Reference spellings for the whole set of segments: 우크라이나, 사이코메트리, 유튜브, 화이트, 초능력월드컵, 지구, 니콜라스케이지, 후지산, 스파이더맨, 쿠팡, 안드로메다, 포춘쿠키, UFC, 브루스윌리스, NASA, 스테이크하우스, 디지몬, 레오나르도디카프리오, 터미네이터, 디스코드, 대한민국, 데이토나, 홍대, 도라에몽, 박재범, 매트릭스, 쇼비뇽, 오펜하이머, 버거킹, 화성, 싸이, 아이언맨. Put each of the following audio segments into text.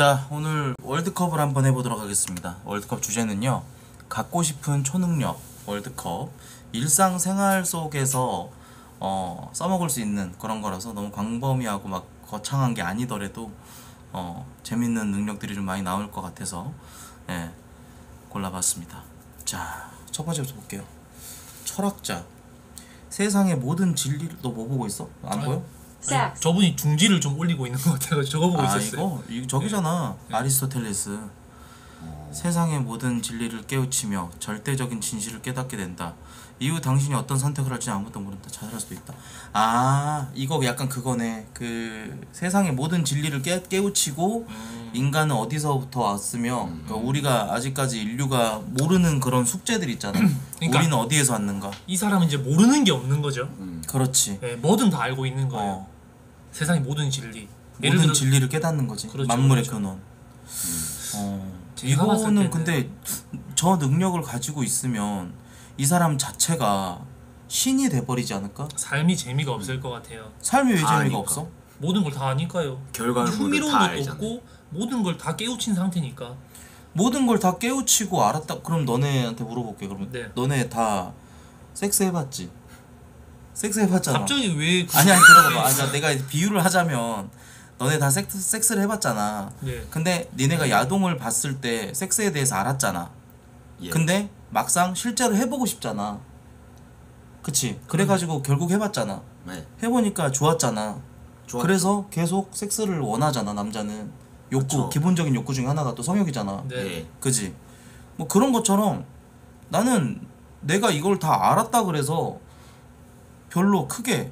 자, 오늘 월드컵을 한번 해보도록 하겠습니다. 월드컵 주제는요, 갖고 싶은 초능력 월드컵. 일상생활 속에서 써먹을 수 있는 그런 거라서 너무 광범위하고 막 거창한 게 아니더라도 재밌는 능력들이 좀 많이 나올 것 같아서 예, 골라봤습니다. 자, 첫 번째부터 볼게요. 철학자. 세상의 모든 진리를... 너 뭐 보고 있어? 안 보여? 아니, 저분이 중지를 좀 올리고 있는 것 같아서 저거 보고 있었어요. 이거 저기잖아. 네. 아리스토텔레스. 세상의 모든 진리를 깨우치며 절대적인 진실을 깨닫게 된다. 이후 당신이 어떤 선택을 할지는 아무도 모른다. 자살할 수도 있다. 아, 이거 약간 그거네. 그 세상의 모든 진리를 깨우치고 인간은 어디서부터 왔으며 그러니까 우리가 아직까지 인류가 모르는 그런 숙제들 있잖아. 그러니까 우리는 어디에서 왔는가. 이 사람은 이제 모르는 게 없는 거죠. 그렇지. 네, 뭐든 다 알고 있는 거예요. 세상의 모든 진리. 모든 진리를 깨닫는 거지. 그렇죠, 만물의 근원. 이거는 근데 저 능력을 가지고 있으면 이 사람 자체가 신이 돼버리지 않을까? 삶이 재미가 없을 것 같아요. 삶이 왜 재미가 아니까. 없어? 모든 걸 다 아니까요. 결과물을 다 알잖아. 없고 모든 걸 다 깨우친 상태니까. 모든 걸 다 깨우치고 알았다. 그럼 너네한테 물어볼게. 그러면 네. 너네 다 섹스해봤지? 섹스해봤잖아. 갑자기 왜? 아니 들어봐. 아니, 내가 비유를 하자면 너네 다 섹스를 해봤잖아. 네. 근데 니네가 야동을 봤을 때 섹스에 대해서 알았잖아. 예. 근데 막상 실제로 해보고 싶잖아. 그치? 그래가지고 결국 해봤잖아. 네. 해보니까 좋았잖아. 좋았죠. 그래서 계속 섹스를 원하잖아. 남자는 욕구, 그쵸. 기본적인 욕구 중에 하나가 또 성욕이잖아. 네. 그치? 뭐 그런 것처럼 나는 내가 이걸 다 알았다 그래서 별로 크게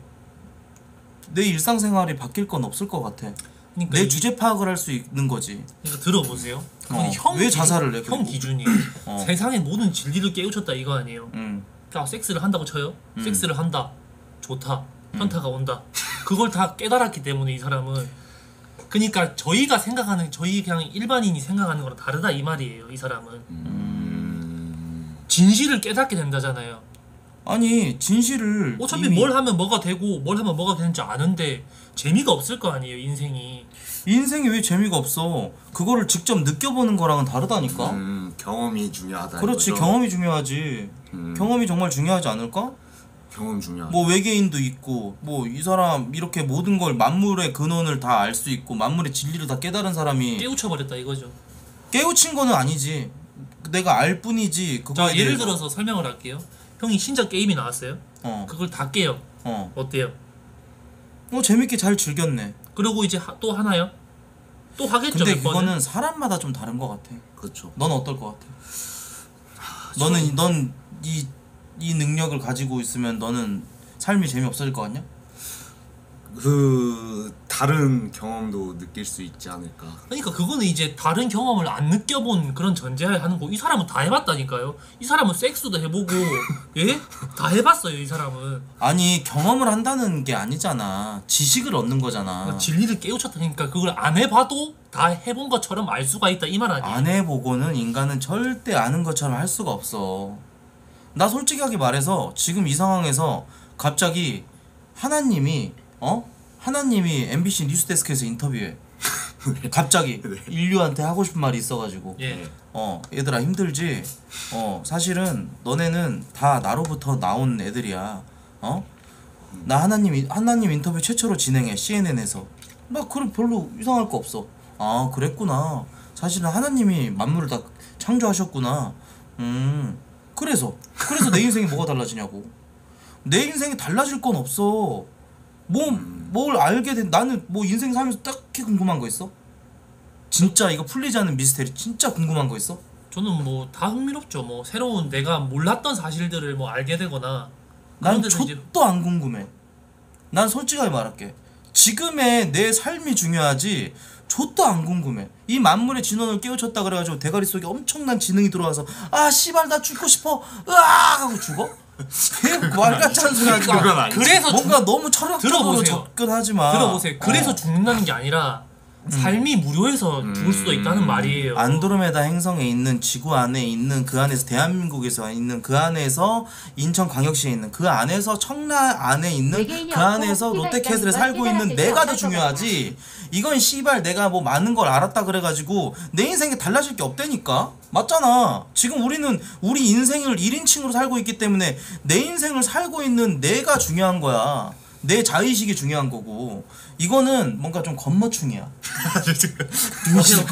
내 일상생활이 바뀔 건 없을 것 같아. 그러니까 내 주제 파악을 할 수 있는 거지. 그러니까 들어보세요. 왜 자살을 해? 형 기준이 세상의 모든 진리를 깨우쳤다 이거 아니에요. 다 섹스를 한다고 쳐요. 섹스를 한다. 좋다. 현타가 온다. 그걸 다 깨달았기 때문에 이 사람은. 그러니까 저희가 생각하는, 저희 그냥 일반인이 생각하는 거랑 다르다 이 말이에요. 이 사람은 진실을 깨닫게 된다잖아요. 아니 진실을 어차피 이미... 뭘 하면 뭐가 되고 뭘 하면 뭐가 되는지 아는데 재미가 없을 거 아니에요. 인생이 왜 재미가 없어? 그거를 직접 느껴보는 거랑은 다르다니까. 경험이 중요하다. 그렇지 이거죠? 경험이 중요하지. 경험이 정말 중요하지 않을까? 경험 중요하다. 뭐 외계인도 있고 뭐 이 사람 이렇게 모든 걸 만물의 근원을 다 알 수 있고 만물의 진리를 다 깨달은 사람이 깨우쳐버렸다 이거죠. 깨우친 거는 아니지. 내가 알 뿐이지. 자 예를 들어서 설명을 할게요. 형이 신작 게임이 나왔어요. 그걸 다 깨요. 어때요? 재밌게 잘 즐겼네. 그리고 이제 또 하나요? 또 하겠죠. 근데 그거는 사람마다 좀 다른 것 같아. 그렇죠. 넌 어떨 것 같아? 너는 넌 이 능력을 가지고 있으면 너는 삶이 재미없어질 것 같냐? 그 다른 경험도 느낄 수 있지 않을까. 그러니까 그거는 이제 다른 경험을 안 느껴본 그런 전제하에 하는 거고 이 사람은 다 해봤다니까요. 이 사람은 섹스도 해보고 예? 다 해봤어요 이 사람은. 아니 경험을 한다는 게 아니잖아. 지식을 얻는 거잖아. 그러니까 진리를 깨우쳤다니까. 그걸 안 해봐도 다 해본 것처럼 알 수가 있다 이 말 아니에요. 안 해보고는 인간은 절대 아는 것처럼 할 수가 없어. 나 솔직하게 말해서 지금 이 상황에서 갑자기 하나님이 MBC 뉴스데스크에서 인터뷰해. 갑자기 인류한테 하고 싶은 말이 있어가지고 얘들아 힘들지? 사실은 너네는 다 나로부터 나온 애들이야. 나 하나님 인터뷰 최초로 진행해 CNN에서. 막 그럼 별로 이상할 거 없어. 아 그랬구나. 사실은 하나님이 만물을 다 창조하셨구나. 그래서 내 인생이 뭐가 달라지냐고. 내 인생이 달라질 건 없어. 뭘 알게 된. 나는 뭐 인생 살면서 딱히 궁금한 거 있어? 진짜 이거 풀리지 않는 미스테리 진짜 궁금한 거 있어? 저는 뭐 다 흥미롭죠. 뭐 새로운 내가 몰랐던 사실들을 뭐 알게 되거나. 난 좆도 안 궁금해. 난 솔직하게 말할게. 지금의 내 삶이 중요하지 좆도 안 궁금해. 이 만물의 진원을 깨우쳤다 그래가지고 대가리 속에 엄청난 지능이 들어와서 아 씨발 나 죽고 싶어 으악 하고 죽어? 말 같지 않은 소리 하지 마. 그래서 뭔가 너무 철학적으로 접근하지 마. 들어보세요. 그래서 죽는다는 게 아니라 삶이 무료해서 죽을 수도 있다는 말이에요. 안드로메다 행성에 있는 지구 안에 있는 그 안에서 대한민국에서 있는 그 안에서 인천광역시에 있는 그 안에서 청라 안에 있는 그 안에서 롯데캐슬에 살고 있는 내가 더 중요하지. 이건 씨발 내가 뭐 많은 걸 알았다 그래가지고 내 인생에 달라질 게 없다니까. 맞잖아. 지금 우리는 우리 인생을 1인칭으로 살고 있기 때문에 내 인생을 살고 있는 내가 중요한 거야. 내 자의식이 중요한 거고. 이거는 뭔가 좀 건머충이야. 오케이,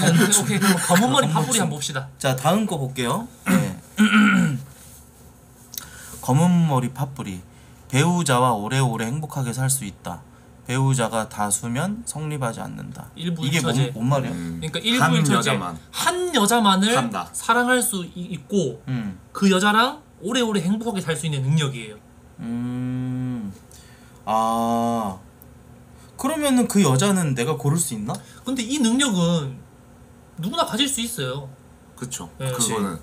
그럼 검은머리 파뿌리 한번 봅시다. 자, 다음 거 볼게요. 네. 검은머리 파뿌리. 배우자와 오래오래 행복하게 살 수 있다. 배우자가 다수면 성립하지 않는다. 일부일처제. 이게 뭔 말이야? 그러니까 일부일처제. 한 여자만을 산다. 사랑할 수 있고 그 여자랑 오래오래 행복하게 살 수 있는 능력이에요. 아, 그러면은 그 여자는 내가 고를 수 있나? 근데 이 능력은 누구나 가질 수 있어요. 그쵸. 네. 그거는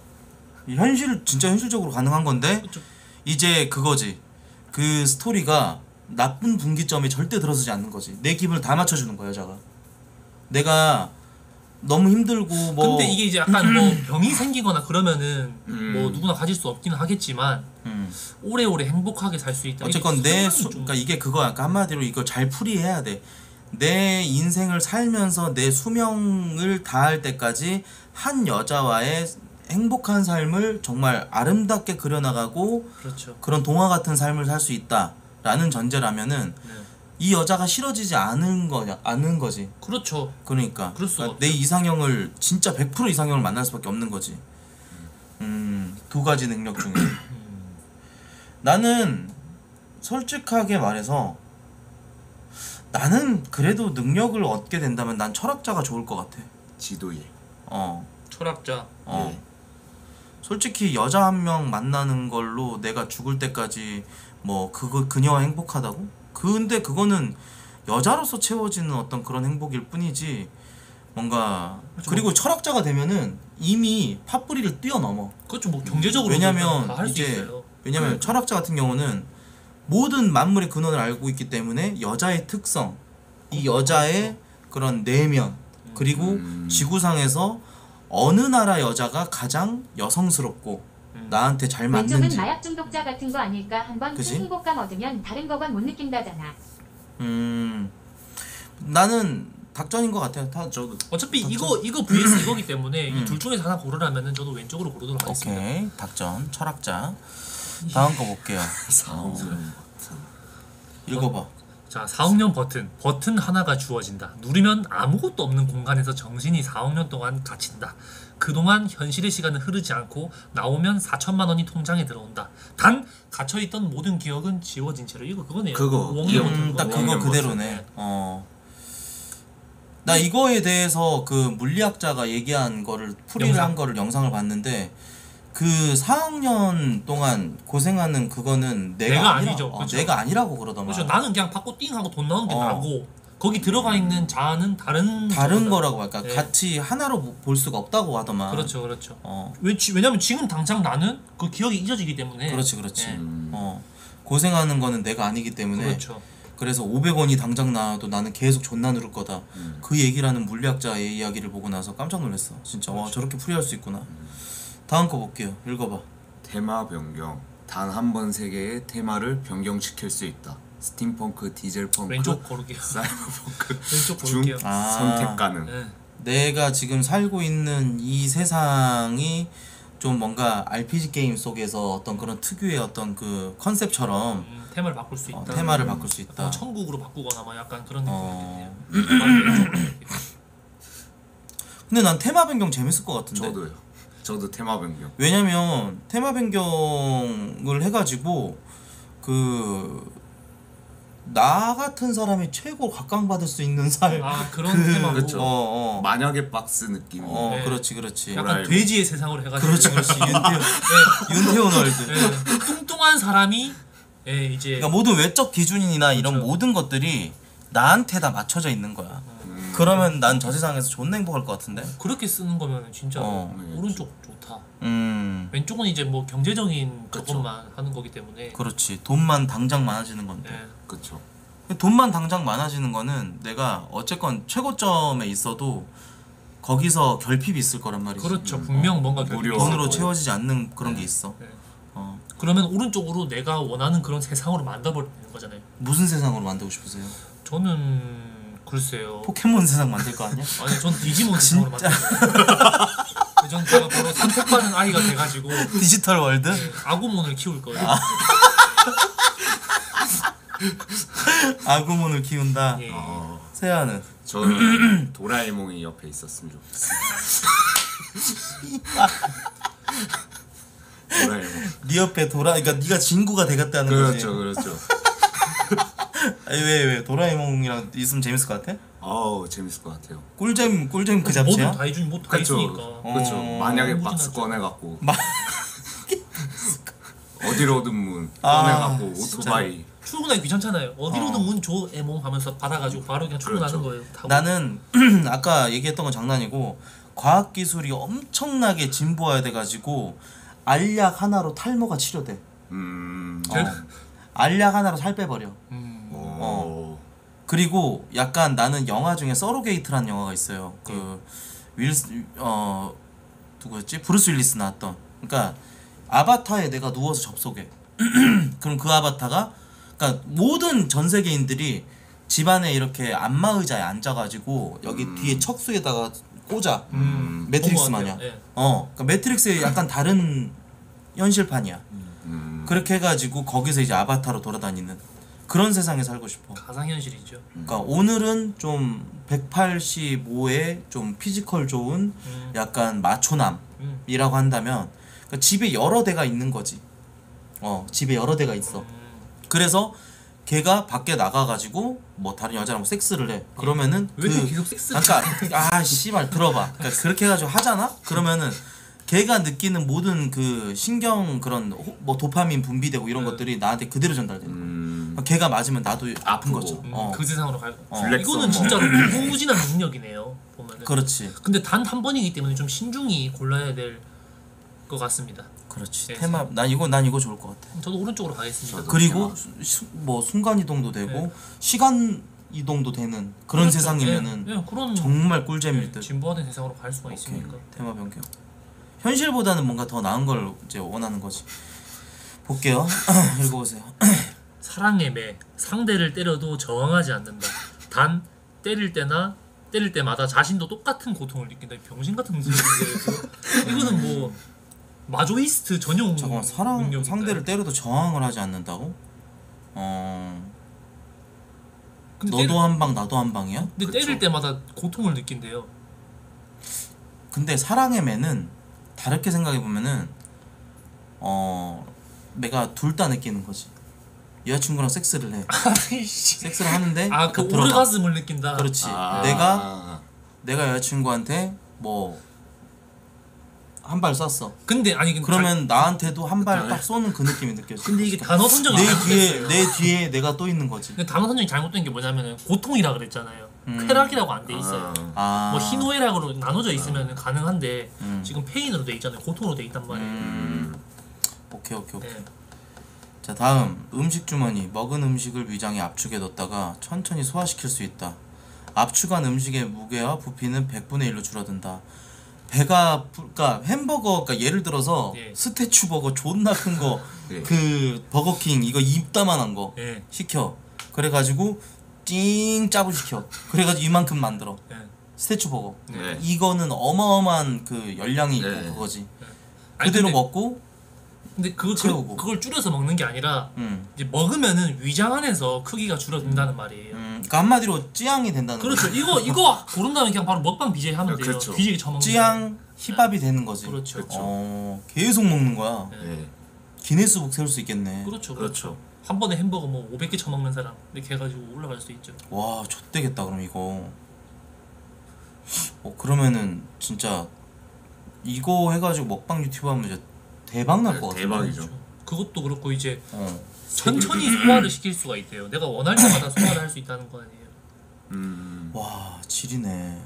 현실, 진짜 현실적으로 가능한 건데. 그쵸. 이제 그거지. 그 스토리가 나쁜 분기점에 절대 들어서지 않는 거지. 내 기분을 다 맞춰주는 거야, 여자가. 내가 너무 힘들고 뭐. 근데 이게 이제 약간 뭐 병이 생기거나 그러면은 뭐 누구나 가질 수 없기는 하겠지만 오래오래 행복하게 살 수 있다. 어쨌건 내 그러니까 이게 그거야. 그러니까 한마디로 이걸 잘 풀이해야 돼. 내 인생을 살면서 내 수명을 다할 때까지 한 여자와의 행복한 삶을 정말 아름답게 그려나가고. 그렇죠. 그런 동화 같은 삶을 살 수 있다라는 전제라면은. 네. 이 여자가 싫어지지 않은 거냐, 않은 거지. 그렇죠. 그러니까. 그러니까 내 이상형을 진짜 100% 이상형을 만날 수밖에 없는 거지. 두 가지 능력 중에 나는 솔직하게 말해서 나는 그래도 능력을 얻게 된다면 난 철학자가 좋을 것 같아. 지도예. 어. 철학자. 어. 예. 솔직히 여자 한 명 만나는 걸로 내가 죽을 때까지 뭐 그거 그녀와 행복하다고? 근데 그거는 여자로서 채워지는 어떤 그런 행복일 뿐이지 뭔가. 그렇죠. 그리고 철학자가 되면은 이미 팥뿌리를 뛰어넘어. 그렇죠. 뭐 경제적으로. 왜냐면 이제 왜냐면 철학자 같은 경우는 모든 만물의 근원을 알고 있기 때문에 여자의 특성, 이 여자의 그런 내면, 그리고 지구상에서 어느 나라 여자가 가장 여성스럽고 나한테 잘 맞는지. 왼쪽은 마약 중독자 같은 거 아닐까? 한번 큰 행복감 얻으면 다른 거건 못 느낀다잖아. 나는 닥전인 것 같아요. 다 저도. 어차피 닥전. 이거 vs 이거기 때문에 이 둘 중에서 하나 고르라면은 저도 왼쪽으로 고르도록 하겠습니다. 오케이, 닥전 철학자. 다음 거 볼게요. 읽어봐. 자, 4억년 버튼. 버튼 하나가 주어진다. 누르면 아무것도 없는 공간에서 정신이 4억년 동안 갇힌다. 그동안 현실의 시간은 흐르지 않고 나오면 4,000만 원이 통장에 들어온다. 단 갇혀있던 모든 기억은 지워진 채로. 이거 그거네요. 그거. 딱 그거 그대로네. 어. 나 이거에 대해서 그 물리학자가 얘기한 거를 풀이를 한 거를 영상을 봤는데 그 4억년 동안 고생하는 그거는 내가 아니죠. 그렇죠. 내가 아니라고 그러더만. 그렇죠. 나는 그냥 받고 띵하고 돈 나오는 게 나고 거기 들어가 있는 자아는 다른 거라고 할까. 네. 같이 하나로 볼 수가 없다고 하더만. 그렇죠, 그렇죠. 왜냐면 지금 당장 나는 그 기억이 잊어지기 때문에. 그렇지, 그렇지. 네. 고생하는 거는 내가 아니기 때문에. 그렇죠. 그래서 500원이 당장 나와도 나는 계속 존나 누를 거다. 그 얘기라는 물리학자의 이야기를 보고 나서 깜짝 놀랐어. 진짜. 그렇죠. 와, 저렇게 풀이할 수 있구나. 다음 거 볼게요. 읽어봐. 테마 변경. 단 한 번 세계의 테마를 변경시킬 수 있다. 스팀펑크, 디젤펑크, 사이버펑크 중 선택 가능. 네. 내가 지금 살고 있는 이 세상이 좀 뭔가 RPG 게임 속에서 어떤 그런 특유의 어떤 그 컨셉처럼 테마를 바꿀 수 있다. 테마를 바꿀 수 있다. 천국으로 바꾸거나 막 약간 그런 느낌이 있네요. 근데 난 테마 변경 재밌을 것 같은데. 저도 테마 변경. 왜냐면 테마 변경을 해가지고 그 나 같은 사람이 최고 각광받을 수 있는 삶. 아, 그런 테마로. 그렇죠. 만약의 박스 느낌. 네. 그렇지, 그렇지. 약간 오라이브. 돼지의 세상으로 해가지고. 그렇지, 그렇지. 윤태원 월드. 네. 뚱뚱한 사람이 이제. 그러니까 모든 외적 기준이나 그렇죠. 이런 모든 것들이 나한테 다 맞춰져 있는 거야. 그러면 난 저 세상에서 존나 행복할 것 같은데. 그렇게 쓰는 거면 진짜 오른쪽 좋다. 왼쪽은 이제 뭐 경제적인 그것만 하는 거기 때문에. 그렇지. 돈만 당장 많아지는 건데. 네. 그렇죠. 돈만 당장 많아지는 거는 내가 어쨌건 최고점에 있어도 거기서 결핍이 있을 거란 말이지. 그렇죠. 분명 뭔가 돈으로 채워지지 않는 그런 게 있어. 네. 그러면 오른쪽으로 내가 원하는 그런 세상으로 만들어버리는 거잖아요. 무슨 세상으로 만들고 싶으세요? 저는 글쎄요. 포켓몬 세상 만들 거 아니야? 아니, 전 디지몬 세상으로 만들어요. 전 제가 바로 선택받은 아이가 돼가지고 디지털 월드? 네, 아구몬을 키울 거예요. 아. 아구몬을 키운다? 예. 세아는? 저는 도라에몽이 옆에 있었으면 좋겠어요. 도라에몽. 네 옆에 도라, 그러니까 네가 진구가 되겠다는 그렇죠, 거지. 그렇죠, 그렇죠. 왜 도라에몽이랑 있으면 재밌을 것 같아? 아우 재밌을 것 같아요. 꿀잼 그 잡지야? 모두 다 해주니 모두 다 있으니까. 그렇죠. 만약에 박스 꺼내갖고 어디로든 문 꺼내갖고 오토바이. 출근하기 귀찮잖아요. 어디로든 문 줘 에몽 하면서 받아가지고 바로 그냥 출근하는 거예요. 나는 아까 얘기했던 건 장난이고 과학기술이 엄청나게 진보해야 돼가지고 알약 하나로 탈모가 치료돼. 알약 하나로 살 빼버려. 그리고 약간 나는 영화 중에 서로게이트라는 영화가 있어요. 그 누구였지? 브루스윌리스 나왔던. 그러니까 아바타에 내가 누워서 접속해. 그럼 그 아바타가 그러니까 모든 전 세계인들이 집안에 이렇게 안마 의자에 앉아가지고 여기 뒤에 척수에다가 꽂아. 매트릭스 마냥. 네. 그러니까 매트릭스의 약간 다른 현실판이야. 그렇게 해가지고 거기서 이제 아바타로 돌아다니는 그런 세상에 살고 싶어. 가상현실이죠. 그러니까 오늘은 좀 185에 좀 피지컬 좋은 약간 마초남이라고 한다면 그러니까 집에 여러 대가 있는 거지. 집에 여러 대가 있어. 그래서 걔가 밖에 나가가지고 뭐 다른 여자랑 섹스를 해. 그러면은 왜 계속 섹스를 해? 그러니까 아 씨발 들어봐. 그러니까 그렇게 해가지고 하잖아? 그러면은 걔가 느끼는 모든 그 신경 그런 뭐 도파민 분비되고 이런 것들이 나한테 그대로 전달되는 거야. 걔가 맞으면 나도 아픈 거죠. 그 세상으로 갈 거. 이거는 진짜로 무궁무진한 능력이네요. 보면은. 그렇지. 근데 단 한 번이기 때문에 좀 신중히 골라야 될 것 같습니다. 그렇지. 네. 테마 난 이거 좋을 것 같아. 저도 오른쪽으로 가겠습니다. 그리고 뭐 순간 이동도 되고 네. 시간 이동도 되는 그런 그렇죠. 세상이면은 네. 네. 그런 정말 꿀잼일 듯. 네. 진보하는 세상으로 갈 수가 오케이. 있으니까. 테마 변경. 현실보다는 뭔가 더 나은 걸 이제 원하는 거지. 볼게요. 읽어보세요. 사랑의 매, 상대를 때려도 저항하지 않는다. 단 때릴 때마다 자신도 똑같은 고통을 느낀다. 병신 같은 소리인데 이거는 뭐 마조이스트 전용. 잠깐만, 사랑 상대를 때려도 저항을 하지 않는다고? 근데 너도 한 방 나도 한 방이야? 근데 그렇죠. 때릴 때마다 고통을 느낀대요. 근데 사랑의 매는 다르게 생각해 보면은 내가 둘 다 느끼는 거지. 여자친구랑 섹스를 해. 섹스를 하는데 그 오르가즘을 느낀다. 그렇지. 내가 여자친구한테 뭐 한 발 쐈어. 근데 아니 근데 그러면 나한테도 한 발 딱 쏘는 그 느낌이 느껴져. 근데 이게 단어 선정이 내 뒤에 내가 또 있는 거지. 근데 단어 선정이 잘못된 게 뭐냐면은 고통이라 그랬잖아요. 쾌락이라고 안 돼 있어요. 뭐 희노애락으로 나눠져 있으면 가능한데 지금 페인으로 돼 있잖아요. 고통으로 돼 있단 말이에요. 오케이. 네. 자 다음 음식 주머니. 먹은 음식을 위장에 압축해 넣었다가 천천히 소화시킬 수 있다. 압축한 음식의 무게와 부피는 100분의 1로 줄어든다. 배가 그러니까 햄버거 그러니까 예를 들어서 예. 스테츄 버거 존나 큰 거 그 예. 버거킹 이거 입다만한 거 예. 시켜. 그래가지고 찡 짜부 시켜. 그래가지고 이만큼 만들어. 예. 스테츄 버거 예. 이거는 어마어마한 그 열량이 있고 예. 그거지 예. 아니, 그대로 먹고. 근데 그걸 줄여서 먹는 게 아니라 이제 먹으면은 위장 안에서 크기가 줄어든다는 말이에요. 그러니까 한마디로 찌양이 된다는 거죠. 그렇죠. 이거 고른다면 그냥 바로 먹방 BJ 하면 돼요. 그렇죠. BJ 처먹는 찌양 힙합이 되는 거지. 그렇죠. 계속 먹는 거야. 네. 기네스북 세울 수 있겠네. 그렇죠. 한 번에 햄버거 뭐 500개 처먹는 사람 이렇게 해가지고 올라갈 수 있죠. 와, 좆되겠다 그럼 이거. 그러면은 진짜 이거 해가지고 먹방 유튜브 하면 이제 대박 날 것 같아요. 대박이죠. 그것도 그렇고 이제 천천히 소화를 시킬 수가 있대요. 내가 원할 때마다 소화를 할 수 있다는 거 아니에요. 와 지리네.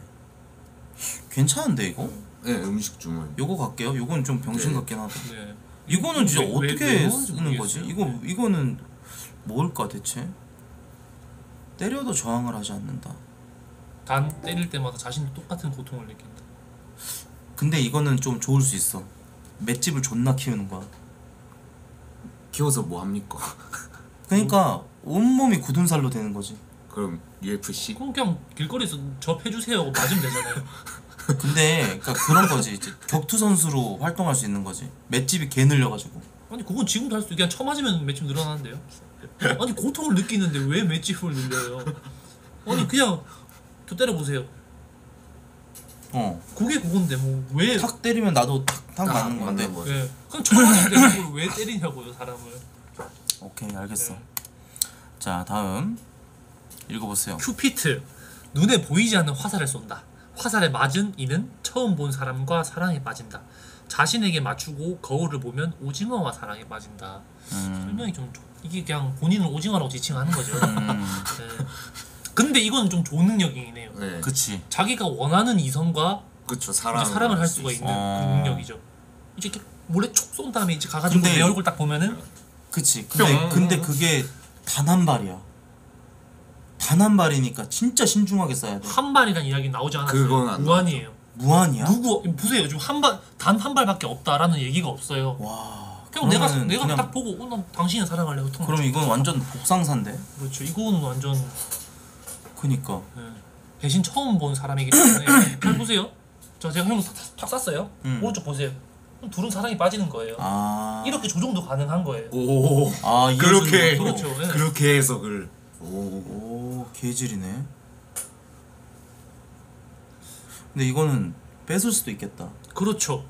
괜찮은데 이거? 네 음식 주문. 요거 갈게요. 요건 좀 병신 네. 같긴 하다. 네. 이거는 진짜 어떻게 쓰는 거지? 이거는 뭘까 대체? 때려도 저항을 하지 않는다. 단 때릴 때마다 자신도 똑같은 고통을 느낀다. 근데 이거는 좀 좋을 수 있어. 맷집을 존나 키우는 거야. 키워서 뭐 합니까? 그러니까 온몸이 굳은 살로 되는 거지. 그럼 UFC? 그냥 길거리에서 접해주세요 맞으면 되잖아요. 근데 그러니까 그런 거지. 이제 격투 선수로 활동할 수 있는 거지. 맷집이 개 늘려가지고. 아니 그건 지금도 할 수 있어. 그냥 쳐맞으면 맷집 늘어나는데요. 아니 고통을 느끼는데 왜 맷집을 늘려요? 아니 그냥 저 때려보세요. 어. 그게 그건데 뭐 왜? 탁 때리면 나도 탁 맞는 건데. 네. 그럼 쳐맞는데 그걸 왜 때리냐고요 사람을. 오케이 알겠어. 네. 자 다음 읽어보세요. 큐피트. 눈에 보이지 않는 화살을 쏜다. 화살에 맞은 이는 처음 본 사람과 사랑에 빠진다. 자신에게 맞추고 거울을 보면 오징어와 사랑에 빠진다. 설명이 좀 이게 그냥 본인을 오징어라고 지칭하는 거죠. 네. 근데 이건 좀 조능력이긴 해요. 네. 그치. 자기가 원하는 이성과 그쵸, 사랑을 할 수가 있는 그 능력이죠. 이제 이렇게 몰래 촉 쏜 다음에 이제 가가지고 내 얼굴 딱 보면은. 그치. 근데 그게 단 한 발이야. 단 한 발이니까 진짜 신중하게 쏴야 돼. 한 발이란 이야기 나오지 않았어요. 그건 안 무한이에요. 무한이야? 누구 보세요. 지금 한 발 단 한 발밖에 없다라는 얘기가 없어요. 와. 그냥 내가 딱 보고 난 당신을 사랑하려고 통화. 그럼 이건 완전 복상사인데. 그렇죠. 이건 완전. 그니까. 네. 대신 처음 본 사람이기 때문에 잘 보세요. 제가 형님 탁 쐈어요. 오른쪽 보세요. 그럼 둘은 사랑에 빠지는 거예요. 아. 이렇게 조정도 가능한 거예요. 오. 아 그렇게. 그렇죠. 네. 그렇게 해서 그걸. 오, 개질이네. 근데 이거는 뺏을 수도 있겠다. 그렇죠.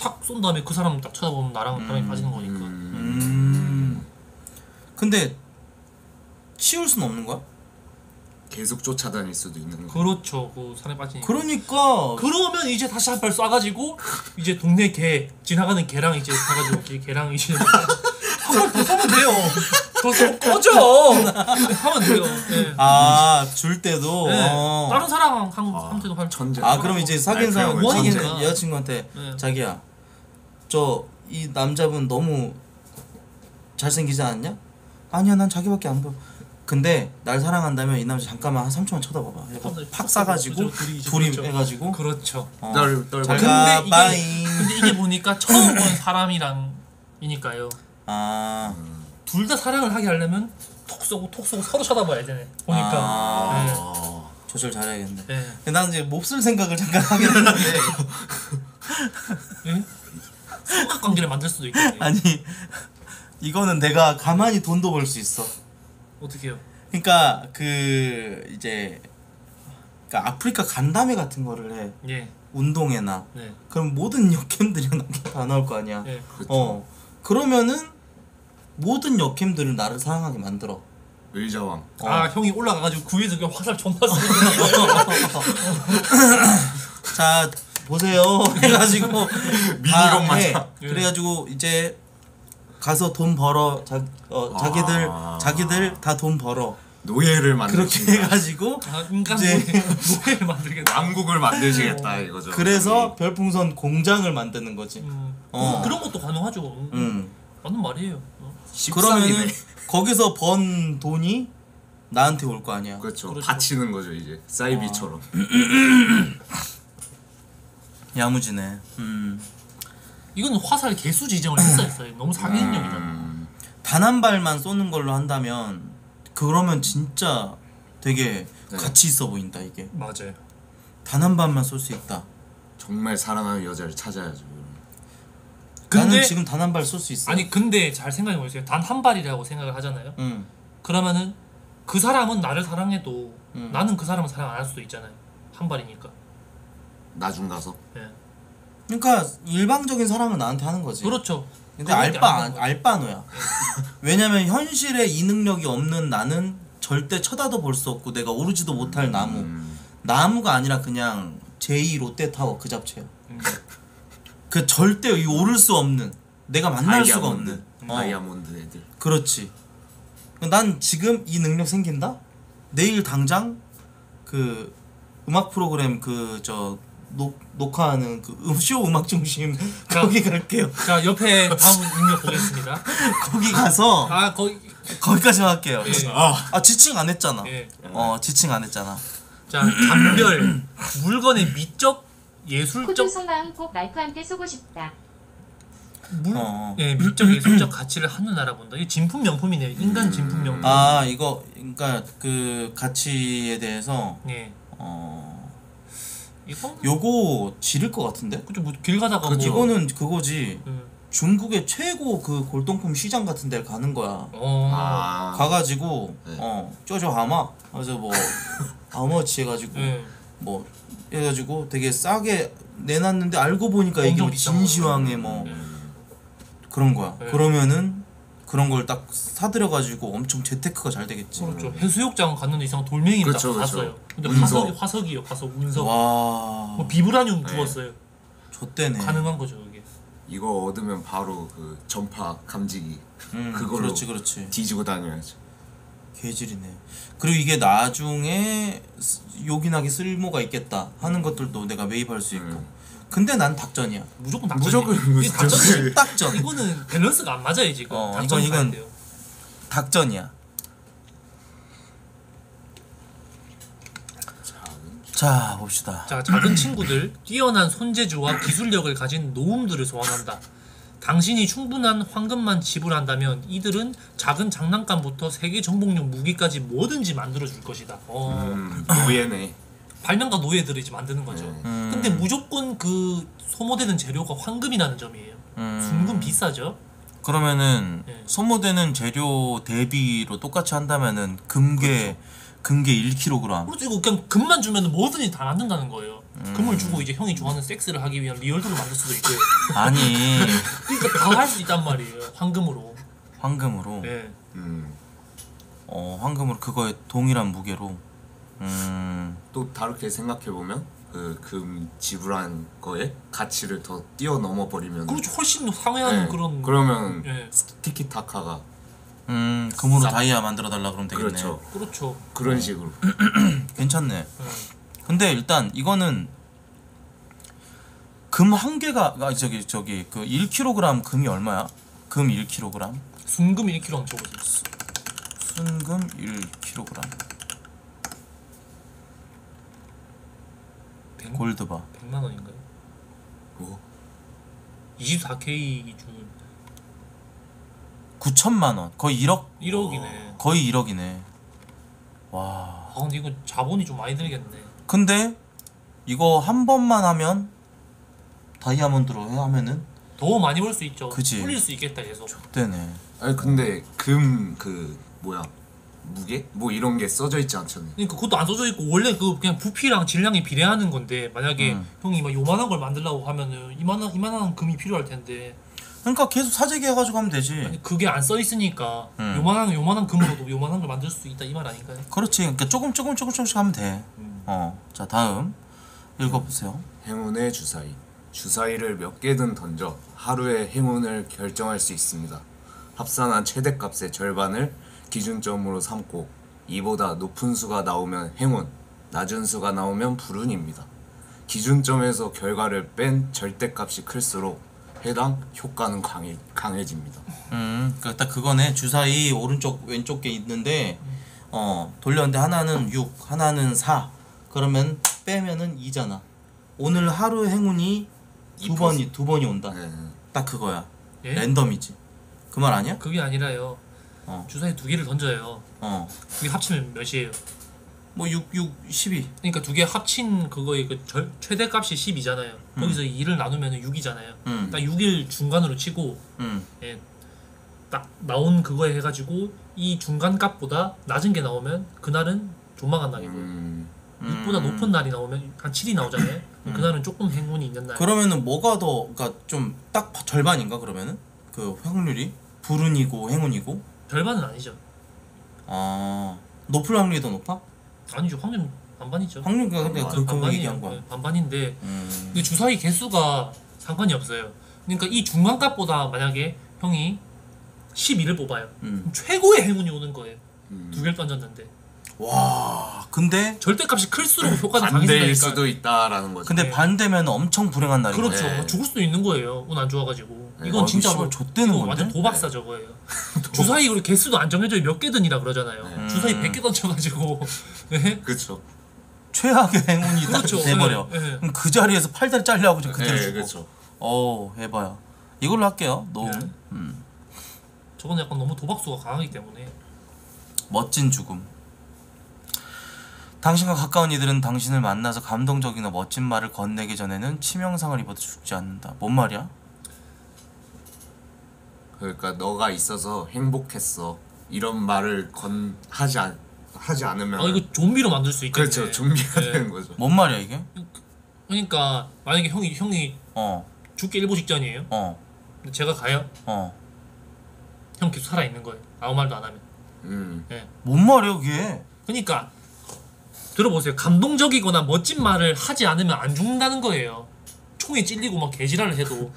탁 쏜 다음에 그 사람 딱 쳐다보면 나랑 사랑이 빠지는 거니까. 근데 치울 수는 없는 거야? 계속 쫓아다닐 수도 있는 거야. 그렇죠. 그 산에 빠지니까. 그러니까. 그러면 이제 다시 한 발 쏴가지고 이제 동네 개 지나가는 개랑 이제 가가지고 개랑 이제 한 발 더 쏘면 돼요. 더 쏘 꺼져. 하면 돼요. 네. 아 줄 때도. 네. 어. 다른 사람 한테도 한 전제. 아 그럼 이제 사귄 사람 여자친구한테 네. 자기야 저 이 남자분 너무 잘생기지 않았냐? 아니야 난 자기밖에 안 보여. 근데 날 사랑한다면 이 남자 잠깐만 한 3초만 쳐다봐봐. 팍 싸가지고 둘이 해가지고. 그렇죠. 널 잘가 빠이. 근데 이게 보니까 처음 본 사람이랑 이니까요. 아 둘 다 사랑을 하게 하려면 톡 쏘고 서로 쳐다봐야 되네. 보니까. 아 네. 조절 잘해야겠네. 네. 근데 난 이제 몹쓸 생각을 잠깐 하긴 했는데. 네. 소각 관계를 만들 수도 있겠네. 아니 이거는 내가 가만히 돈도 벌 수 있어. 어떻게요? 그러니까 그러니까 아프리카 간담회 같은 거를 해. 예. 운동회나. 네. 그럼 모든 역캠들이 다 나올 거 아니야. 예. 그렇죠. 그러면은 모든 역캠들을 나를 사랑하게 만들어. 의자왕. 아 형이 올라가가지고 그 위에서 그냥 화살 존나 쏘고. 자 보세요. 해가지고 미니건 맞아. 예. 그래가지고 이제. 가서 돈 벌어. 자기들 다 돈 벌어. 노예를 만들겠다. 그렇게 해가지고 인간 노예를 만들겠다. 왕국을 만드시겠다 이거죠. 그래서 별풍선 공장을 만드는 거지. 그런 것도 가능하죠. 맞는 말이에요. 그러면은 거기서 번 돈이 나한테 올 거 아니야. 그렇죠. 바치는 거죠 이제 사이비처럼. 야무지네. 이건 화살 개수 지정을 했어요. 너무 사기능력이잖아. 단 한 발만 쏘는 걸로 한다면 그러면 진짜 되게 네. 가치 있어 보인다 이게. 맞아요. 단 한 발만 쏠 수 있다. 정말 사랑하는 여자를 찾아야죠. 근데, 나는 지금 단 한 발 쏠 수 있어. 아니 근데 잘 생각해 보세요. 단 한 발이라고 생각을 하잖아요. 그러면은 그 사람은 나를 사랑해도 나는 그 사람을 사랑 안 할 수도 있잖아요. 한 발이니까. 나중 가서. 네. 그러니까 일방적인 사랑은 나한테 하는 거지. 그렇죠. 근데 알바노야. 왜냐면 현실에 이 능력이 없는 나는 절대 쳐다도 볼 수 없고 내가 오르지도 못할 나무가 아니라 그냥 제2 롯데타워 그 잡채야. 그 절대 이 오를 수 없는 내가 만날 수가 없는 다이아몬드 애들. 그렇지. 난 지금 이 능력 생긴다? 내일 당장 그 음악 프로그램 그 저 녹화하는 그 쇼 음악 중심 거기 갈게요. 자, 옆에 다음 입력 보겠습니다. 거기 가서 아 거기까지 할게요. 예. 아 지칭 안 했잖아. 예. 지칭 안 했잖아. 자, 감별 물건의 미적 예술적 순간 꼭 라이프 함께 쓰고 싶다. 예, 미적 예술적 가치를 한눈 알아본다. 이 진품 명품이네요. 인간 진품 명품. 아, 이거 그러니까 그 가치에 대해서 예. 이거? 요거 지를 것 같은데? 그쵸, 뭐 길 가다가 뭐 이거는 그거지. 중국의 최고 그 골동품 시장 같은 데를 가는 거야. 가가지고 네. 쪼쪼 하마 그래서 뭐 아머치 해가지고 네. 뭐 해가지고 되게 싸게 내놨는데 알고 보니까 이게 뭐 진시황의 뭐 네. 그런 거야. 네. 그러면은 그런 걸 딱 사들여가지고 엄청 재테크가 잘 되겠지. 그렇죠. 해수욕장 갔는데 이상 돌멩이 딱 봤어요. 근데 화석이요, 화석 운석. 와. 뭐 비브라늄 주었어요. 좆대네. 가능한 거죠 이게. 이거 얻으면 바로 그 전파 감지기 그걸로 그렇지. 뒤지고 다녀야죠. 개질이네. 그리고 이게 나중에 요긴하게 쓸모가 있겠다 하는 것들도 내가 매입할 수 있고. 근데 난 닭전이야. 무조건 닭전이야. 무조건 닭전. 이거는 밸런스가 안 맞아요 지금. 닭전 이건 닭전이야. 자 봅시다. 자 작은 친구들 뛰어난 손재주와 기술력을 가진 노움들을 소환한다. 당신이 충분한 황금만 지불한다면 이들은 작은 장난감부터 세계 정복용 무기까지 뭐든지 만들어줄 것이다. 노예네. 발명가 노예들이 이제 만드는 거죠. 근데 무조건 그 소모되는 재료가 황금이라는 점이에요. 순금 비싸죠. 그러면은 네. 소모되는 재료 대비로 똑같이 한다면은 금괴 그렇죠. 금괴 1kg. 그렇죠. 이거 그냥 금만 주면은 뭐든지 다 만든다는 거예요. 금을 주고 이제 형이 좋아하는 섹스를 하기 위한 리얼도를 만들 수도 있고요. 아니. 그러니까 다 할 수 있단 말이에요. 황금으로. 황금으로. 네. 황금으로 그거에 동일한 무게로. 또 다르게 생각해보면 그 금 지불한 거에 가치를 더 뛰어넘어 버리면 그렇죠. 훨씬 상회하는 네. 그런 그러면 네. 티키타카가 금으로 다이아 만들어달라 그러면 되겠네. 그렇죠. 그렇죠. 그런 식으로 괜찮네. 근데 일단 이거는 금 한 개가 저기 그 1kg 금이 얼마야? 금 1kg? 순금 1kg 적어주세요. 순금 1kg 골드바 100만원인가요? 뭐? 24K 기준 9천만원 거의 1억? 1억이네. 거의 1억이네. 와. 아 근데 이거 자본이 좀 많이 들겠네. 근데 이거 한 번만 하면 다이아몬드로 하면은 더 많이 벌 수 있죠. 그치? 풀릴 수 있겠다 계속. 좋대네. 아니 근데 금 그 뭐야 무게? 뭐 이런 게 써져 있지 않잖아요. 그러니까 그것도 안 써져 있고 원래 그 그냥 부피랑 질량이 비례하는 건데 만약에 형이 막 요만한 걸 만들려고 하면은 이만한 금이 필요할 텐데. 그러니까 계속 사재기 해가지고 하면 되지. 아니, 그게 안 써 있으니까 요만한 금으로도 요만한 걸 만들 수 있다 이 말 아닌가요? 그렇지. 그러니까 조금씩 하면 돼. 자 다음 읽어보세요. 행운의 주사위. 주사위를 몇 개든 던져 하루의 행운을 결정할 수 있습니다. 합산한 최대값의 절반을 기준점으로 삼고 이보다 높은 수가 나오면 행운, 낮은 수가 나오면 불운입니다. 기준점에서 결과를 뺀 절대값이 클수록 해당 효과는 강해집니다. 그러니까 딱 그거네. 주사위 오른쪽 왼쪽에 있는데 돌렸는데 하나는 6, 하나는 4. 그러면 빼면은 2잖아. 오늘 하루 행운이 두 번이 온다. 네. 딱 그거야. 예? 랜덤이지. 그 말 아니야? 그게 아니라요. 주사위 두 개를 던져요. 그게 합치면 몇이에요? 뭐 12. 그러니까 두 개 합친 그거의 그 최대값이 10이잖아요. 거기서 2를 나누면 6이잖아요. 딱 6일 중간으로 치고 예, 딱 나온 그거에 해가지고 이 중간값보다 낮은 게 나오면 그날은 존망한 날이고요. 6보다 높은 날이 나오면 한 7이 나오잖아요. 그날은 조금 행운이 있는 날. 그러면은 뭐가 더 그러니까 좀 딱 절반인가 그러면은? 그 확률이? 불운이고 행운이고? 절반은 아니죠. 아 높을 확률이 더 높아? 아니죠. 확률 반반이죠. 확률가 근데 그거 얘기한 거야. 반반인데 근데 주사위 개수가 상관이 없어요. 그러니까 이 중간값보다 만약에 형이 12를 뽑아요. 최고의 행운이 오는 거예요. 두 개를 던졌는데. 와, 근데 절대값이 클수록 효과는 강해진다니까. 반대일 수도 있다라는 거죠. 근데 반대면 엄청 불행한 날인 거예요. 그렇죠. 네. 죽을 수도 있는 거예요. 운 안 좋아가지고. 네. 이건 진짜로 좆되는 건데? 완전 도박사. 네. 저거예요. 주사위 우리 개수도 안 정해져요. 몇 개든이라 그러잖아요. 네. 주사위 100개 던져가지고. 네? 그렇죠. 최악의 행운이 딱 돼버려. 네. 네. 그럼 그 자리에서 팔다리 잘려하고 그대로 죽고. 그렇죠. 어우, 해봐요. 이걸로 할게요. 너무. 네. 저건 약간 너무 도박수가 강하기 때문에. 멋진 죽음. 당신과 가까운 이들은 당신을 만나서 감동적이나 멋진 말을 건네기 전에는 치명상을 입어도 죽지 않는다. 뭔 말이야? 그러니까 너가 있어서 행복했어 이런 말을 하지 않으면. 아, 이거 좀비로 만들 수 있겠네. 그렇죠. 좀비가 네. 되는 거죠. 뭔 말이야 이게? 그러니까 만약에 형이 죽기 일보 직전이에요. 근데 제가 가요. 형 계속 살아 있는 거예요. 아무 말도 안 하면. 네. 뭔 말이야 그게? 그러니까. 들어보세요. 감동적이거나 멋진 말을 하지 않으면 안 죽는다는 거예요. 총에 찔리고 막 개지랄을 해도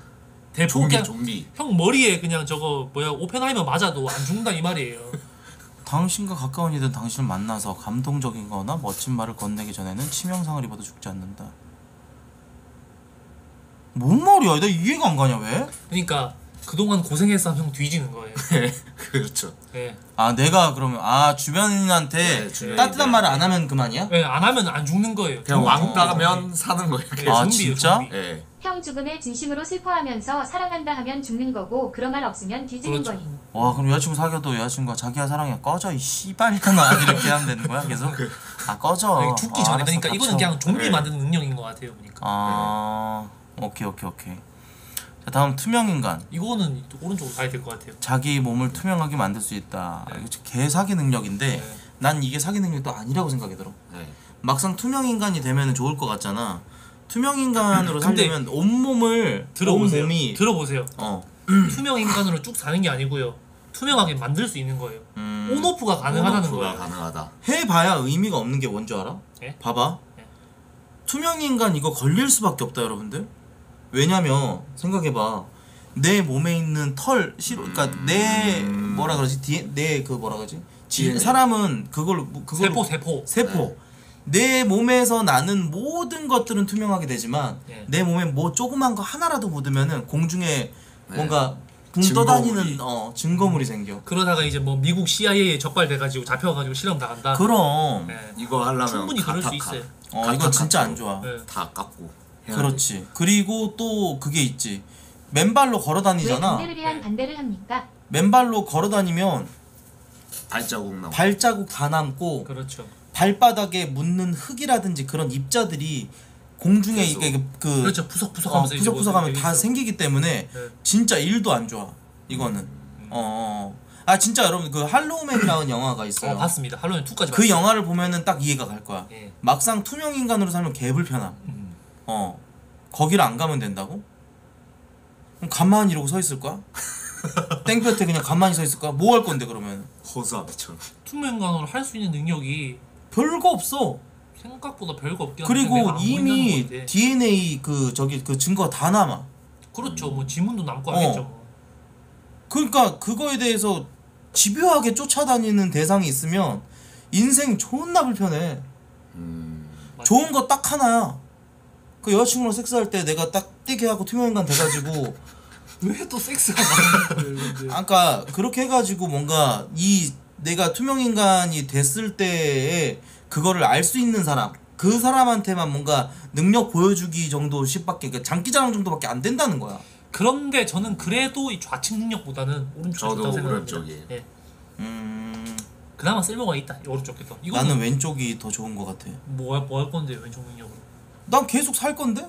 대부분 좀비. 형 머리에 그냥 저거 뭐야 오펜하이머 맞아도 안 죽는다 이 말이에요. 당신과 가까운 이든 당신을 만나서 감동적인거나 멋진 말을 건네기 전에는 치명상을 입어도 죽지 않는다. 뭔 말이야? 나 이해가 안 가냐 왜? 그러니까 그동안 고생해서 형 뒤지는 거예요. 그렇죠. 네. 아 내가 그러면 아 주변인한테 네, 따뜻한 말을 안 하면 그만이야? 네, 안 하면 안 죽는 거예요. 그냥 왕따하면 사는 거예요. 아 진짜? 네. 형 죽음을 진심으로 슬퍼하면서 사랑한다 하면 죽는 거고 그런 말 없으면 뒤지는 거니. 와 그럼 여자친구 사귀어도 여자친구가 자기야 사랑해 꺼져 이 씨발이잖아 이렇게 하면 되는 거야 계속? 아 꺼져. 아니, 죽기 전에. 그러니까 갇혀. 이거는 그냥 좀비 만드는 능력인 것 같아요 보니까. 아 오케이. 자, 다음 투명인간. 이거는 오른쪽으로 가야 될 것 같아요. 자기 몸을 투명하게 만들 수 있다. 네. 개 사기 능력인데 네. 난 이게 사기 능력도 아니라고 생각이 들어. 네. 막상 투명인간이 되면 좋을 것 같잖아. 투명인간으로 살려면 온몸을 들어보세요. 들어보세요. 투명인간으로 쭉 사는 게 아니고요. 투명하게 만들 수 있는 거예요. 온오프가 가능하다는 거예요. 가능하다. 해봐야 의미가 없는 게 뭔지 알아? 네? 봐봐. 네. 투명인간 이거 걸릴 수밖에 없다 여러분들. 왜냐면 생각해봐 내 몸에 있는 털 그러니까 내 뭐라 그러지 내 그 뭐라 그러지 사람은 그걸 세포 네. 내 몸에서 나는 모든 것들은 투명하게 되지만 네. 내 몸에 뭐 조그만 거 하나라도 묻으면은 공중에 네. 뭔가 붕 떠다니는 증거물이 생겨. 그러다가 이제 뭐 미국 CIA에 적발돼가지고 잡혀가지고 실험 당한다. 그럼 네. 이거 하려면 충분히 그럴 수 있어요. 이거 진짜 안 좋아. 네. 다 아깝고. 그렇지. 그리고 또 그게 있지. 맨발로 걸어다니잖아. 왜 반대를 해야 반대를 합니까? 맨발로 걸어다니면 발자국 다 남고. 그렇죠. 발바닥에 묻는 흙이라든지 그런 입자들이 공중에 이게 그렇죠. 푸석푸석하면서 푸석푸석하면 다 생기기 때문에 네. 진짜 일도 안 좋아. 이거는. 아 진짜 여러분 그 할로우맨이라는 영화가 있어요. 봤습니다. 할로우맨 2까지. 그 영화를 보면은 딱 이해가 갈 거야. 네. 막상 투명 인간으로 살면 개불편함. 거기를 안 가면 된다고? 그럼 가만히 이러고 서 있을 거야? 땡볕에 그냥 가만히 서 있을 거야? 뭐 할 건데 그러면? 허수아비처럼. 투명인간으로 할 수 있는 능력이 별거 없어. 생각보다 별거 없긴 한데. 그리고 이미 DNA 그 증거가 다 남아. 그렇죠. 뭐 지문도 남고 하겠죠. 그러니까 그거에 대해서 집요하게 쫓아다니는 대상이 있으면 인생 존나 불편해. 좋은 거 딱 하나야. 그 여자친구랑 섹스할 때 내가 딱 띄게 하고 투명인간 돼가지고 왜 또 섹스가 많아? 아까 그렇게 해가지고 뭔가 이 내가 투명인간이 됐을 때에 그거를 알 수 있는 사람 그 사람한테만 뭔가 능력 보여주기 정도씩밖에 그러니까 장기자랑 정도밖에 안 된다는 거야. 그런데 저는 그래도 이 좌측 능력보다는 오른쪽이 더 오른쪽이에요. 네. 그나마 쓸모가 있다. 오른쪽이 더. 나는 왼쪽이 더 좋은 것 같아. 뭐 할 건데 왼쪽 능력으로? 난 계속 살 건데?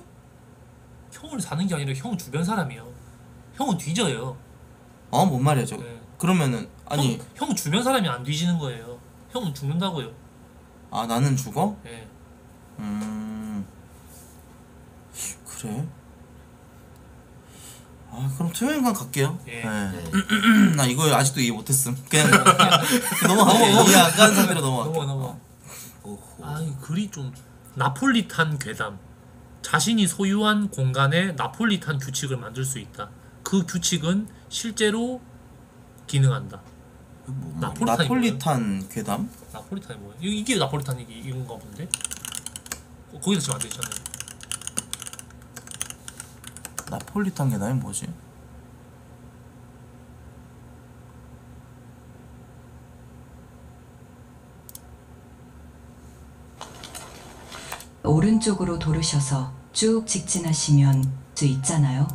형을 사는 게 아니라 형 주변 사람이요. 형은 뒤져요. 뭔 말이야 저. 네. 그러면은 아니 형 주변 사람이 안 뒤지는 거예요. 형은 죽는다고요. 아 나는 죽어? 네. 그래? 아 그럼 투명인간 갈게요. 예. 네. 나 이거 아직도 이해 못했음. 그냥 넘어가고 이해 안 가는 상태로 넘어갈게. 넘어. 아 이 글이 좀. 나폴리탄 괴담. 자신이 소유한 공간에 나폴리탄 규칙을 만들 수 있다. 그 규칙은 실제로 기능한다. 나폴리탄 괴담? 나폴리탄이 뭐예요? 이게 나폴리탄 이건가 본데? 거기서 지금 안 돼 있잖아요. 나폴리탄 계단이 뭐지? 오른쪽으로 도르셔서 쭉 직진하시면 수 있잖아요.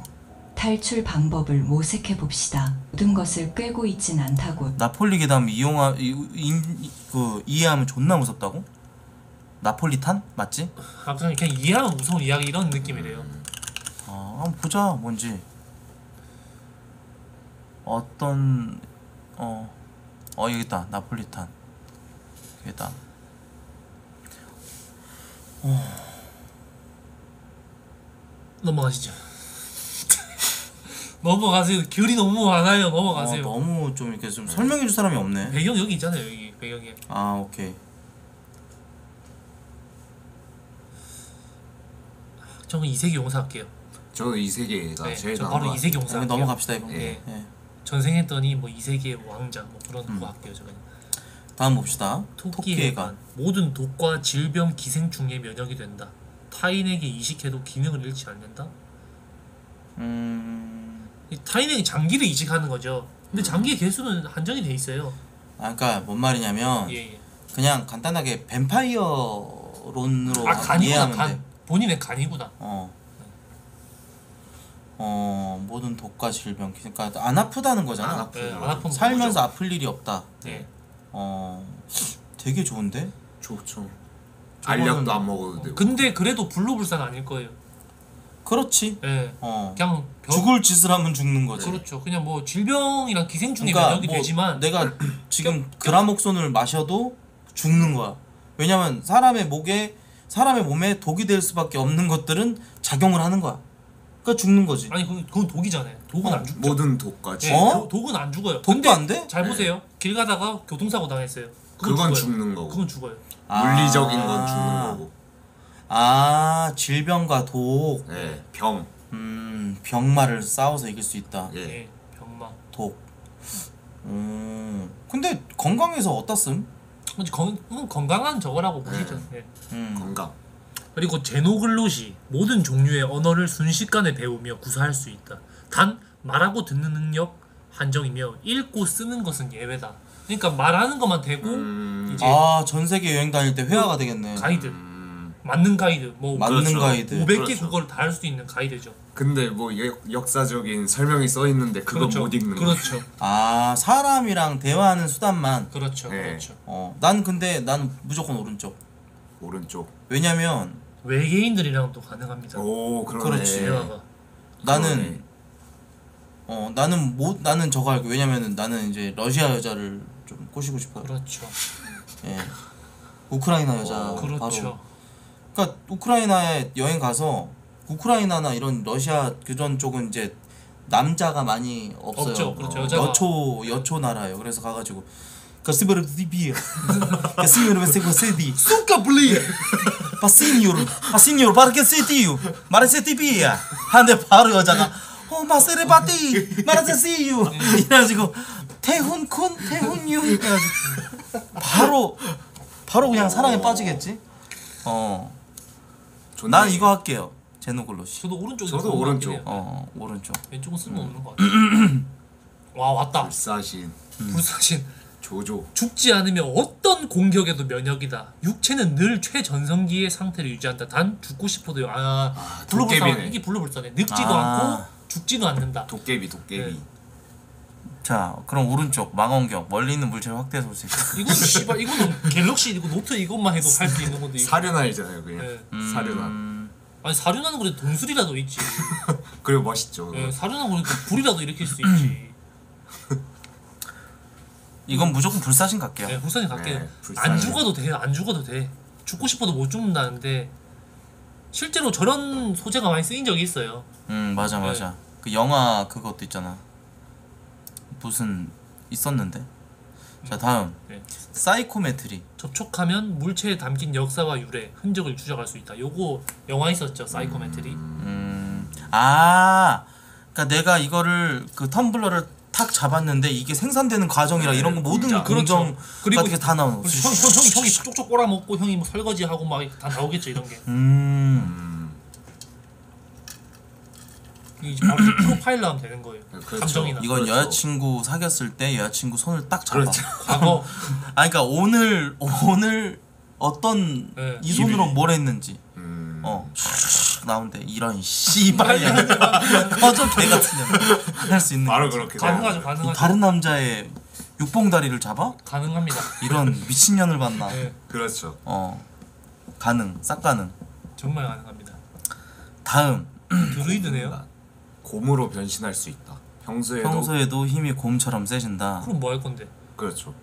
탈출 방법을 모색해 봅시다. 모든 것을 꿰고 있진 않다고. 나폴리 계단 이해하면 존나 무섭다고? 나폴리탄? 맞지? 아 그냥 이해하면 무서운 이야기 이런 느낌이래요. 아 한번 보자 뭔지. 어떤 여기다 나폴리탄 계단. 넘어가시죠. 넘어가세요. 결이 너무 많아요. 넘어가세요. 너무 좀 이렇게 좀 설명해 줄 사람이 없네. 배경 여기 있잖아요. 여기 배경에. 아 오케이. 저는 이세계 용사할게요. 저도 이세계가 네, 제일 나은 것 같아요. 바로 이세계 용사. 넘어갑시다 이번. 예. 예. 전생했더니 뭐 이세계 왕자 뭐 그런 거 할게요. 저는. 다음 봅시다. 토끼의 간. 모든 독과 질병, 기생충에 면역이 된다. 타인에게 이식해도 기능을 잃지 않는다. 타인에게 장기를 이식하는 거죠. 근데 장기의 개수는 한정이 돼 있어요. 아, 그러니까 뭔 말이냐면 그냥 간단하게 뱀파이어론으로 이해하면 돼. 본인의 간이구나. 모든 독과 질병, 그러니까 안 아프다는 거잖아. 안 아픈. 네, 안 아픈 살면서 거죠. 아플 일이 없다. 네. 되게 좋은데? 좋죠. 알약도 안 먹어도 되고. 근데 그래도 불로불산 아닐 거예요. 그렇지. 네. 그냥 죽을 짓을 하면 죽는 거지. 그렇죠. 그냥 뭐 질병이랑 기생충이 그러니까 면역이 뭐 되지만 내가 지금 그라목손을 마셔도 죽는 거야. 왜냐면 사람의 몸에 독이 될 수밖에 없는 것들은 작용을 하는 거야. 그러니까 죽는 거지. 아니 그건 독이잖아요. 독은 안 죽죠. 모든 독까지. 네, 독은 안 죽어요. 독도 안 돼? 잘 보세요. 네. 길 가다가 교통사고 당했어요. 그건 죽는 거고. 그건 죽어요. 물리적인 건 죽는 거고. 아 질병과 독. 네. 병. 병마를 싸워서 이길 수 있다. 예. 네, 병마. 독. 근데 건강에서 어떻음? 건강한 저거라고 보시죠. 네. 건강. 그리고 제노글롯이 모든 종류의 언어를 순식간에 배우며 구사할 수 있다. 단 말하고 듣는 능력 한정이며 읽고 쓰는 것은 예외다. 그러니까 말하는 것만 되고 이제 아 전세계 여행 다닐 때 회화가 되겠네. 가이드 맞는 가이드 뭐 맞는 가이드 500개 그렇죠. 그거를 다 할 수 있는 가이드죠. 근데 뭐 역사적인 설명이 써 있는데 그거 그렇죠. 못 읽는 그렇죠. 거. 아 사람이랑 대화하는 수단만 그렇죠. 네. 그렇죠. 난 근데 난 무조건 오른쪽. 왜냐면 외계인들이랑도 가능합니다. 오 그렇지. 대화가. 나는 나는 나는 저거 할게. 왜냐면은 나는 이제 러시아 여자를 좀 꼬시고 싶어요. 그렇죠. 예. 우크라이나 여자 그렇죠. 바로. 그러니까 우크라이나에 여행 가서 우크라이나나 이런 러시아 그런 쪽은 이제 남자가 많이 없어요. 없죠. 그렇죠. 여자가. 여초 나라예요. 그래서 가 가지고 가스베르디비에. 가스베르세고세디. 수카 블리. 파시니오르 바르케세티유. 마르세티비야. 한데 바로 여자가 마세레바티 마라세시유 이래가지고 태훈쿤 태훈유 이래가지고 바로 그냥 사랑에 빠지겠지. 난 이거 할게요. 제노글로시. 저도 오른쪽. 오른쪽. 왼쪽은 쓸모 없는 거 같아. 와 왔다. 불사신. 조조. 죽지 않으면 어떤 공격에도 면역이다. 육체는 늘 최전성기의 상태를 유지한다. 단 죽고 싶어도요. 불로불사네. 이게 불로불사네. 늙지도 않고. 죽지도 않는다. 도깨비. 네. 자, 그럼 오른쪽 망원경 멀리 있는 물체를 확대해서 볼 수 있다. 이건 씨발 이거는 갤럭시 이거 노트 이것만 해도 할 수 있는 건데. 사륜화이잖아요, 그냥. 네. 사륜화. 아니 사륜화는 그래도 동술이라도 있지. 그리고 멋있죠. 네, 사륜화는 그래도 불이라도 일으킬 수 있지. 이건 무조건 불사신 갈게요. 네, 불사신 갈게요. 네, 안 죽어도 돼요. 안 죽어도 돼. 죽고 싶어도 못 죽는다는데. 실제로 저런 소재가 많이 쓰인 적이 있어요. 맞아. 네. 그 영화 그것도 있잖아. 무슨 있었는데. 자 다음. 네. 사이코메트리. 접촉하면 물체에 담긴 역사와 유래, 흔적을 추적할 수 있다. 요거 영화 있었죠. 사이코메트리. 아, 그러니까 내가 이거를 그 텀블러를 탁 잡았는데 이게 생산되는 과정이라 이런 거 모든 공정 같은 게 다 나오고 형이 쪽쪽 꼬라먹고 형이 뭐 설거지하고 막 다 나오겠죠 이런 게. 이제 바로 프로파일러 하면 되는 거예요. 그렇죠. 감정이나. 이건 그렇죠. 여자친구 사귀었을 때 여자친구 손을 딱 잡아. 그렇죠. 과거. 아 그러니까 오늘 어떤 네. 이 손으로 뭘 했는지. 나온대. 이런 씨발이야. 꺼져 개 같은 년. 할 수 있는. 바로 그렇게. 가능하죠, 가능하죠. 다른 남자의 육봉다리를 잡아? 가능합니다. 이런 미친년을 봤나. 네. 그렇죠. 가능, 싹 가능. 정말 가능합니다. 다음. 드루이드네요. 곰으로 변신할 수 있다. 평소에도 힘이 곰처럼 세진다. 그럼 뭐 할 건데? 그렇죠.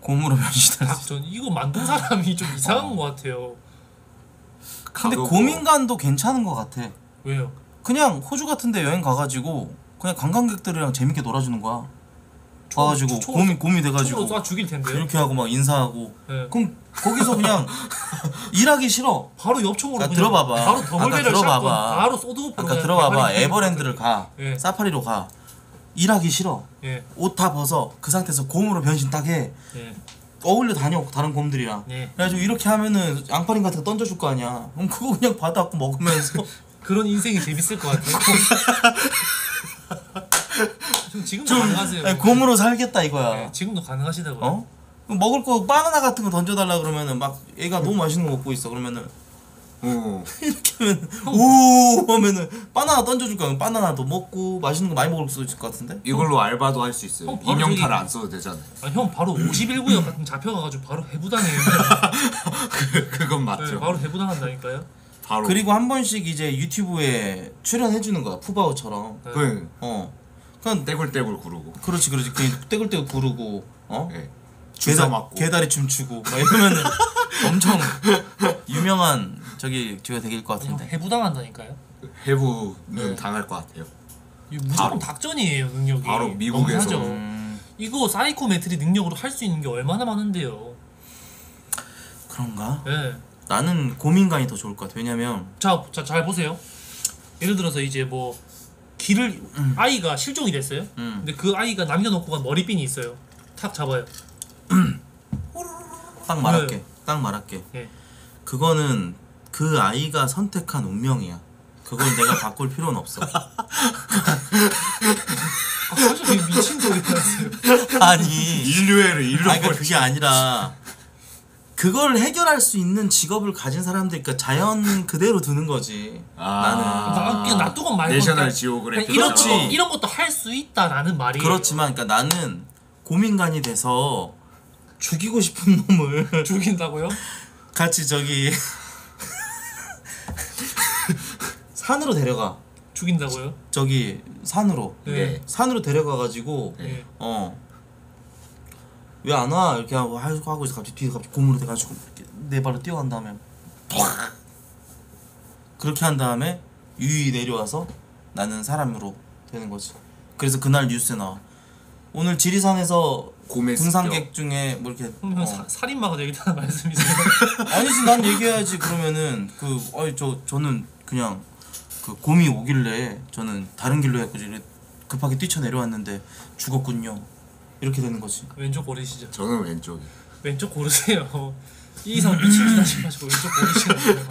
곰으로 변신할 수. 전 이거 만든 사람이 좀 이상한 것 같아요. 근데 곰인간도 괜찮은 것 같아. 왜요? 그냥 호주 같은데 여행 가가지고 그냥 관광객들이랑 재밌게 놀아주는 거야. 가가지고 곰이 돼가지고 쏴 죽일 텐데. 그렇게 하고 막 인사하고. 네. 그럼 거기서 그냥 일하기 싫어. 바로 옆쪽으로. 그러니까 들어봐봐. 바로 더블베리를 샷건. 바로 소드오프. 그러니까 들어봐봐. 에버랜드를 가. 네. 사파리로 가. 일하기 싫어. 네. 옷 다 벗어. 그 상태에서 곰으로 변신 딱 해. 네. 어울려 다녀 다른 곰들이랑. 네. 그래가지고 이렇게 하면은 앙파린 같은 거 던져줄 거 아니야. 그럼 그거 그냥 받아갖고 먹으면서. 그런 인생이 재밌을 것 같아. 지금도 가능하세요. 아니, 곰으로 살겠다 이거야. 네, 지금도 가능하시다고요. 먹을 거 바나나 같은 거 던져달라 그러면은 막 애가 너무 맛있는 거 먹고 있어 그러면은 이렇게 하면 오 하면은 바나나 던져줄 거야. 바나나도 먹고 맛있는 거 많이 먹을 수 있을 것 같은데. 이걸로 알바도 할 수 있어요. 인형탈 안 써도 되잖아요. 아, 형 바로 51구역 같은 잡혀가가지고 바로 해부당해요. 그건 맞죠. 네, 바로 해부당한다니까요. 바로. 그리고 한 번씩 이제 유튜브에 출연해주는 거야. 푸바오처럼. 네. 네. 그냥 떼굴떼굴 구르고. 그렇지. 그 떼굴떼굴 구르고, 예. 주사 맞고. 개다리 춤추고. 막 이러면은 엄청 유명한 저기가 되길 것 같은데. 해부 당한다니까요? 해부는 네. 당할 것 같아요. 무조건 닥전이에요 능력이. 바로 미국에서. 이거 사이코메트리 능력으로 할 수 있는 게 얼마나 많은데요. 그런가? 네. 나는 고민관이 더 좋을 것 같아. 왜냐면 자, 잘 보세요. 예를 들어서 이제 뭐. 길을 아이가 실종이 됐어요. 근데 그 아이가 남겨놓고 간 머리핀이 있어요. 탁 잡아요. 딱 말할게. 네. 그거는 그 아이가 선택한 운명이야. 그건 내가 바꿀 필요는 없어. 사실 미친 소리 같았어요. 아니 인류애를 그러니까 그게 아니라 그걸 해결할 수 있는 직업을 가진 사람들이니까 자연 그대로 두는 거지. 나는 그냥 놔두고 말고 내셔널 지오그래피 이런 것도 할 수 있다라는 말이. 그렇지만 그러니까 나는 고민관이 돼서 죽이고 싶은 놈을 죽인다고요? 같이 저기 산으로 데려가. 죽인다고요? 저기 산으로. 네. 산으로 데려가가지고 네. 왜 안 와? 이렇게 하고 있어. 갑자기 뒤에서 곰으로 돼가지고 이렇게 네 발로 뛰어간 다음에 팍! 그렇게 한 다음에 유유히 내려와서 나는 사람으로 되는 거지. 그래서 그날 뉴스에 나와. 오늘 지리산에서 등산객 중에 뭐 이렇게 살인마가 되겠다는 말씀이세요? 아니지 난 얘기해야지. 그러면은 저는 그냥 그 곰이 오길래 저는 다른 길로 해서 급하게 뛰쳐내려왔는데 죽었군요. 이렇게 되는 거지. 왼쪽 고르시죠. 저는 왼쪽 고르세요. 이 이상 미치지 싶어 가지고 왼쪽 고르시라고요.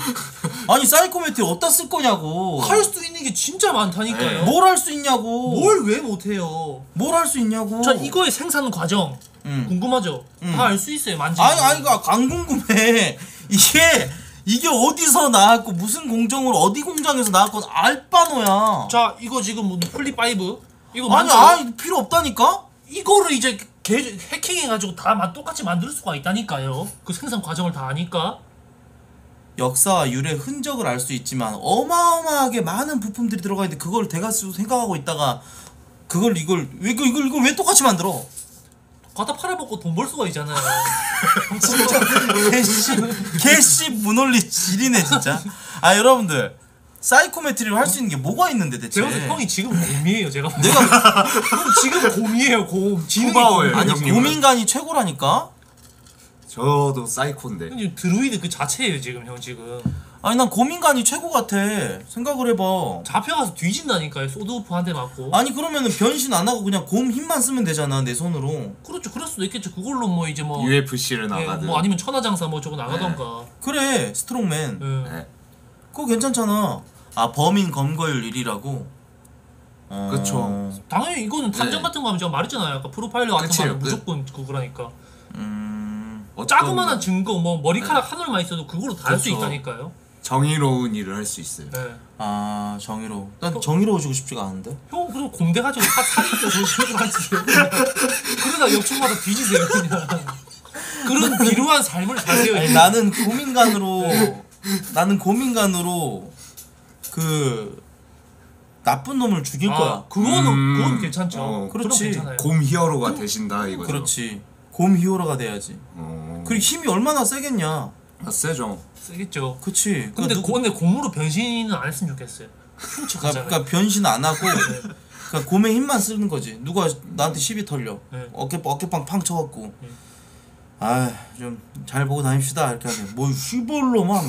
아니 사이코메트리 어디다 쓸 거냐고. 할 수 있는 게 진짜 많다니까요. 뭘 할 수 있냐고. 뭘 왜 못해요. 뭘 할 수 있냐고. 전 이거의 생산 과정 궁금하죠. 다 알 수 있어요. 만지면. 아니 안 궁금해. 이게 어디서 나왔고 무슨 공정으로 어디 공장에서 나왔건 알바노야. 자 이거 지금 뭐 플립5 이거 만져. 아니 필요 없다니까. 이거를 이제 해킹해가지고 다 똑같이 만들 수가 있다니까요. 그 생산 과정을 다 아니까. 역사와 유래 흔적을 알 수 있지만 어마어마하게 많은 부품들이 들어가 있는데 그걸 대가수 생각하고 있다가 이걸 왜 똑같이 만들어? 갖다 팔아먹고 돈 벌 수가 있잖아요. 진짜 개씨 문논리 지리네 진짜. 아 여러분들. 사이코메트리를 할 수 있는 게 뭐가 있는데 대체? 제가 형이 지금 곰이에요. 제가 내가 지금 곰이에요. 곰 지우바오예요. 아니 곰인간이 최고라니까. 저도 사이코인데. 드루이드 그 자체예요 지금 형 지금. 아니 난 고민관이 최고 같아. 생각을 해봐. 잡혀가서 뒤진다니까요. 소드오프 한 대 맞고. 아니 그러면은 변신 안 하고 그냥 곰 힘만 쓰면 되잖아 내 손으로. 그렇죠. 그럴 수도 있겠죠. 그걸로 뭐 이제 뭐 UFC를 나가든 뭐 아니면 천하장사 뭐 저거 나가던가. 네. 그래 스트롱맨. 네. 그거 괜찮잖아. 아 범인 검거율 1위라고. 그렇죠. 당연히 이거는 탐정 같은 거 하면 제가 말했잖아요. 아까 프로파일러 같은 거 하면 무조건 그거라니까. 짜그만한 증거 뭐 머리카락 네. 하나만 있어도 그걸로 다 할 수 있다니까요. 정의로운 일을 할 수 있어요. 네. 아 정의로. 난 정의로워지고 싶지가 않은데. 형 그럼 곰대 가지고 살인자 조심을 하세요. 그러다 역충마다 뒤지세요 그냥. 그런 비루한 삶을 사세요. 아니, 나는 고민관으로 나는 고민관으로 그 나쁜 놈을 죽일 거야. 그건 괜찮죠. 그렇지. 곰 히어로가 되신다 이거죠. 그렇지. 곰 히어로가 돼야지. 그리고 힘이 얼마나 세겠냐. 아 세죠. 세겠죠. 그치. 근데 그러니까 곰으로 변신은 안 했으면 좋겠어요. 그러니까 변신 안 하고 그러니까 곰의 힘만 쓰는 거지. 누가 나한테 시비 털려. 네. 어깨빵 팡 쳐갖고. 네. 아 좀 잘 보고 다닙시다 이렇게 하면 뭐 시벌로만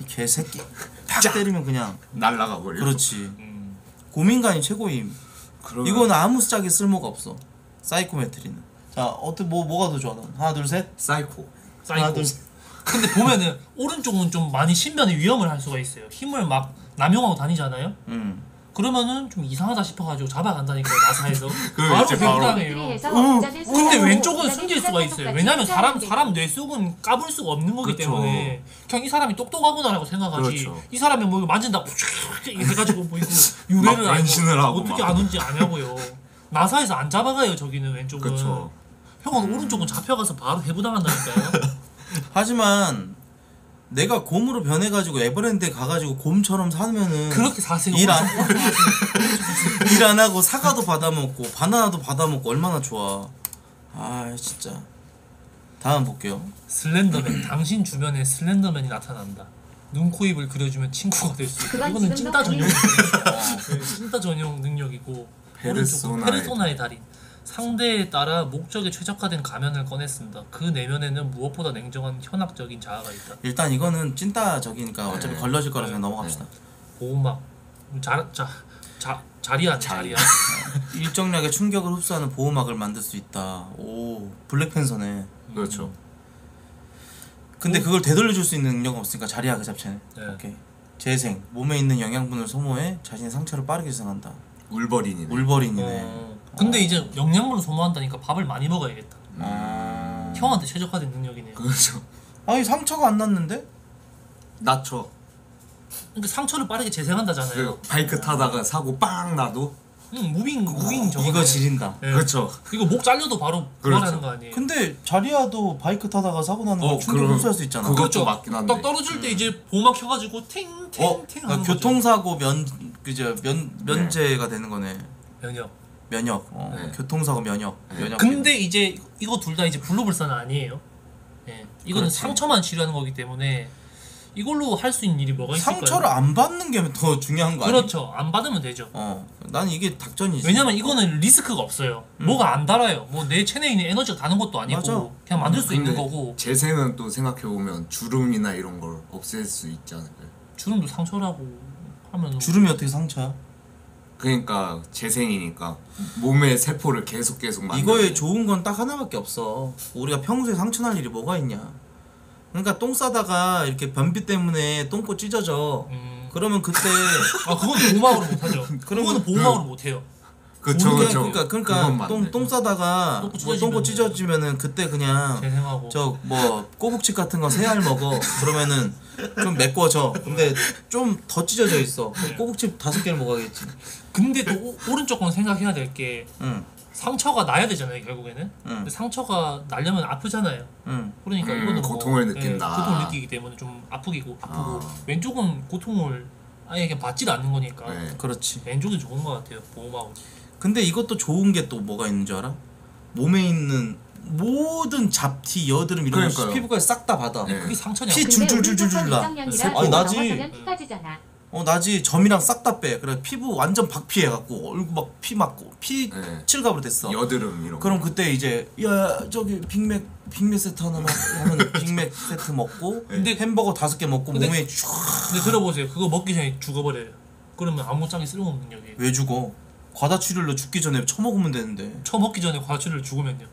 이 개새끼 팍 때리면 그냥 날라가 버려. 그렇지. 고민관이 최고임. 그러면... 이건 아무 짝에 쓸모가 없어. 사이코메트리는. 자 어떻게 뭐가 더 좋아? 하나 둘 셋. 사이코. 하나 둘 셋. 근데 보면은 오른쪽은 좀 많이 신변에 위험을 할 수가 있어요. 힘을 막 남용하고 다니잖아요. 그러면은 좀 이상하다 싶어가지고 잡아간다니까요. 나사에서 바로 변당해요. 근데 왼쪽은 숨길 수가 있어요. 왜냐면 사람 뇌 속은 까불 수가 없는 거기 때문에 그냥 이 사람이 똑똑하구나라고 생각하지. 그렇죠. 이 사람이 뭐 만진다 이래가지고 뭐 유배를 하고 어떻게 안 온지 아냐고요. 나사에서 안 잡아가요 저기는 왼쪽은. 그쵸. 형은 오른쪽은 잡혀가서 바로 해부당한다니까요. 하지만 내가 곰으로 변해가지고 에버랜드에 가가지고 곰처럼 사면은 그렇게 사세요. 일 안 하고 사과도 받아먹고 바나나도 받아먹고 얼마나 좋아. 아 진짜. 다음 볼게요. 슬렌더맨. 당신 주변에 슬렌더맨이 나타난다. 눈, 코, 입을 그려주면 친구가 될 수 있다. 이거는 찐따 전용 찐따 전용 능력이고. 페르소나의 달인. 상대에 따라 목적에 최적화된 가면을 꺼내 쓴다. 그 내면에는 무엇보다 냉정한 현학적인 자아가 있다. 일단 이거는 찐따적이니까 네. 어차피 걸러질 거라서 네. 넘어갑시다. 보호막. 자리야. 일정량의 충격을 흡수하는 보호막을 만들 수 있다. 오, 블랙팬서네. 그렇죠. 근데 그걸 되돌려줄 수 있는 능력은 없으니까 자리야 그 자체는. 네. 오케이. 재생. 몸에 있는 영양분을 소모해 자신의 상처를 빠르게 재생한다. 울버린이네. 근데 이제 영양분을 소모한다니까 밥을 많이 먹어야겠다. 형한테 최적화된 능력이네요. 그렇죠. 아니 상처가 안 났는데? 났죠. 그러니까 상처를 빠르게 재생한다잖아요. 바이크 타다가 사고 빵 나도. 무빙 저거. 이거 지린다. 네. 그렇죠. 이거 목 잘려도 바로 부활하는 거 아니에요? 근데 자리야도 바이크 타다가 사고 나는 거 충분히 흡수할 수 있잖아. 그것도 맞긴 한데. 딱 떨어질 때 이제 보호막 켜가지고 탱탱탱 하는 거죠. 교통사고 면제가 되는 거네. 면역. 네. 교통사고 면역. 근데 이제 이거 둘 다 이제 불로불사는 아니에요. 네. 이거는 그렇지. 상처만 치료하는 거기 때문에 이걸로 할 수 있는 일이 뭐가 있을까요? 상처를 안 받는 게 더 중요한 거 아니에요? 그렇죠. 안 받으면 되죠. 난 이게 닥전이지. 왜냐면 이거는 리스크가 없어요. 뭐가 안 달아요. 뭐 내 체내에 있는 에너지가 다는 것도 아니고 맞아. 그냥 만들 수 있는 거고. 재생은 또 생각해보면 주름이나 이런 걸 없앨 수 있지 않을까요? 주름도 상처라고 하면 주름이 어떻게 상처야? 그러니까 재생이니까 몸의 세포를 계속 만드는 이거에 좋은 건 딱 하나밖에 없어. 우리가 평소에 상처날 일이 뭐가 있냐. 그러니까 똥 싸다가 이렇게 변비 때문에 똥꼬 찢어져. 그러면 그때 아 그건 보호막으로 못하죠. 그건 보호막으로 못해요. 그쵸. 그러니까 똥 싸다가 똥꼬 찢어지면은 그때 그냥 재생하고 저 뭐 꼬북칩 같은 거 세 알 먹어. 그러면은 좀 메꿔져. 근데 좀 더 찢어져 있어. 꼬북칩 5개를 먹어야겠지. 근데 또 오른쪽 건 생각해야 될 게 상처가 나야 되잖아요 결국에는. 근데 상처가 나려면 아프잖아요. 그러니까 이거는 고통을 느낀다. 고통을 느끼기 때문에 좀 아프고 왼쪽은 고통을 아예 그냥 받지도 않는 거니까. 네. 그렇지. 왼쪽이 좋은 것 같아요 보호막은. 근데 이것도 좋은 게 또 뭐가 있는 줄 알아? 몸에 있는 모든 잡티, 여드름 이런 거 피부까지 싹 다 받아. 네. 그게 상처냐? 피 줄줄줄줄 나. 아니 나지. 낮이 점이랑 싹 다 빼. 그래 피부 완전 박피해갖고 얼굴 막 피 맞고 피 칠갑으로 됐어. 여드름 이런. 그럼 그때 이제 야 저기 빅맥 세트 하나만 하면 빅맥 세트 먹고 근데 햄버거 5개 먹고 몸에 쭉. 근데 들어보세요. 그거 먹기 전에 죽어버려요. 그러면 아무짝에 쓸모없는 약이에요. 왜 죽어? 과다출혈로 죽기 전에 처먹으면 되는데. 처먹기 전에 과다출혈로 죽으면요?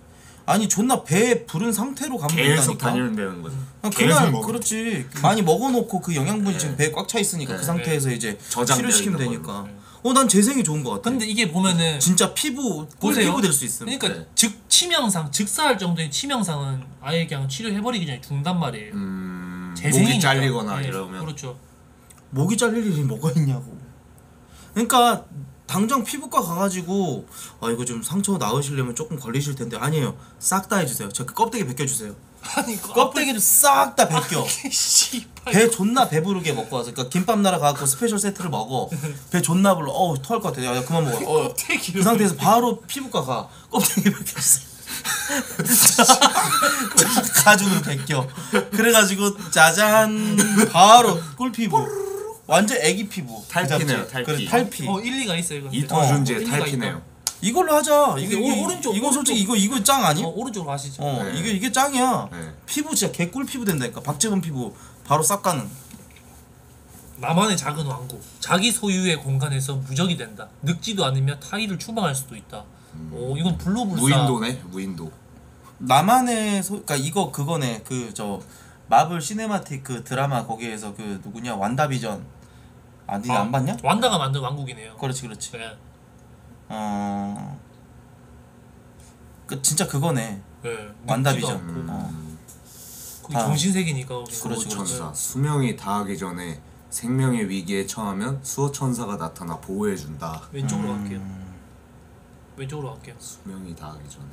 아니 존나 배에 부른 상태로 가면 된다니까. 계속 다니면 되는 거지. 그날 그렇지. 많이 먹어놓고 그 영양분이 지금 배에 꽉 차 있으니까 그 상태에서 이제 치료시키면 되니까. 난 재생이 좋은 것 같아. 근데 이게 보면은 진짜 피부 보세요. 피부 될 수 있음. 그러니까 즉 치명상, 즉사할 정도의 치명상은 아예 그냥 치료해버리기 전에 죽는단 말이에요. 재생이니까. 목이 잘리거나 이러면. 그렇죠. 목이 잘릴 일이 뭐가 있냐고. 그러니까. 당장 피부과 가가지고 아 이거 좀 상처 나으시려면 조금 걸리실 텐데 아니에요 싹 다 해주세요. 저 껍데기 벗겨주세요. 아니 껍데기를 싹 다 벗겨. 배 존나 배부르게 먹고 와서 그러니까 김밥 나라 가갖고 스페셜 세트를 먹어. 배 존나 불러. 어우 토할 것 같아. 야 그만 먹어. 그 상태에서 바로 피부과 가. 껍데기 벗겨주세요. 가죽을 벗겨. 그래가지고 짜잔 바로 꿀피부. 완전 애기 피부. 탈피네요. 탈피. 그래, 탈피. 1,2가 있어요. 이거. 이토준지의 탈피네요. 이걸로 하자. 이게 오른쪽. 이거 솔직히 이거 짱 아니? 오른쪽으로 가시죠. 네. 이게 짱이야. 네. 피부 진짜 개꿀 피부 된다니까. 박재범 피부 바로 싹 가는. 나만의 작은 왕국. 자기 소유의 공간에서 무적이 된다. 늙지도 않으며 타의를 추방할 수도 있다. 오 이건 블루불사. 무인도네. 무인도. 나만의 그러니까 이거 그거네. 그 저 마블 시네마틱 그 드라마 거기에서 그 누구냐 완다비전. 아, 니가 안 봤냐? 완다가 만든 왕국이네요. 그렇지, 그렇지. 네. 그 진짜 그거네. 네. 완다비전. 그게 정신세계니까. 그렇지, 그렇지. 수명이 다하기 전에 생명의 위기에 처하면 수호천사가 나타나 보호해준다. 왼쪽으로 갈게요. 왼쪽으로 갈게요. 수명이 다하기 전에.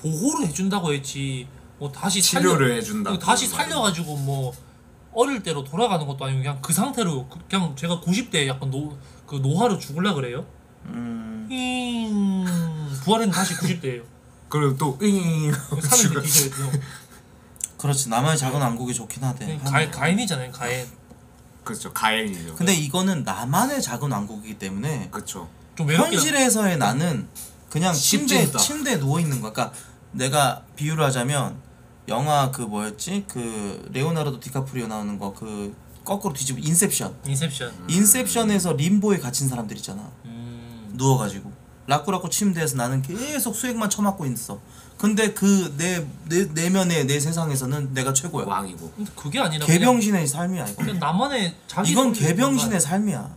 보호를 해준다고 했지. 뭐 다시 치료를 해준다. 다시 살려가지고 뭐. 어릴 때로 돌아가는 것도 아니고 그냥 그 상태로 그냥 제가 90대에 약간 노화로 죽을라 그래요. 부활은 다시 90대예요. 그리고 또 사는 이제 그렇지. 나만의 작은 왕국이 좋긴 하대. 가엔이잖아요. 가엔. 그렇죠. 가엔이죠. 근데 이거는 나만의 작은 왕국이기 때문에 그렇죠. 좀 현실에서의 나는 그냥 침대에 누워 있는 거야. 그러니까 내가 비유를 하자면. 영화 그 뭐였지? 그 레오나르도 디카프리오 나오는 거 그 거꾸로 뒤집은 인셉션. 인셉션에서 림보에 갇힌 사람들 있잖아. 누워가지고 라꾸라꾸 침대에서 나는 계속 수액만 처맞고 있어. 근데 그 내면의 내 세상에서는 내가 최고야. 왕이고. 근데 그게 아니라 개병신의 삶이야. 이건 나만의 자기. 이건 개병신의 삶이야.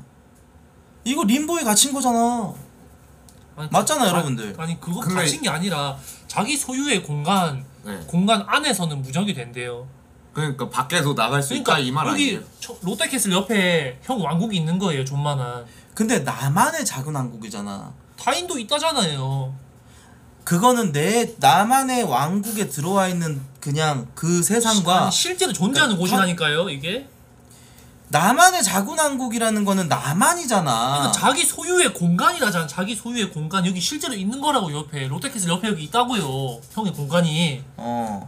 이거 림보에 갇힌 거잖아. 아니, 맞잖아 여러분들. 아니 그거 근데... 갇힌 게 아니라 자기 소유의 공간. 공간 안에서는 무적이 된대요. 그러니까 밖에서 나갈 수 있다 이 말 아니에요? 롯데캐슬 옆에 형 왕국이 있는 거예요. 존만한. 근데 나만의 작은 왕국이잖아. 타인도 있다잖아요. 그거는 나만의 왕국에 들어와 있는 그냥 그 세상과 아니, 실제로 존재하는 그러니까 곳이라니까요. 이게 나만의 작은 왕국이라는 거는 나만이잖아. 그러니까 자기 소유의 공간이라잖아. 자기 소유의 공간 여기 실제로 있는 거라고. 옆에 롯데캐슬 옆에 여기 있다고요. 형의 공간이.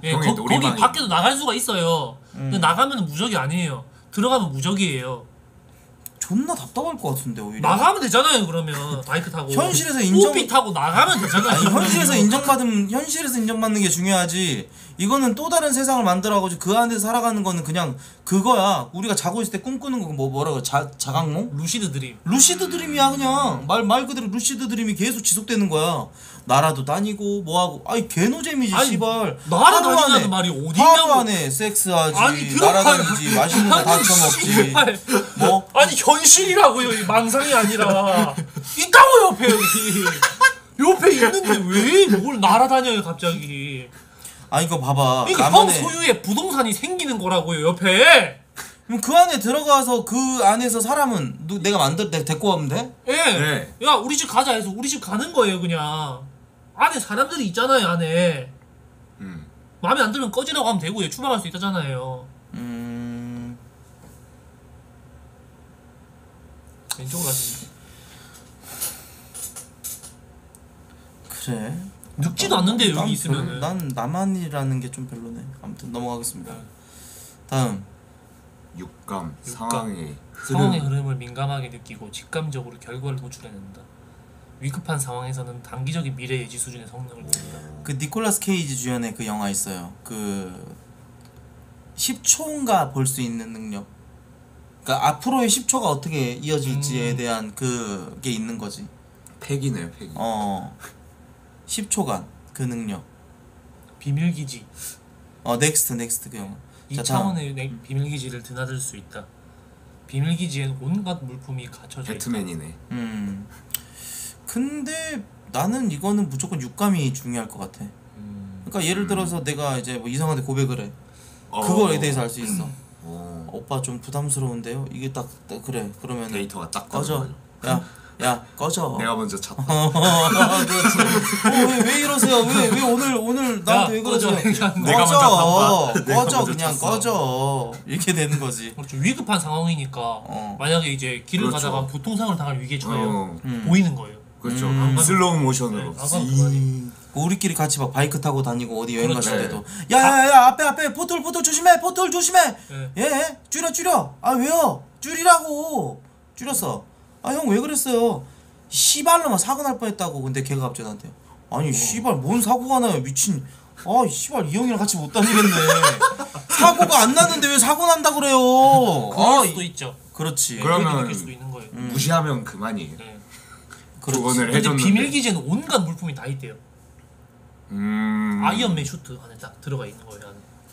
예, 형의 놀이방이. 거기 밖에도 나갈 수가 있어요. 근데 나가면 무적이 아니에요. 들어가면 무적이에요. 존나 답답할 것 같은데 오히려. 나가면 되잖아요. 그러면 바이크 타고 현실에서 호흡이 타고 나가면 되잖아요. 아니, 현실에서 인정받는 게 중요하지. 이거는 또 다른 세상을 만들어가지고 그 안에서 살아가는 거는 그냥 그거야. 우리가 자고 있을 때 꿈꾸는 거 뭐라고 자각몽? 루시드 드림. 루시드 드림이야 그냥. 말 그대로 루시드 드림이 계속 지속되는 거야. 나라도 다니고 뭐하고. 아니 개노잼이지 씨발. 나라 다니는 말이 어디냐고. 하루 안에 섹스하지. 아니, 나라 다니지. 맛있는 거 다 처먹지. 뭐? 아니 현실이라고요. 이 망상이 아니라. 있다고 옆에 여기. 옆에 있는데 왜 이걸 날아다녀요 갑자기. 아 이거 봐봐. 그러니까 형 소유의 부동산이 생기는 거라고요 옆에. 그럼 그 안에 들어가서 그 안에서 사람은 내가 데리고 가면 돼? 예. 야 우리 집 가자 해서 우리 집 가는 거예요 그냥. 안에 사람들이 있잖아요 안에. 마음에 안 들면 꺼지라고 하면 되고요. 추방할 수 있다잖아요. 왼쪽으로 가시죠. 그래. 늙지도 않는데 여기 있으면은. 난 나만이라는 게 좀 별로네. 아무튼 넘어가겠습니다. 다음 육감, 상황의 흐름을 민감하게 느끼고 직감적으로 결과를 도출해낸다. 위급한 상황에서는 단기적인 미래 예지 수준의 성능을 띈다. 그 니콜라스케이지 주연의 그 영화 있어요. 그 10초인가 볼 수 있는 능력. 그러니까 앞으로의 10초가 어떻게 이어질지에 대한 그게 있는 거지. 팩이네요, 팩이. 어. 10초간 그 능력. 비밀기지. 어, 넥스트 그 영화. 이 차원의 비밀기지를 드나들 수 있다. 비밀기지엔 온갖 물품이 갇혀져 있다. 배트맨이네. 근데 나는 이거는 무조건 육감이 중요할 것 같아. 그러니까 예를 들어서 내가 이제 뭐 이상한데 고백을 해. 그거에 대해서 알 수 있어. 오빠 좀 부담스러운데요? 이게 딱 그래. 그러면 데이터가 딱 꺼져. 야 꺼져. 내가 먼저 찾다. 왜 이러세요? 왜 오늘 나한테 왜 그러세요? 꺼져 그냥 꺼져. 이렇게 되는 거지. 그렇죠. 위급한 상황이니까 만약에 이제 길을 그렇죠. 가다가 교통사고를 당할 위기에 처해요. 보이는 거예요. 그렇죠. 슬로우 모션으로. 네, 우리끼리 같이 막 바이크 타고 다니고 어디 여행 그렇지. 갔을 때도 야야야 앞에 포털 조심해 네. 예 줄여 아 왜요 줄이라고 줄였어. 아 형 왜 그랬어요? 씨발로만 사고 날 뻔했다고. 근데 걔가 갑자기 나한테 아니 씨발 뭔 사고가 나요 미친. 아 씨발 이 형이랑 같이 못 다니겠네. 사고가 안 났는데 왜 사고 난다 그래요. 그럴 수도 있죠. 그렇지. 그러면 수도 있는 거예요. 무시하면 그만이에요. 네. 조언을 해줬는데 비밀기지에는 온갖 물품이 다 있대요. 아이언맨 슈트 안에 딱 들어가 있는 거예요.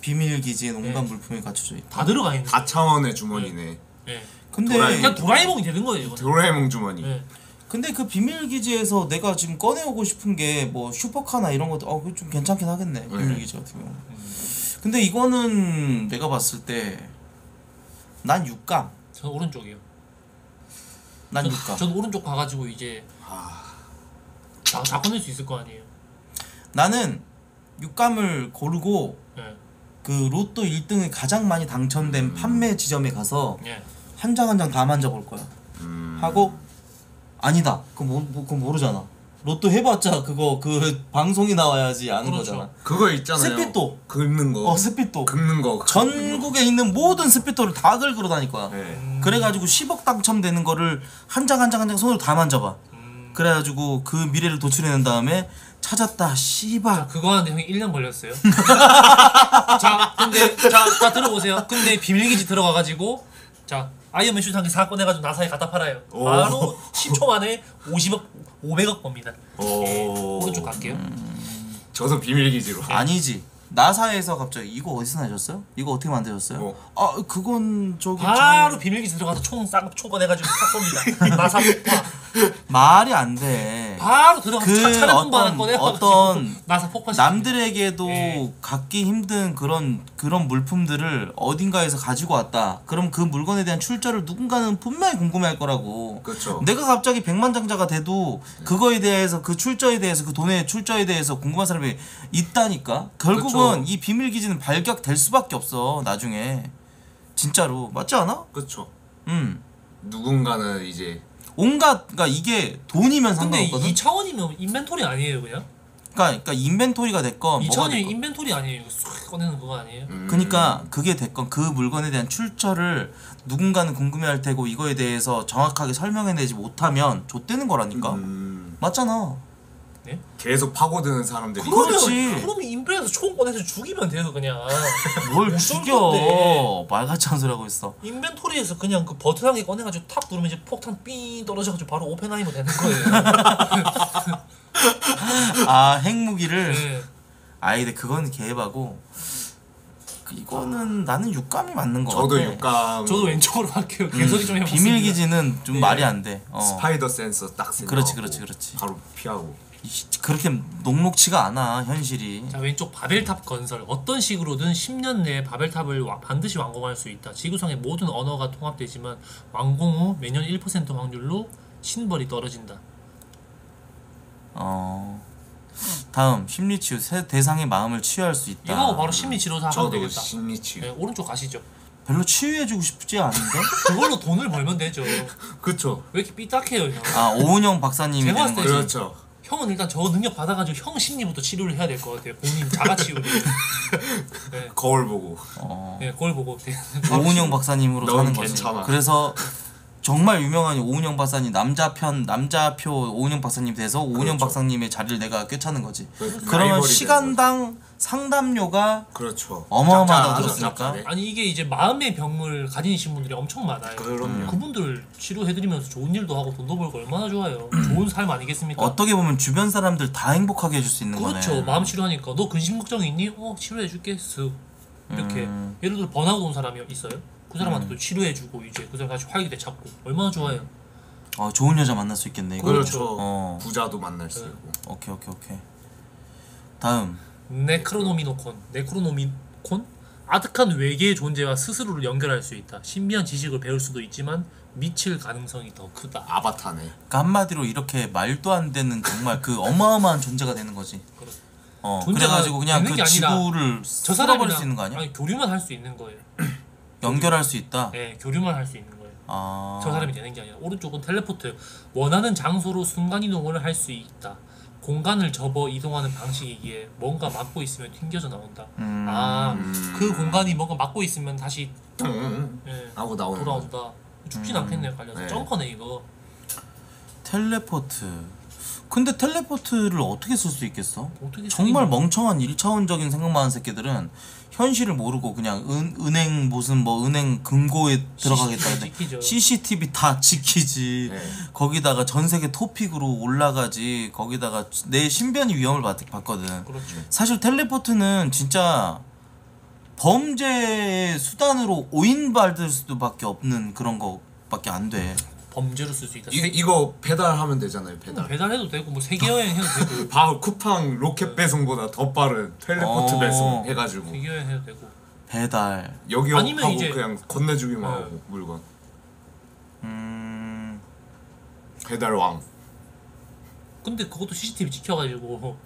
비밀기지에 온갖 네. 물품이 갖춰져 있다. 다 들어가 있는 다 차원의 주머니네. 네. 네. 근데 그냥 도라에몽이 되는 거예요. 이거는. 도라에몽 주머니. 네. 근데 그 비밀기지에서 내가 지금 꺼내오고 싶은 게 뭐 슈퍼카나 이런 것도 그거 좀 괜찮긴 하겠네. 비밀기지 같은 경우. 근데 이거는 내가 봤을 때 난 육감. 전 오른쪽이요. 난 육감. 전 오른쪽 가가지고 이제 다 꺼낼 수 있을 거 아니에요. 나는 육감을 고르고 네. 그 로또 1등이 가장 많이 당첨된 판매 지점에 가서 네. 한 장 한 장 다 만져볼 거야. 하고 아니다. 그건 모르잖아. 로또 해봤자 그거 그 방송이 나와야지 아는 그렇죠. 거잖아. 그거 있잖아요. 스피또 긁는 거. 스피또 긁는 거. 전국에 있는 모든 스피또를 다 긁으러 다닐 거야. 네. 그래가지고 10억 당첨되는 거를 한 장 한 장 한 장 손으로 다 만져봐. 그래가지고 그 미래를 도출해낸 다음에 찾았다 씨발. 자, 그거 하는데 형이 1년 걸렸어요. 자 근데 자 들어보세요. 근데 비밀기지 들어가가지고 자 아이언맨 슈트 한 개 사건해가지고 나사에 갖다 팔아요. 바로 10초 만에 500억 법니다. 오른쪽 갈게요. 저도 비밀기지로. 아니지. 나사에서 갑자기 이거 어디서 나셨어요? 이거 어떻게 만드셨어요? 아 그건 저기 바로 비밀기지 들어가서 총 꺼내가지고 탁 쏩니다. 나사 폭파. 말이 안 돼. 바로 들어가서 어떤 나사 폭파. 남들에게도 네. 갖기 힘든 그런 물품들을 어딘가에서 가지고 왔다. 그럼 그 물건에 대한 출처를 누군가는 분명히 궁금해할 거라고. 그렇죠. 내가 갑자기 백만장자가 돼도 그거에 대해서 그 출처에 대해서 그 돈의 출처에 대해서 궁금한 사람이 있다니까. 결국은 그렇죠. 이 비밀기지는 발각될 수밖에 없어 나중에. 진짜로 맞지 않아? 그렇죠. 누군가는 이제. 온갖 그러니까 이게 돈이면 상관없거든. 근데 이 차원이면 인벤토리 아니에요 그냥? 그러니까 인벤토리가 됐건 이 차원이면 인벤토리 아니에요. 쑥 꺼내는 그거 아니에요? 그러니까 그게 됐건 그 물건에 대한 출처를 누군가는 궁금해할 테고 이거에 대해서 정확하게 설명해내지 못하면 좆되는 거라니까. 맞잖아. 네? 계속 파고드는 사람들이. 그렇지. 그러면 인벤에서 총 꺼내서 죽이면 돼요 그냥. 뭘 죽여. 말 같지 않은 소리 하고 있어. 인벤토리에서 그냥 그 버튼 한 개 꺼내가지고 탁 누르면 이제 폭탄 삥 떨어져가지고 바로 오펜하이머 되는 거예요. 아 핵무기를. 네. 아이 근데 그건 개바고. 이거는 나는 육감이 맞는 거 같아. 저도 육감. 저도 왼쪽으로 갈게요. 개소리 좀 해봤습니다. 비밀기지는 좀 네. 말이 안 돼. 스파이더 센서 딱 쓰고. 그렇지. 바로 피하고. 그렇게 녹록치가 않아 현실이. 자 왼쪽 바벨탑 건설. 어떤 식으로든 10년 내에 바벨탑을 반드시 완공할 수 있다. 지구상의 모든 언어가 통합되지만 완공 후 매년 1% 확률로 신벌이 떨어진다. 다음 심리치유. 대상의 마음을 치유할 수 있다. 이거 바로 심리치료사 하면 되겠다. 심리치유. 네, 오른쪽 가시죠. 별로 치유해주고 싶지 않은데? 그걸로 돈을 벌면 되죠. 그쵸. 왜 이렇게 삐딱해요 형. 아 오은영 박사님이 되는 거죠. 그렇죠. 형은 일단 저 능력 받아가지고 형 심리부터 치료를 해야 될 것 같아요. 본인 자가 치유를. 네. 거울 보고. 네, 거울 보고. 오은영 박사님으로 사는 거지. 그래서 정말 유명한 오은영 박사님 남자표 오은영 박사님 돼서 오은영 박사님의 자리를 내가 꿰차는 거지. 그러면 시간당 상담료가 그렇죠. 어마어마하다고 들었으니까. 아니 이게 이제 마음의 병을 가지신 분들이 엄청 많아요. 그럼요. 그분들 치료해드리면서 좋은 일도 하고 돈도 벌고 얼마나 좋아요. 좋은 삶 아니겠습니까? 어떻게 보면 주변 사람들 다 행복하게 해줄 수 있는 거네. 그렇죠. 마음 치료하니까 너 근심 걱정이 있니? 치료해줄게. 쓱 이렇게. 예를 들어 번아웃 온 사람이 있어요. 그 사람한테도 치료해주고 이제 그 사람 다시 활기 되찾고 얼마나 좋아요. 아 좋은 여자 만날 수 있겠네. 이거. 그렇죠. 부자도 만날 수 있고. 오케이. 다음. 네크로노미노콘. 네크로노미콘? 아득한 외계의 존재와 스스로를 연결할 수 있다. 신비한 지식을 배울 수도 있지만 미칠 가능성이 더 크다. 아바타네. 그러니까 한마디로 이렇게 말도 안 되는 정말 그 어마어마한 존재가 되는 거지. 그렇죠. 그래가지고 그냥 그 지구를 쓸어버릴 수 있는 거 아니야? 아니 교류만 할 수 있는 거예요. 연결할 수 있다? 네, 교류만 할 수 있는 거예요. 아... 저 사람이 되는 게 아니라. 오른쪽은 텔레포트. 원하는 장소로 순간이동을 할 수 있다. 공간을 접어 이동하는 방식이기에 뭔가 막고 있으면 튕겨져 나온다. 아, 그 공간이 뭔가 막고 있으면 다시 네, 하고 나오는 돌아온다. 죽진 않겠네요. 갈려서. 네. 쩡커네 이거. 텔레포트. 근데 텔레포트를 어떻게 쓸 수 있겠어? 어떻게 정말 멍청한 1차원적인 생각만 하는 새끼들은 현실을 모르고 그냥 은행 무슨 뭐 은행 금고에 들어가겠다. CCTV 다 지키지. 네. 거기다가 전 세계 토픽으로 올라가지. 거기다가 내 신변이 위험을 받거든. 그렇죠. 사실 텔레포트는 진짜 범죄의 수단으로 오인받을 수밖에 없는 그런 거밖에 안 돼. 범죄로 쓸 수 있다. 이거 배달하면 되잖아요. 배달해도 되고 뭐 세계 여행 해도 되고. 바로 쿠팡 로켓 배송보다 더 빠른 텔레포트 배송 해가지고. 세계 여행 해도 되고. 배달. 여기 오고 이제... 그냥 건네주기만 하고 물건. 배달왕. 근데 그것도 CCTV 지켜가지고.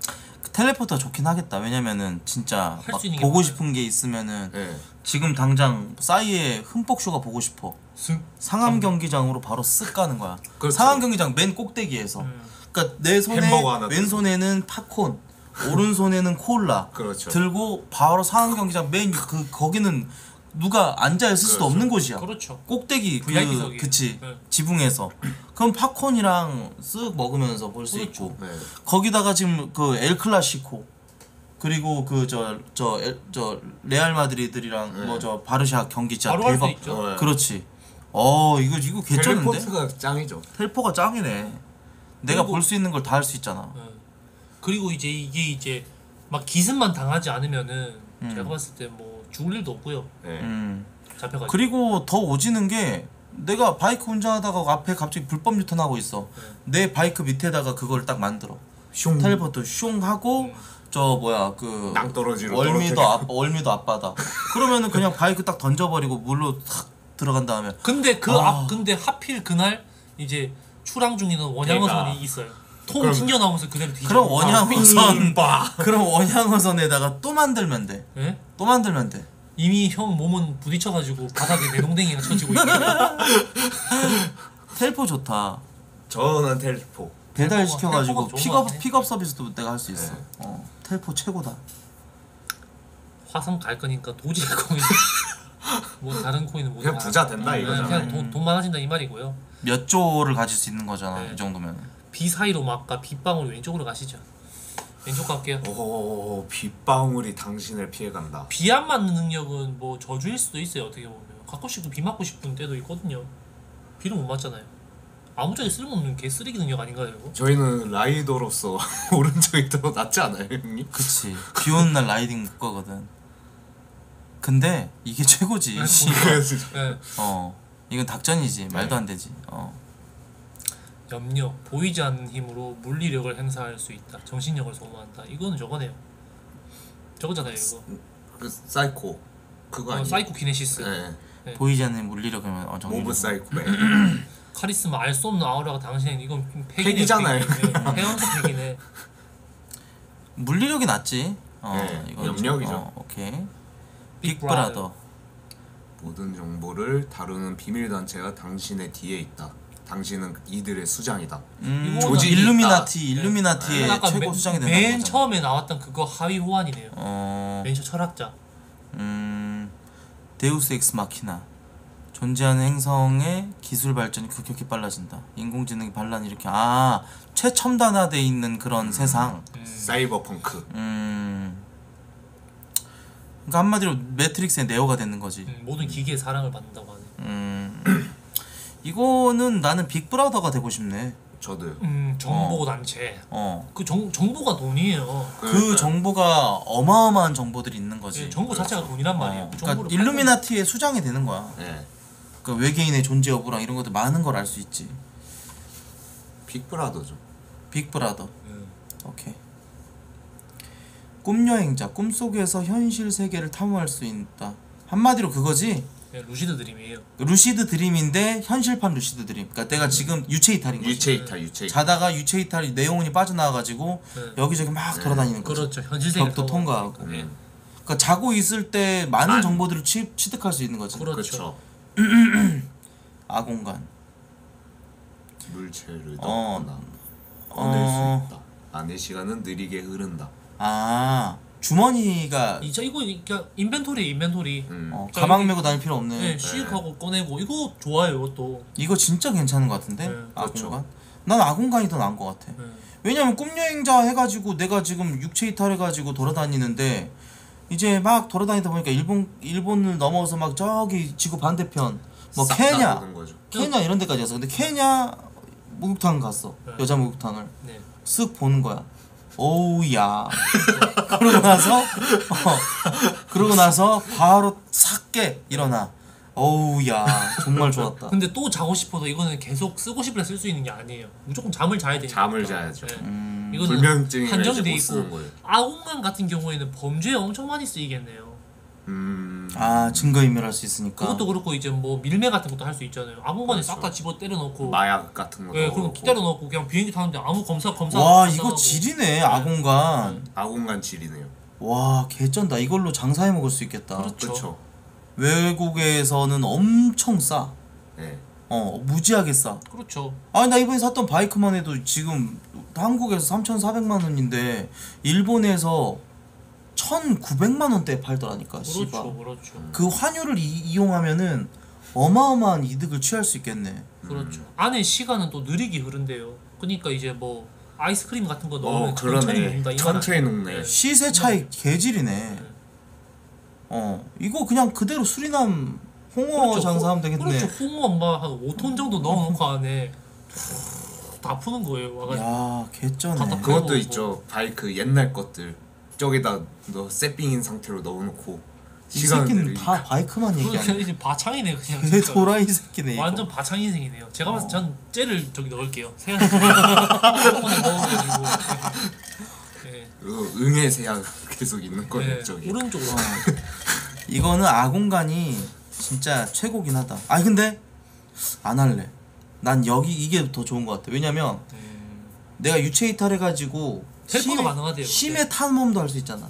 텔레포트가 좋긴 하겠다. 왜냐면은 진짜 막 보고 싶은 게 있으면은 네. 지금 당장 싸이의 흠뻑쇼가 보고 싶어. 상암 경기장으로 바로 쓱 가는 거야. 그렇죠. 상암 경기장 맨 꼭대기에서. 그러니까 내 손에 왼손에는 팝콘, 오른손에는 콜라. 그렇죠. 들고 바로 상암 경기장 맨 거기는 누가 앉아 있을 수도 없는 곳이야. 그렇죠. 꼭대기 그치 네. 지붕에서. 그럼 팝콘이랑 쓱 먹으면서 볼 수 있고. 네. 거기다가 지금 그 엘클라시코 그리고 그 저 레알 마드리드랑 네. 뭐 저 바르샤 경기 진짜 바로 대박. 할 수 있죠. 네. 그렇지. 이거 괜찮은데. 텔레포트가 짱이죠. 텔포가 짱이네. 내가 볼 수 있는 걸 다 할 수 있잖아. 네. 그리고 이제 이게 이제 막 기습만 당하지 않으면은 제가 봤을 때 뭐 죽을 일도 없고요. 네. 잡혀가지고. 그리고 더 오지는 게 내가 바이크 운전하다가 앞에 갑자기 불법 유턴하고 있어. 네. 내 바이크 밑에다가 그걸 딱 만들어. 슝. 텔레포트 슝 하고 저 뭐야 그 월미도 앞바다. 그러면은 그냥 바이크 딱 던져버리고 물로 탁 들어간 다음에. 근데 근데 하필 그날 이제 출항 중이던 원양어선이 있어요. 통 튕겨 나오면서 그대로 뒤져. 그럼 원양어선 그럼 원양어선에다가 또 만들면 돼. 예? 또 만들면 돼. 이미 형 몸은 부딪혀가지고 바닥에 내동댕이랑 쳐지고 있네. 텔포 좋다. 저는 텔포. 배달 시켜가지고 픽업 서비스도 내가 할 수 있어. 네. 텔포 최고다. 화성 갈 거니까 도지 코인. 뭐 다른 코인은 뭐 그냥 부자 된다 이거잖아. 그냥 돈 많아진다 이 말이고요. 몇 조를 가질 수 있는 거잖아. 네. 이 정도면. 비사이로 막가 빗방울 왼쪽으로 가시죠. 왼쪽 갈게요. 오, 빗방울이 당신을 피해간다. 비 안 맞는 능력은 뭐 저주일 수도 있어요. 어떻게 보면 가끔씩 비 맞고 싶은 때도 있거든요. 비를 못 맞잖아요. 아무짝에 쓸모없는 개 쓰레기 능력 아닌가요? 이거? 저희는 라이더로서 오른쪽이 더 낫지 않아요, 형님? 그치. 비 오는 날 라이딩 못 가거든. 근데 이게 최고지. 네. 이건 닥전이지. 네. 말도 안 되지. 염력. 보이지 않는 힘으로 물리력을 행사할 수 있다. 정신력을 소모한다. 이거는 저거네요. 저거잖아요, 이거. 그 사이코. 그거 아니에요? 사이코 키네시스. 네. 네. 보이지 않는 물리력이면 모브 사이코맨. 카리스마, 알 수 없는 아우라가 당신은 이건 팩이잖아요. 해왕성 팩이네. 물리력이 낫지. 네, 이건 염력이죠. 오케이. 빅브라더. 모든 정보를 다루는 비밀 단체가 당신의 뒤에 있다. 당신은 이들의 수장이다. 조직 일루미나티, 일루미나티의 네. 최고 수장이 된다. 맨 처음에 나왔던 그거 하위 호환이네요. 맨 처음 철학자. 데우스 엑스 마키나. 존재하는 행성의 기술 발전이 급격히 빨라진다. 인공지능이 반란 일으켜. 아, 최첨단화돼 있는 그런 세상. 사이버펑크. 그러니까 한마디로 매트릭스의 네오가 되는 거지. 모든 기계의 사랑을 받는다고 하네. 이거는 나는 빅브라더가 되고 싶네. 저도요. 정보 단체. 그 정보가 돈이에요. 그 정보가 어마어마한 정보들이 있는 거지. 네, 정보 자체가 돈이란 말이에요. 그러니까 일루미나티의 수장이 되는 거야. 네. 그러니까 외계인의 존재 여부랑 이런 것들 많은 걸 알 수 있지. 빅브라더죠. 빅브라더. 오케이. 꿈여행자. 꿈속에서 현실 세계를 탐험할 수 있다. 한마디로 그거지? 네, 루시드 드림이에요. 루시드 드림인데 현실판 루시드 드림. 그러니까 내가 지금 유체이탈인 거지. 유체이탈. 자다가 유체이탈 내용이 빠져나와가지고 여기저기 막 돌아다니는 거죠. 그렇죠. 현실 세계 벽도 통과하고. 네. 그러니까 자고 있을 때 많은 정보들을 취득할 수 있는 거지. 그렇죠. 아공간. 물체를 넣거나 꺼낼 수 있다. 안의 시간은 느리게 흐른다. 아, 주머니가 이거 그러니까 인벤토리. 가방 메고 다닐 필요 없는. 네, 시식하고 꺼내고 이거 좋아요. 이것도 이거 진짜 괜찮은 것 같은데. 아공간. 난 아공간이 더 나은 것 같아. 왜냐면 꿈여행자 해가지고 내가 지금 육체 이탈해가지고 돌아다니는데 이제 막 돌아다니다 보니까 일본을 넘어서 막 저기 지구 반대편 뭐 케냐 이런 데까지 갔어. 근데 케냐 목욕탕 갔어. 여자 목욕탕을 쓱 보는 거야. 오우야. 그러고 나서 바로 싹 깨 일어나. 어우야, 정말 좋았다. 근데 또 자고 싶어도 이거는 계속 쓰고 싶을 때 쓸 수 있는 게 아니에요. 무조건 잠을 자야 되니까. 잠을 자야죠. 네. 이거는 불면증이 한정이 돼 있고. 아공간 같은 경우에는 범죄에 엄청 많이 쓰이겠네요. 아, 증거인멸할 수 있으니까. 그것도 그렇고 이제 뭐 밀매 같은 것도 할 수 있잖아요. 아공간에 싹 다 집어 때려 넣고. 마약 같은 것도. 네, 그럼 때려 넣고 그냥 비행기 타는데 아무 검사. 와, 이거 지리네. 네. 아공간. 아공간 지리네요. 와, 개쩐다. 이걸로 장사해 먹을 수 있겠다. 그렇죠. 외국에서는 엄청 싸. 네. 무지하게 싸. 그렇죠. 아니, 나 이번에 샀던 바이크만 해도 지금 한국에서 3,400만 원인데 일본에서 1,900만 원대에 팔더라니까. 그렇죠. 그 환율을 이용하면은 어마어마한 이득을 취할 수 있겠네. 그렇죠. 안에 시간은 또 느리게 흐른대요. 그러니까 이제 뭐 아이스크림 같은 거 넣으면 천천히 녹네. 시세 차이 개질이네. 네. 이거 그냥 그대로 수리남 홍어 장사하면 되겠네. 그렇죠. 홍어 막 한 5톤 정도 넣어놓고 안에 다 푸는 거예요. 와가지고. 야, 개쩌네. 그것도 있죠. 바이크 옛날 것들 저기다 너 세핑인 상태로 넣어놓고. 이 새끼는 다 바이크만 얘기하네. 이제 바창이네 그냥. 내 도라이 새끼네. 이거. 완전 바창 인생이네요. 제가 봤을 때 전 쟤를 저기 넣을게요. 새야. 응의 세약 계속 있는 거예요. 저기 오른쪽으로. 이거는 아공간이 진짜 최고긴 하다. 아니 근데 안 할래. 난 여기 이게 더 좋은 것 같아. 왜냐면 내가 유체 이탈해가지고 텔포도 가능하대요. 심해 탐험도 할 수 있잖아.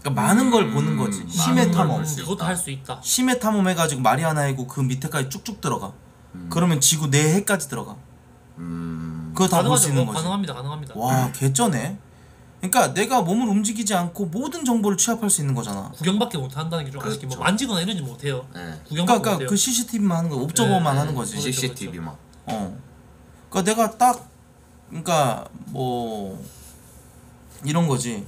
그러니까 많은 걸 보는 거지. 심해 탐험. 그것도 할 수 있다. 심해 탐험해가지고 마리아나 해고 그 밑에까지 쭉쭉 들어가. 그러면 지구 내 해까지 들어가. 그거 다 볼 수 있는 거지. 가능합니다. 와, 개쩌네. 그러니까 내가 몸을 움직이지 않고 모든 정보를 취합할 수 있는 거잖아. 구경밖에 못 한다는 게 좀 아쉽긴. 뭐 만지거나 이러지 못해요. 네. 그러니까 그 CCTV만 하는 거, 옵저버만 하는 거지. CCTV만. 그러니까 내가 딱, 그러니까 뭐 이런 거지.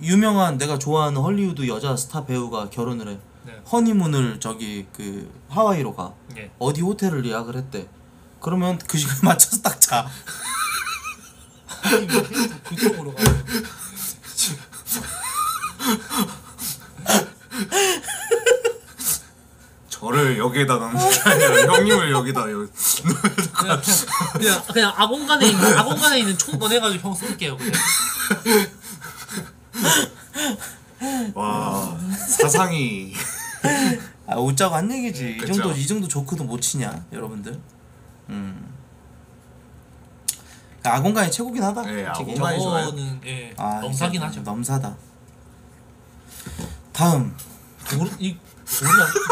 유명한 내가 좋아하는 헐리우드 여자 스타 배우가 결혼을 해. 네. 허니문을 저기 그 하와이로 가. 네. 어디 호텔을 예약을 했대. 그러면 그 시간에 맞춰서 딱 자. 그쪽으로 가. 저를 여기에다 넣는 게 아니라 형님을 여기다 그냥 아공간에 있는 총 꺼내가지고 형 쏠게요. 와, 사상이. 아, 웃자고 한 얘기지. 이 정도 조크도 못 치냐 여러분들. 아공간이 최고긴 하다. 네, 아공간이 좋아요. 예, 넘사긴 하죠. 넘사다. 다음.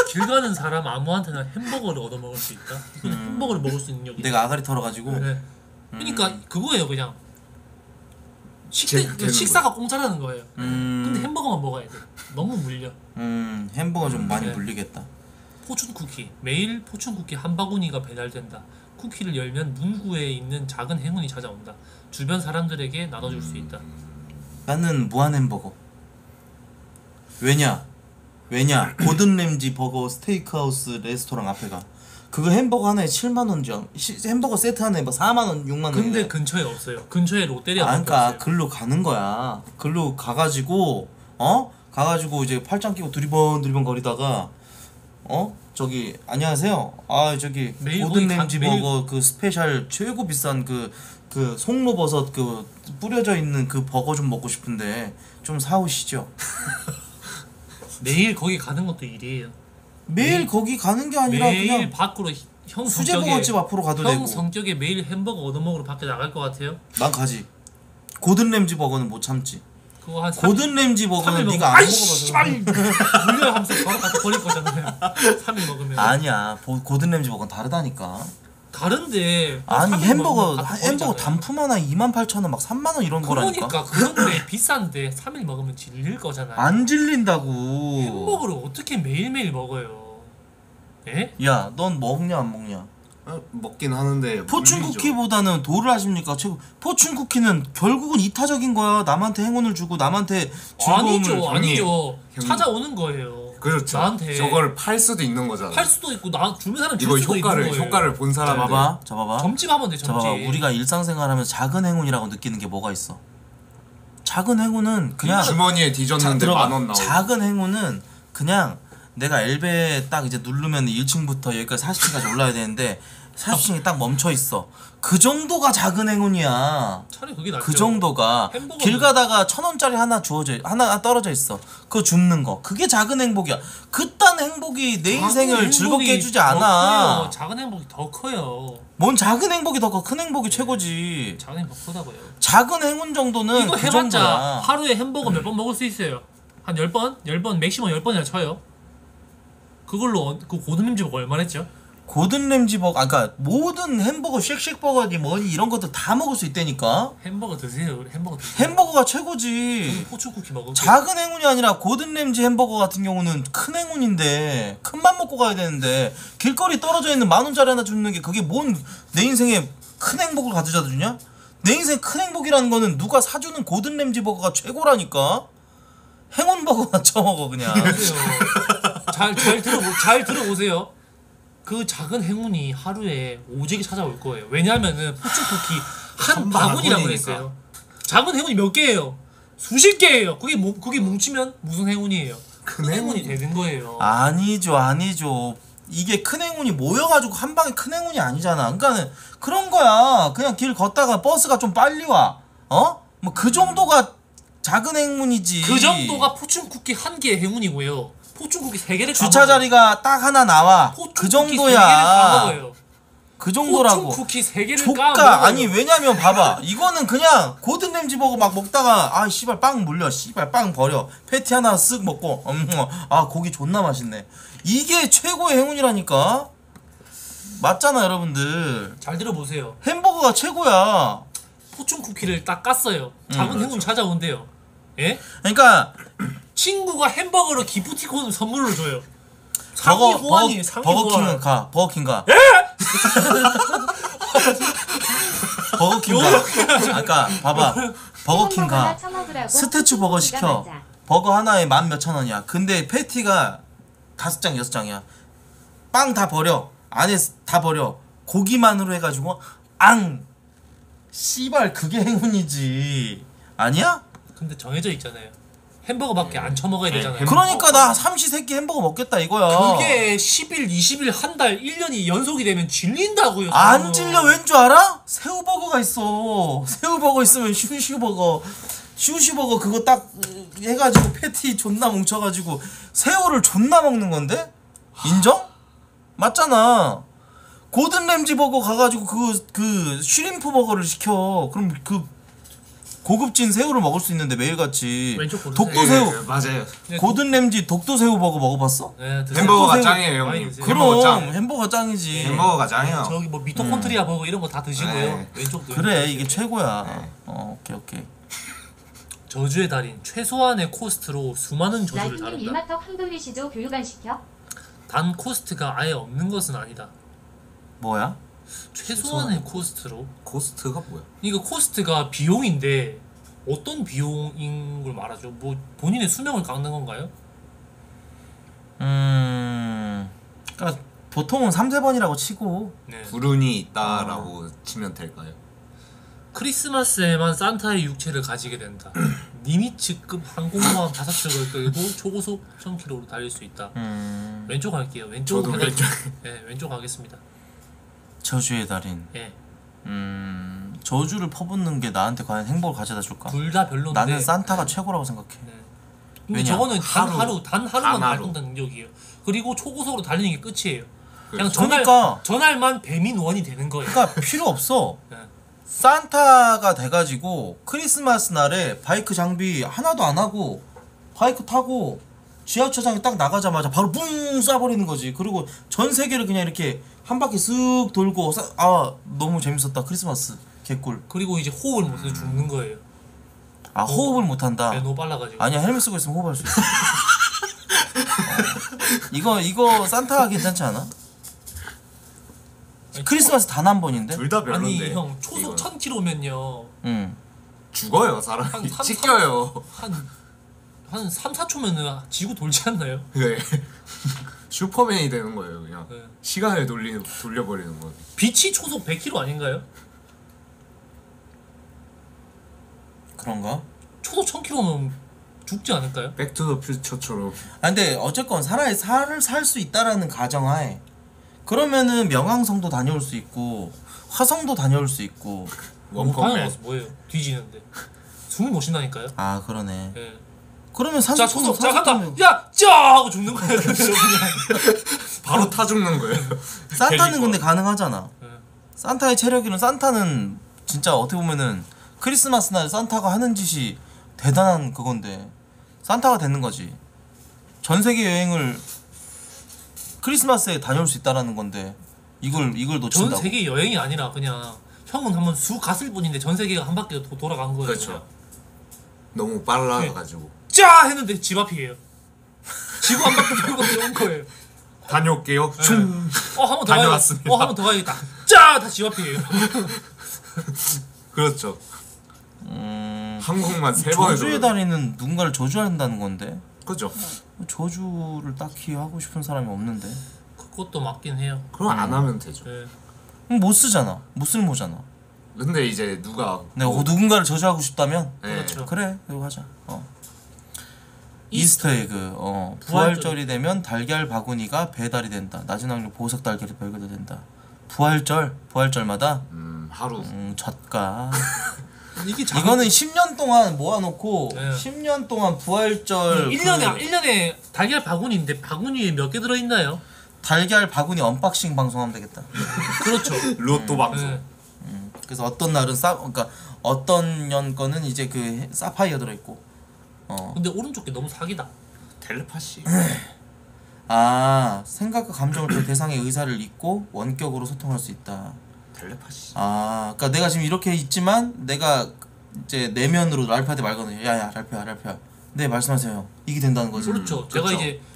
길 가는 사람 아무한테나 햄버거를 얻어 먹을 수 있다. 햄버거를 먹을 수 있는 능력이. 내가 아가리 털어가지고. 그래. 그러니까 그거예요 그냥. 식사가 거야. 공짜라는 거예요. 근데 햄버거만 먹어야 돼. 너무 물려. 햄버거 좀 많이 그래. 물리겠다. 포춘쿠키. 매일 포춘쿠키 한 바구니가 배달된다. 쿠키를 열면 문구에 있는 작은 행운이 찾아온다. 주변 사람들에게 나눠줄 수 있다. 나는 무한 햄버거. 왜냐 고든램지 버거 스테이크하우스 레스토랑 앞에 가. 그거 햄버거 하나에 7만원이죠. 햄버거 세트 하나에 막 4만원 6만원. 근데 근처에 없어요. 근처에 롯데리아 아, 그러니까 없어요. 글로 가는 거야. 글로 가가지고 가가지고 이제 팔짱 끼고 두리번 거리다가 저기 안녕하세요. 아 저기 고든램지 버거 그 스페셜 최고 비싼 그 송로버섯 그 뿌려져 있는 그 버거 좀 먹고 싶은데 좀 사오시죠. 매일 거기 가는 것도 일이에요. 매일 거기 가는 게 아니라 그냥 밖으로 형 수제버거집 앞으로 가도 되고. 형 성격에 매일 햄버거 얻어먹으러 밖에 나갈 것 같아요? 난 가지. 고든램지 버거는 못 참지. 그거 한 고든램지 버거는 네가 안 먹어봐서 물려 하면서 바로 갖다 버릴 거잖아요. 3일 먹으면. 아니야 고든램지 버거는 다르다니까. 다른데 아니 햄버거 단품 하나 28,000원 막 3만원 이런 거라니까. 그러니까 그 정도에 비싼데 3일 먹으면 질릴 거잖아요. 안 질린다고. 햄버거를 어떻게 매일매일 먹어요? 에? 야 넌 먹냐 안 먹냐? 아, 먹긴 하는데 포춘쿠키보다는 도를 아십니까? 최고. 포춘쿠키는 결국은 이타적인 거야. 남한테 행운을 주고 남한테 즐거움을. 아니죠 찾아오는 거예요. 그렇죠. 나한테 저걸 팔 수도 있는 거잖아. 팔 수도 있고 나 주는 사람 줄 수도 있는 거예요. 이거 효과를 본 사람 잡아봐. 점집하면 돼. 점집. 잡아봐. 우리가 일상생활하면서 작은 행운이라고 느끼는 게 뭐가 있어? 작은 행운은 그냥 주머니에 뒤졌는데 만원 나오고. 작은 행운은 그냥 내가 엘베 딱 이제 누르면 1층부터 여기까지 40층까지 올라야 되는데 40층이 딱 멈춰 있어. 그 정도가 작은 행운이야. 차라리 그게 낫죠. 그 정도가 길 가다가 1,000원짜리 하나 떨어져 있어. 그거 줍는 거. 그게 작은 행복이야. 그딴 행복이 내 인생을 즐겁게 해주지 않아. 커요. 작은 행복이 더 커요. 뭔 작은 행복이 더 커? 큰 행복이 네. 최고지. 작은 행복 크다고요. 작은 행운 정도는 이거 그 해봤자 정도야. 하루에 햄버거 몇 번 먹을 수 있어요. 한 10번? 10번 맥시멈 10번이나 쳐요. 그걸로 그 고든램지 버거 얼마나 했죠? 고든램지 버거 그러니까 모든 햄버거 쉑쉑버거니 뭐니 이런 것들 다 먹을 수 있다니까. 햄버거 드세요. 햄버거가 최고지. 포춘쿠키 먹어. 작은 행운이 아니라 고든램지 햄버거 같은 경우는 큰 행운인데 큰 맘 먹고 가야 되는데 길거리 떨어져 있는 10,000원짜리 하나 주는 게 그게 뭔 내 인생에 큰 행복을 가져다 주냐? 내 인생 큰 행복이라는 거는 누가 사주는 고든램지 버거가 최고라니까. 행운버거나 처먹어 그냥. 잘 들어보세요. 그 작은 행운이 하루에 오지게 찾아올 거예요. 왜냐면은 포춘쿠키 한 바구니라고 그랬어요. 작은 행운이 몇 개예요? 수십 개예요. 그게 뭉치면 무슨 행운이에요? 큰 행운이 되는 거예요. 아니죠. 이게 큰 행운이 모여가지고 한 방에 큰 행운이 아니잖아. 그러니까는 그런 거야. 그냥 길 걷다가 버스가 좀 빨리 와. 뭐 그 정도가 작은 행운이지. 그 정도가 포춘쿠키 한 개의 행운이고요. 포춘쿠키 3개를 주차자리가 딱 하나 나와. 그 정도야. 그 정도라고. 포춘쿠키 3개를 까먹어요. 아니 왜냐면 봐봐. 이거는 그냥 고든램지 버거 막 먹다가 아 씨발 빵 물려. 씨발 빵 버려. 패티 하나 쓱 먹고 아 고기 존나 맛있네. 이게 최고의 행운이라니까. 맞잖아 여러분들. 잘 들어보세요. 햄버거가 최고야. 포춘쿠키를 딱 깠어요. 작은 행운 찾아온대요. 예? 그러니까 친구가 햄버거로 기프티콘 선물로 줘요. 상위 호환이 버거킹 가. 버거킹 가. 예? 버거킹 가. 아까 봐봐. 버거킹 가. 스테츄 버거 시켜. 버거 하나에 10,000몇천 원이야. 근데 패티가 5장 6장이야. 빵 다 버려. 안에 다 버려. 고기만으로 해가지고 앙. 씨발 그게 행운이지. 아니야? 근데 정해져 있잖아요. 햄버거밖에 안 처먹어야 되잖아요. 그러니까 나 삼시세끼 햄버거 먹겠다 이거야. 그게 10일, 20일, 한 달, 1년이 연속이 되면 질린다고요. 저는. 안 질려. 왠 줄 알아? 새우버거가 있어. 새우버거 있으면 슈슈버거. 슈슈버거 그거 딱 해가지고 패티 존나 뭉쳐가지고 새우를 존나 먹는 건데? 인정? 맞잖아. 고든램지 버거 가가지고 슈림프 버거를 시켜. 그럼 그 고급진 새우를 먹을 수 있는데 매일같이 독도새우. 예, 맞아요. 고든램지 독도새우 버거 먹어봤어? 네, 햄버거가 짱이에요 형님. 아니, 그럼 햄버거 짱. 햄버거가 짱이지. 햄버거가 짱이요. 저기 뭐 미토콘트리아 버거 이런 거 다 드시고요. 네. 왼쪽도 그래 이게 최고야. 네. 어, 오케이 오케이. 저주의 달인 최소한의 코스트로 수많은 저주를 다룬다. 라이트님 일마턱 황 돌리시죠. 교육 안 시켜? 단 코스트가 아예 없는 것은 아니다. 뭐야? 최소한의 코스트로. 코스트가 뭐야? 그러니까 코스트가 비용인데 어떤 비용인 걸 말하죠? 뭐 본인의 수명을 깎는 건가요? 그러니까 보통은 3~4번이라고 치고 네. 불운이 있다라고 치면 될까요? 크리스마스에만 산타의 육체를 가지게 된다. 니미츠급 항공모함 5척을 끌고 초고속 1000km로 달릴 수 있다. 왼쪽 갈게요. 저도 왼쪽. 네, 왼쪽 가겠습니다. 저주의 달인. 예. 저주를 퍼붓는 게 나한테 과연 행복을 가져다 줄까? 둘 다 별로인데. 나는 산타가 네. 최고라고 생각해. 네. 근데 왜냐? 저거는 단 하루만 달린다는 능력이에요. 그리고 초고속으로 달리는 게 끝이에요. 그냥 전날만 배민원이 되는 거예요. 그러니까 필요 없어. 네. 산타가 돼가지고 크리스마스 날에 바이크 장비 하나도 안 하고 바이크 타고 지하철장에 딱 나가자마자 바로 뿡 쏴버리는 거지. 그리고 전 세계를 그냥 이렇게 한 바퀴 쓱 돌고 아 너무 재밌었다 크리스마스 개꿀. 그리고 이제 호흡을 못해서 죽는 거예요. 아 호흡을 못한다? 네, 너무 빨라가지고. 아니야 헬멧 쓰고 있으면 호흡할 수 있어. 이거 산타가 괜찮지 않아? 아니, 크리스마스 단 한 번인데? 둘 다 별론데. 아니 형 초속 1000km면요 죽어요 사람이. 찢겨요. 한 3~4초면은 지구 돌지 않나요? 네. 슈퍼맨이 되는 거예요 그냥. 네. 시간을 돌려버리는 거예요. 빛이 초속 100km 아닌가요? 그런가? 초속 1000km면 죽지 않을까요? 백투더퓨처처럼. 아 근데 어쨌건 살을 살 수 있다라는 가정하에 그러면은 명왕성도 다녀올 수 있고 화성도 다녀올 수 있고. 원펀맨 뭐예요? 뒤지는데. 숨이 못 쉰다니까요? 아 그러네. 네. 그러면 산소통 산소통 야! 짜! 하고 죽는 거예요. 바로 타 죽는 거예요. 산타는 근데 가능하잖아. 네. 산타의 체력이는 산타는 진짜 어떻게 보면은 크리스마스 날 산타가 하는 짓이 대단한 그건데 산타가 되는 거지. 전 세계 여행을 크리스마스에 다녀올 수 있다라는 건데 이걸 놓친다고. 전 세계 여행이 아니라 그냥 형은 한번 쑥 갔을 뿐인데 전 세계가 한 바퀴 돌아간 거예요. 그렇죠. 그냥. 너무 빨라가지고. 네. 짜! 했는데 집 앞이에요. 지구 한 바퀴 돌고 온 거예요. 다녀올게요. 충. 네. 한번 더 다녀왔습니다. 가야겠다. 한번 더 가야겠다. 짜! 다 집 앞이에요. 그렇죠. 한국만 3번을 저주의 달인은 누군가를 저주한다는 건데. 그렇죠. 저주를 딱히 하고 싶은 사람이 없는데. 그것도 맞긴 해요. 그럼 안 하면 되죠. 네. 못 쓰잖아. 못 쓸 모잖아. 근데 이제 누가 내가 누군가를 저주하고 싶다면. 네. 그렇죠. 그래. 이거 하자. 이스터에그 부활절이 되면 달걀 바구니가 배달이 된다. 낮은 확률 보석 달걀이 발견된다. 부활절마다 하루 젖가. 이거는 10년 동안 모아놓고 네. 10년 동안 부활절 1년에 달걀 바구니인데 바구니에 몇 개 들어있나요? 달걀 바구니 언박싱 방송하면 되겠다. 그렇죠. 로또 방송. 그래서 어떤 날은 그러니까 어떤 년 거는 이제 그 사파이어 들어있고. 근데 오른쪽 게 너무 사기다. 텔레파시. 아 생각과 감정을 대상의 의사를 잊고 원격으로 소통할 수 있다. 텔레파시. 아 그러니까 내가 지금 이렇게 있지만 내가 이제 내면으로 랄프한테 말거든요. 야야 랄프야. 네 말씀하세요 형. 이게 된다는 거지. 그렇죠.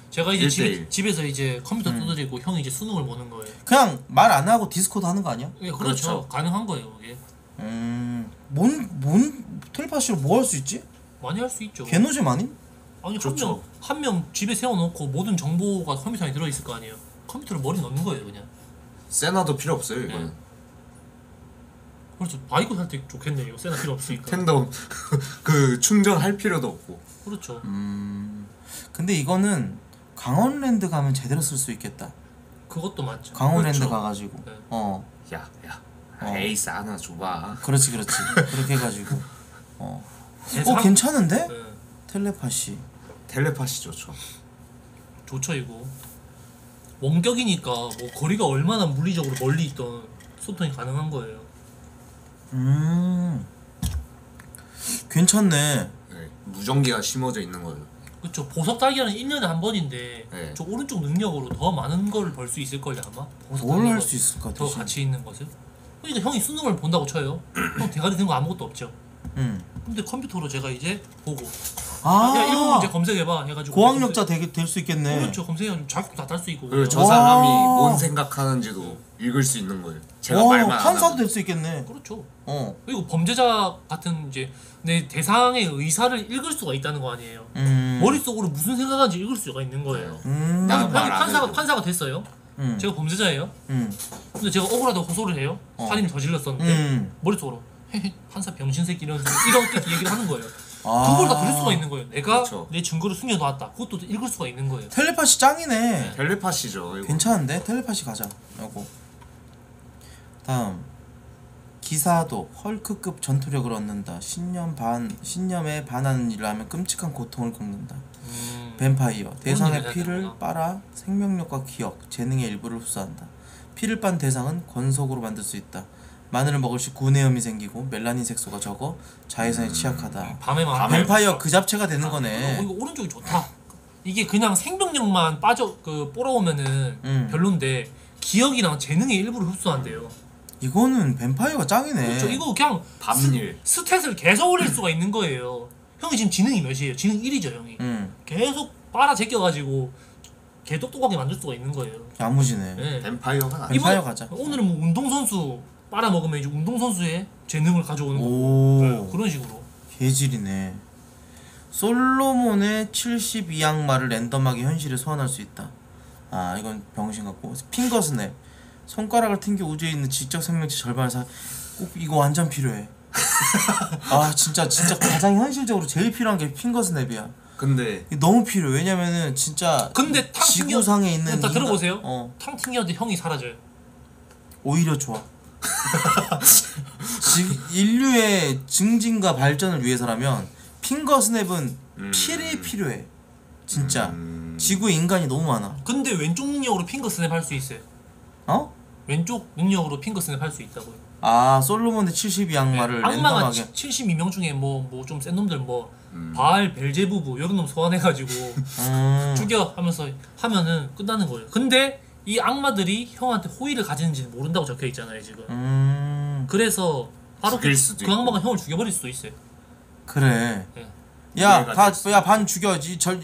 제가 이제 집에서 이제 컴퓨터 두드리고 형이 이제 수능을 보는 거예요. 그냥 말 안 하고 디스코드 하는 거 아니야? 예, 그렇죠. 가능한 거예요 이게. 뭔 텔레파시로 뭐 할 수 있지? 많이 할 수 있죠. 개노잼 아님? 아니 그렇죠. 한 명 집에 세워놓고 모든 정보가 컴퓨터 안에 들어있을 거 아니에요. 컴퓨터를 머리 넣는 거예요 그냥. 세나도 필요 없어요 이거는. 네. 그렇죠. 바이크 살 때 좋겠네요. 세나 필요 없으니까. 텐덤 그 충전할 필요도 없고. 그렇죠. 근데 이거는 강원랜드 가면 제대로 쓸 수 있겠다. 그것도 맞죠. 강원랜드 그렇죠. 가가지고. 네. 에이스 하나 줘봐. 그렇지. 그렇게 해가지고. 괜찮은데? 네. 텔레파시 좋죠. 이거 원격이니까 뭐 거리가 얼마나 물리적으로 멀리 있던 소통이 가능한 거예요. 괜찮네. 네, 무전기가 심어져 있는 거예요. 그렇죠. 보석 따기는 1년에 한 번인데 네. 저 오른쪽 능력으로 더 많은 걸 벌 수 있을 거예요 아마. 뭘 할 수 있을 것 같아요. 더 가치 있는 것을. 그러니까 형이 수능을 본다고 쳐요. 형 대가리 된 거 아무것도 없죠. 근데 컴퓨터로 제가 이제 보고 야 일본 문제 검색해봐 해가지고 고학력자 될 수 있겠네. 그렇죠. 검색하면 자격도 다 딸 수 있고. 그리고 저 사람이 뭔 생각하는지도 읽을 수 있는 거예요. 제가 말만 안 하면 판사도 될 수 있겠네. 그렇죠. 그리고 범죄자 같은 이제 내 대상의 의사를 읽을 수가 있다는 거 아니에요. 머릿속으로 무슨 생각하는지 읽을 수가 있는 거예요. 판사가 됐어요. 제가 범죄자예요. 근데 제가 억울하다고 고소를 해요. 살인을 저질렀었는데 머릿속으로 판사 병신새끼 이런 얘기를 하는 거예요. 그걸 다 들을 수가 있는 거예요. 내가 그렇죠. 내 증거를 숨겨놨다. 그것도 읽을 수가 있는 거예요. 텔레파시 짱이네. 네. 텔레파시죠. 이거. 괜찮은데? 텔레파시 가자. 요거. 다음. 기사도 헐크급 전투력을 얻는다. 신념에 반하는 일을 하면 끔찍한 고통을 겪는다. 뱀파이어. 대상의 피를 빨아 생명력과 기억, 재능의 일부를 흡수한다. 피를 빤 대상은 권속으로 만들 수 있다. 마늘을 먹을 시 구내염이 생기고 멜라닌 색소가 적어 자외선에 취약하다. 뱀파이어 그 잡채가 되는 거네. 이거 오른쪽이 좋다. 이게 그냥 생명력만 뽀라오면은 별론데 기억이랑 재능의 일부를 흡수한대요. 이거는 뱀파이어가 짱이네. 그렇죠. 이거 그냥 스탯을 계속 올릴 수가 있는 거예요. 형이 지금 지능이 몇이에요? 지능 1이죠 형이. 계속 빨아 제껴가지고 개 똑똑하게 만들 수가 있는 거예요. 야무지네. 네. 뱀파이어 가자. 오늘은 뭐 운동선수 빨아먹으면 이제 운동선수의 재능을 가져오는 거고 그런 식으로 개질이네. 솔로몬의 72악마를 랜덤하게 현실에 소환할 수 있다. 아 이건 병신 같고. 핑거스냅. 손가락을 튕겨 우주에 있는 지적 생명체 절반을 꼭 이거 완전 필요해. 아 진짜 가장 현실적으로 제일 필요한 게 핑거스냅이야. 근데 너무 필요해. 왜냐면은 진짜 근데 지구상에 있는 일단 들어보세요. 탕 튕겨도 형이 사라져요. 오히려 좋아. 인류의 증진과 발전을 위해서라면 핑거스냅은 필이 필요해. 진짜 지구에 인간이 너무 많아. 근데 왼쪽 능력으로 핑거스냅 할 수 있어요. 어? 왼쪽 능력으로 핑거스냅 할 수 있다고요. 아 솔로몬의 72악마를 네, 악마가 72명 중에 뭐 좀 센 놈들 바알 벨제부부 이런 놈 소환해가지고 죽여 하면서 하면은 끝나는 거예요. 근데 이 악마들이 형한테 호의를 가지는지 모른다고 적혀 있잖아요 지금. 그래서 바로 그 악마가 형을 죽여버릴 수도 있어요. 그래. 네. 야 반 죽여.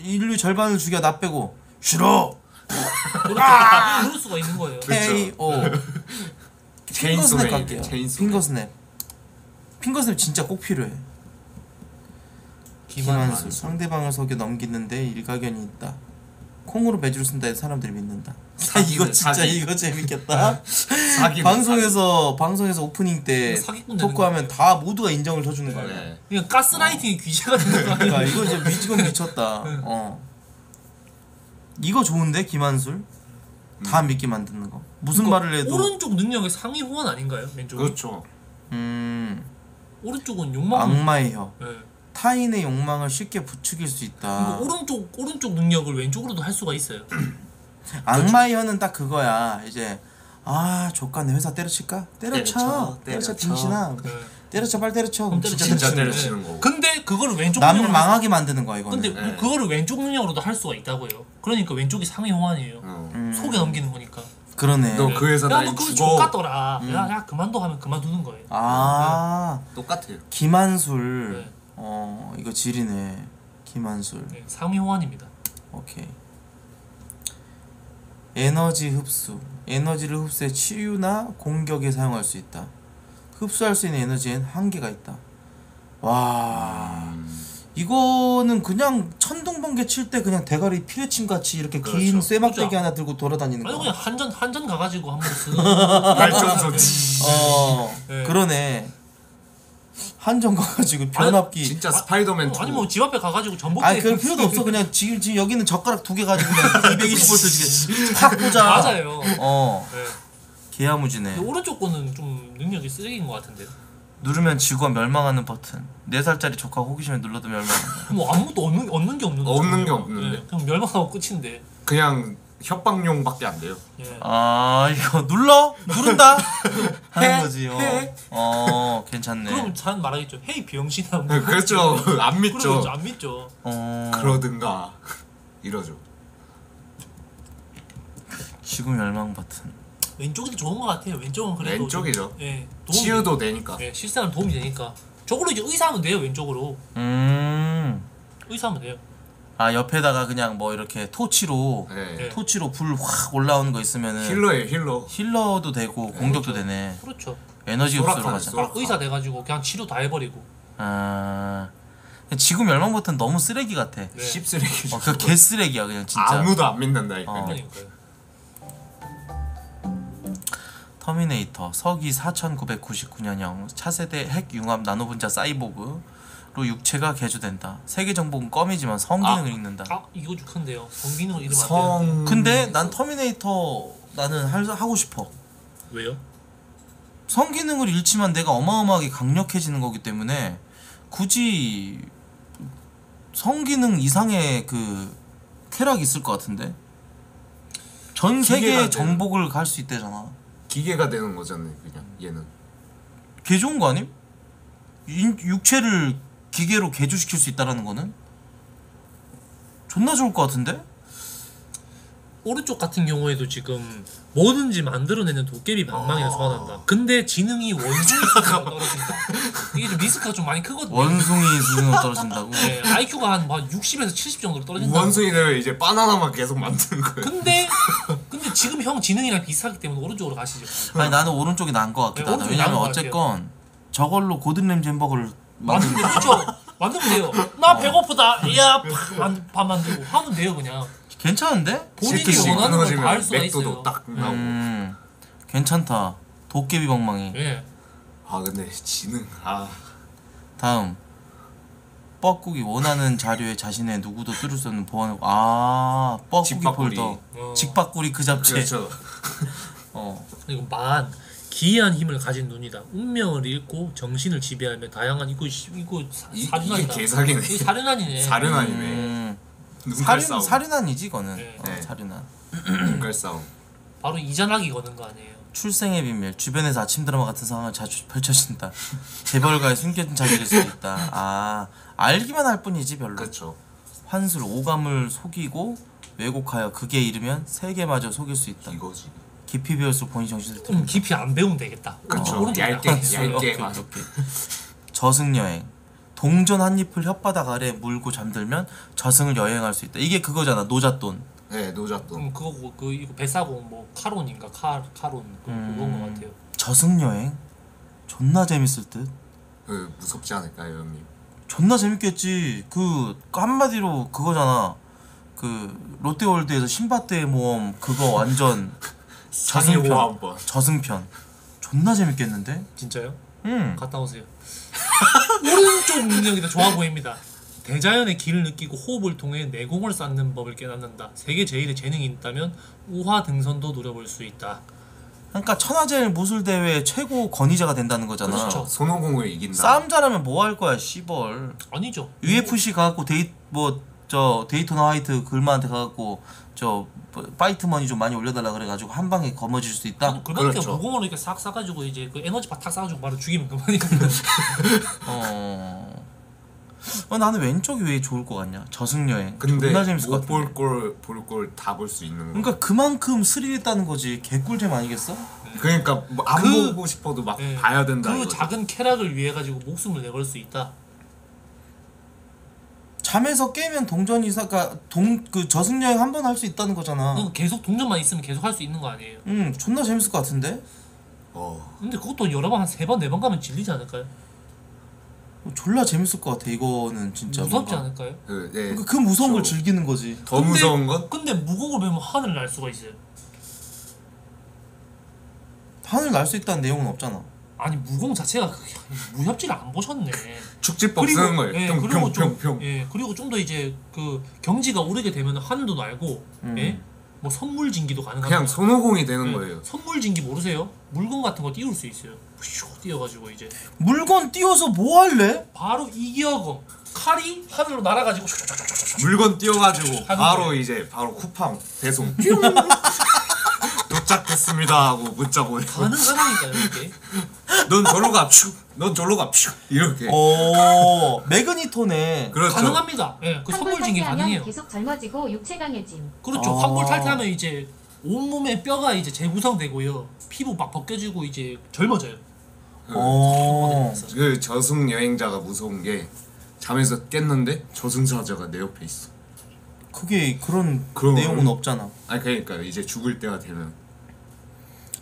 인류 절반을 죽여 나 빼고. 싫어. 그럴 수가 있는 거예요. K.O. 핑거스냅 갈게요. 핑거스냅 진짜 꼭 필요해. 기만술. 상대방을 속여 넘기는데 일가견이 있다. 콩으로 배지를 쓴다 해서 사람들이 믿는다. 이거 진짜 사기. 이거 재밌겠다. 방송에서 오프닝 때 토크하면 다 모두가 인정을 쳐주는 거야. 네. 그냥 가스라이팅이 귀재가 되는 거야. 그러니까 이거 진짜 미쳤다. 네. 이거 좋은데 기만술. 다 믿게 만드는 거. 무슨 말을 해도 오른쪽 능력의 상위 호환 아닌가요? 왼쪽은? 그렇죠. 오른쪽은 욕망. 악마의 혀. 네. 타인의 욕망을 쉽게 부추길 수 있다. 오른쪽 능력을 왼쪽으로도 할 수가 있어요. 악마의 혀는 딱 그거야. 이제 아 조카 내 회사 때려칠까? 때려쳐 빙신아. 네. 때려쳐 빨리 때려쳐. 진짜 때려치는 거고. 근데 그거를 왼쪽 남을 망하게 만드는 거야 이거는. 근데 네. 그거를 왼쪽 능력으로도 할 수가 있다고요. 그러니까 왼쪽이 상위 호환이에요. 속에 넘기는 거니까. 그러네. 너 그 회사 날 죽어. 똑같더라. 야 그만둬 하면 그만두는 거예요. 아 똑같아요. 기만술. 네. 이거 지리네. 기만술. 네, 상위 호환입니다. 오케이. 에너지 흡수. 에너지를 흡수해 치유나 공격에 사용할 수 있다. 흡수할 수 있는 에너지엔 한계가 있다. 와. 이거는 그냥 천둥번개 칠 때 그냥 대가리 피레침 같이 이렇게 그렇죠. 긴 쇠막대기 하나 들고 돌아다니는 거. 아니 그냥 한잔 가 가지고 한 모습. 발전소지. 네. 그러네. 한정 가가지고 변압기. 아니, 진짜 스파이더맨. 아니 뭐 집 앞에 가가지고 전복기. 아니 그럴 필요도 없어. 그냥 지금 여기는 젓가락 2개 가지고 220V 확 보자. 맞아요. 네. 개야무지네. 오른쪽 거는 좀 능력이 쓰레기인 것 같은데요. 누르면 지구가 멸망하는 버튼. 4살짜리 조카 호기심에 눌러도 멸망한다. 뭐 아무것도 얻는 게 없는 거죠. 없는 게 없는데. 그냥 멸망하고 끝인데. 그냥 협박용밖에 안 돼요. 예. 아 이거 눌러 누른다 하는 거지요. 어 괜찮네. 그럼 사람 말하겠죠. 헤이 병신아. 네, 그렇죠. 안 믿죠. 안 믿죠. 그러든가 이러죠. 지금 열망 버튼. 왼쪽이 좋은 것 같아요. 왼쪽은 그래도 왼쪽이죠. 예. 치유도 되니까. 예, 실사는 도움이 되니까. 저걸로 이제 의사하면 돼요. 왼쪽으로. 의사하면 돼요. 아 옆에다가 그냥 뭐 이렇게 토치로 네. 토치로 불 확 올라오는 거 있으면은 힐러예요. 힐러도 되고 네. 공격도 그렇죠. 되네. 그렇죠. 에너지 흡수로 가자. 의사 돼가지고 그냥 치료 다 해버리고. 아 지구 멸망 버튼 너무 쓰레기 같아. 네. 씹쓰레기. 그 개 쓰레기야 그냥 진짜. 아무도 안 믿는다 이거. 터미네이터 서기 4999년형 차세대 핵융합 나노분자 사이보그. 로 육체가 개조된다. 세계 정복은 껌이지만 성기능을 읽는다. 아 이거 좀 큰데요. 성기능을 읽으면 안 돼요. 근데 난 터미네이터 나는 하고 싶어. 왜요? 성기능을 잃지만 내가 어마어마하게 강력해지는 거기 때문에 굳이 성기능 이상의 그 쾌락이 있을 것 같은데. 전 세계 정복을 갈 수 있대잖아. 기계가 되는 거잖아요. 그냥 얘는. 개 좋은 거 아님? 육체를 기계로 개조시킬 수 있다라는 거는 존나 좋을 것 같은데? 오른쪽 같은 경우에도 지금 뭐든지 만들어내는 도깨비 방망이를 소환한다. 근데 지능이 원숭이 수준으로 떨어진다. 이게 좀 리스크가 좀 많이 크거든요. 원숭이 수준으로 떨어진다고? 네, IQ가 한 60에서 70 정도로 떨어진다. 원숭이들 이제 바나나만 계속 만드는 거예요. 근데 지금 형 지능이랑 비슷하기 때문에 오른쪽으로 가시죠. 아니 나는 오른쪽이 나은 것 같기도 하다. 네, 왜냐면 어쨌건 저걸로 고든램지 햄버거를 만들면 그렇죠. 만들면 돼요. 나 배고프다. 야, 밥 만들고 하면 돼요 그냥. 괜찮은데? 본인이 원하는 걸 다 할 수가 있어요. 딱 나오고. 괜찮다. 도깨비 방망이. 예. 아 근데 지능. 아. 다음. 뻐꾸기 원하는 자료에 자신의 누구도 뚫을 수 없는 보안. 아 뻐꾸기 폴더. 직박구리 그 잡채. 그렇죠. 이거 만. 기이한 힘을 가진 눈이다. 운명을 잃고 정신을 지배하며 다양한 이거 사륜안이다. 개사기네. 사륜안이네. 사륜안이네. 눈깔 싸움. 사륜안이지 이거는. 네. 사륜안. 눈깔 싸움. 바로 이전하기 거는 거 아니에요. 출생의 비밀. 주변에서 아침 드라마 같은 상황을 자주 펼쳐진다. 재벌가의 숨겨진 자격일 수도 있다. 아 알기만 할 뿐이지 별로. 그렇죠. 환술 오감을 속이고 왜곡하여 그게 이르면 세계마저 속일 수 있다. 이거지. 깊이 배울수록 본인 정신을 틀린다. 깊이 안 배우면 되겠다. 그렇죠. 얇게 저승여행. 동전 한 잎을 혓바닥 아래 물고 잠들면 저승을 여행할 수 있다. 이게 그거잖아. 노잣돈. 네. 노잣돈. 그거 이거 배사고 뭐 카론인가 카론 그런 거 같아요. 저승여행? 존나 재밌을 듯? 무섭지 않을까요 형님? 존나 재밌겠지. 그 한마디로 그거잖아. 그 롯데월드에서 신밧드의 모험 그거 완전 저승편 존나 재밌겠는데? 진짜요? 응 갔다 오세요. 오른쪽 능력이다. 좋아 보입니다. 대자연의 길을 느끼고 호흡을 통해 내공을 쌓는 법을 깨닫는다. 세계 제일의 재능이 있다면 우화 등선도 노려볼 수 있다. 그러니까 천하제일 무술대회 최고 권위자가 된다는 거잖아. 그렇죠. 손오공을 이긴다. 싸움 잘하면 뭐 할 거야 씨벌. 아니죠. UFC 가갖고 데이토나 화이트 글마한테 가갖고 저 파이트머니 좀 많이 올려달라 그래가지고 한 방에 거머쥘 수 있다. 그렇게 무공으로 이렇게 싹 싸가지고 이제 그 에너지 바탕 싸가지고 바로 죽이면 그만이거든. 나는 왼쪽이 왜 좋을 것 같냐? 저승여행. 근데 못 볼 걸 볼 걸 다 볼 수 있는 거. 그러니까 그만큼 스릴 있다는 거지. 개꿀잼 아니겠어? 그러니까 뭐 안 보고 싶어도 막 봐야 된다. 그 이거지. 작은 쾌락을 위해 가지고 목숨을 내걸 수 있다. 잠에서 깨면 동전이 저승여행 한 번 할 수 있다는 거잖아. 계속 동전만 있으면 계속 할 수 있는 거 아니에요? 존나 재밌을 것 같은데? 근데 그것도 여러 번 한 3번 4번 가면 질리지 않을까요? 졸라 재밌을 것 같아. 이거는 진짜 무섭지 않을까요? 네. 그 무서운 걸 즐기는 거지. 더 무서운 건? 근데 무공을 배우면 하늘 날 수가 있어요. 하늘 날 수 있다는 내용은 없잖아. 아니 무공 자체가 무협지를 안 보셨네. 축지법 쓰는 거예요. 예, 그리고 좀 더 이제 그 경지가 오르게 되면 하늘도 날고, 예? 뭐 선물진기도 가능한. 그냥 손오공이 되는 거예요. 선물진기 모르세요? 물건 같은 거 띄울 수 있어요. 슈 띄워가지고 이제. 물건 띄워서 뭐 할래? 바로 이기어거. 칼이 하늘로 날아가지고 슉슉슉슉슉 물건 띄워가지고 바로 거예요. 이제 바로 쿠팡 배송 도착했습니다 하고 문자 보내고 가는 사람이니까 이렇게 넌 저로 가 퓨 넌 저로 가 퓨 이렇게 오 매그니톤에 그렇죠. 가능합니다. 예, 네, 그 선물 증기 가능해요. 계속 젊어지고 육체 강해짐. 그렇죠. 환골 탈퇴하면 이제 온몸의 뼈가 이제 재구성되고요. 피부 막 벗겨지고 이제 젊어져요. 그 저승 여행자가 무서운 게 잠에서 깼는데 저승사자가 내 옆에 있어. 그게 그런 내용은 없잖아. 아니 그러니까 이제 죽을 때가 되면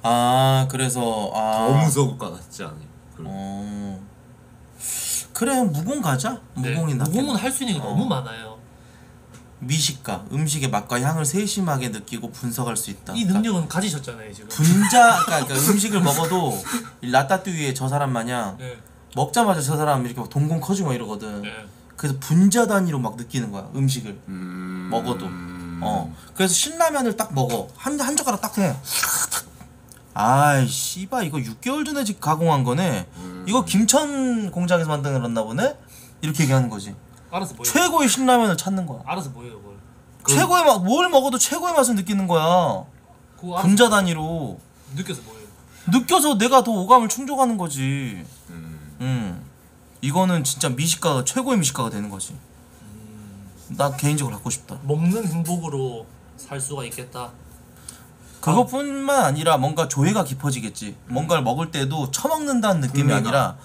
아 그래서 아 더 무서울 것 같지 않아요? 그래 무공 가자. 네. 무공이 나. 무공은 할 수 있는 게 너무 많아요. 미식가, 음식의 맛과 향을 세심하게 느끼고 분석할 수 있다. 이 능력은 가지셨잖아요 지금. 분자, 그러니까 음식을 먹어도 라따뚜이에 저 사람 마냥 네. 먹자마자 저 사람 이렇게 막 동공 커지고 이러거든. 네. 그래서 분자 단위로 막 느끼는 거야 음식을 먹어도. 그래서 신라면을 딱 먹어 한 젓가락 딱 해. 아이 씨바 이거 6개월 전에 집 가공한 거네. 이거 김천 공장에서 만들었나 보네. 이렇게 얘기하는 거지. 알아서 뭐예요? 최고의 신라면을 찾는 거야. 알아서 뭐예요, 뭘? 최고의 맛, 뭘 먹어도 최고의 맛을 느끼는 거야. 분자 단위로. 느껴서 뭐예요? 느껴서 내가 더 오감을 충족하는 거지. 이거는 진짜 미식가가 최고의 미식가가 되는 거지. 나 개인적으로 갖고 싶다. 먹는 행복으로 살 수가 있겠다. 그것뿐만 아니라 뭔가 조예가 깊어지겠지. 뭔가를 먹을 때도 처먹는다는 느낌이 아니라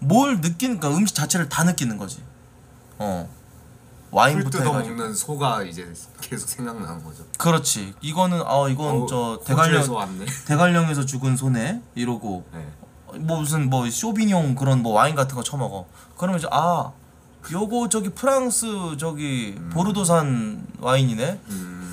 뭘 느끼니까 음식 자체를 다 느끼는 거지. 와인부터 해가지고 먹는 소가 이제 계속 생각나는 거죠. 그렇지. 이거는 이건 저 대관령에서 죽은 소네 이러고 네. 뭐 무슨 뭐 쇼비뇽 그런 뭐 와인 같은 거 처먹어. 그러면 이제 요거 저기 프랑스 저기 보르도산 와인이네.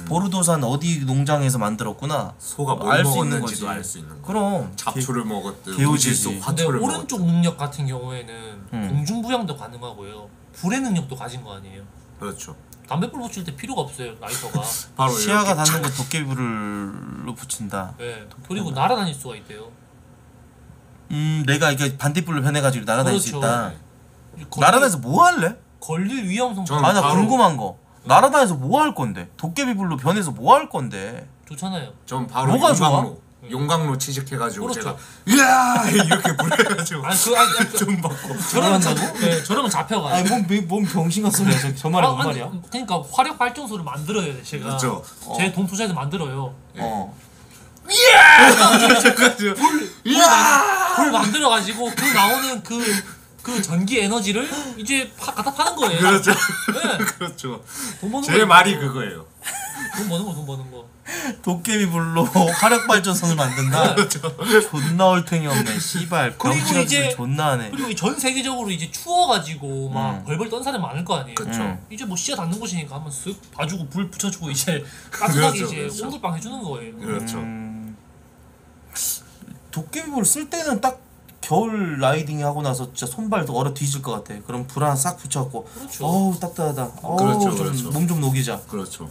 보르도산 어디 농장에서 만들었구나. 소가 뭘 먹었는지도 알 수 있는 거지. 그럼 잡초를 먹었든 개우질소 화초를 먹었든. 오른쪽 능력 같은 경우에는 공중부양도 가능하고요. 불의 능력도 가진 거 아니에요? 그렇죠. 담배불 붙일 때 필요가 없어요, 라이터가. 바로 시야가 닿는 거 도깨비불로 붙인다. 네. 그리고 날아다닐 수가 있대요. 내가 이게 반딧불로 변해가지고 날아다닐 수 있다. 네. 날아다니면서 뭐 할래? 걸릴 위험성. 아, 나 궁금한 거. 날아다니면서 뭐 할 건데? 도깨비불로 변해서 뭐 할 건데? 좋잖아요. 전 바로 뭐가 좋아? 용광로 취직해가지고 그렇죠. 제가 이야 이렇게 불해가지고 좀 받고 저러면 네, 저러면 잡혀가요. 아니 몸 병신가 소리야 저 말이 뭔 말이야? 그러니까 화력 발전소를 만들어야 돼 제가. 그렇죠. 제 동투자에서 만들어요. 불 만들어가지고 그 나오는 그 전기 에너지를 이제 갖다 파는 거예요. 그렇죠. 네. 그렇죠. 제 말이 그거예요. 돈 버는 거. 도깨비불로 화력발전선을 만든다. 존나 얼탱이 없네. 씨발. 그리고 이제 존나하네. 그리고 전 세계적으로 이제 추워가지고 막 벌벌 떤 사람 많을 거 아니에요. 이제 뭐 시야 닿는 곳이니까 한번 쓱 봐주고 불 붙여주고 이제 따뜻하게 이제 온돌방 해주는 거예요. 그렇죠. 도깨비불 쓸 때는 딱 겨울 라이딩 하고 나서 진짜 손발도 얼어 뒤질 것 같아. 그럼 불 하나 싹 붙여갖고 어우 따뜻하다. 그렇죠. 몸 좀 녹이자. 그렇죠.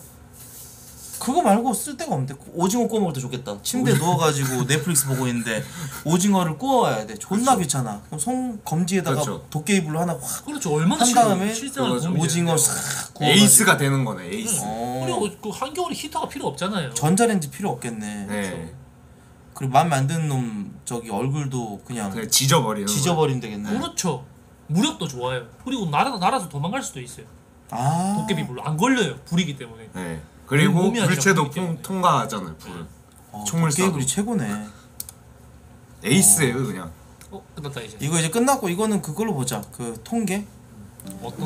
그거 말고 쓸 데가 없는데 오징어 구워 먹을 때 좋겠다. 침대에 누워가지고 넷플릭스 보고 있는데 오징어를 구워야 돼. 존나 귀찮아. 그럼 검지에다가 그렇죠. 도깨비불로 하나 확 그렇죠. 얼마나 한 다음에 오징어 싹 구워. 에이스가 되는 거네. 에이스. 그리고 그 한겨울에 히터가 필요 없잖아요. 전자레인지 필요 없겠네. 네. 그렇죠. 그리고 맘 만드는 놈 저기 얼굴도 그냥 지져버리면 되겠네. 그렇죠. 무력도 좋아요. 그리고 날아서 도망갈 수도 있어요. 도깨비불로 안 걸려요. 불이기 때문에. 네. 그리고 불체도 통과하잖아요. 불을 총을 쏴도 도깨비불이 최고네. 에이스예요 그냥. 끝났다 이제. 이거 이제 끝났고 이거는 그걸로 보자. 그 통계.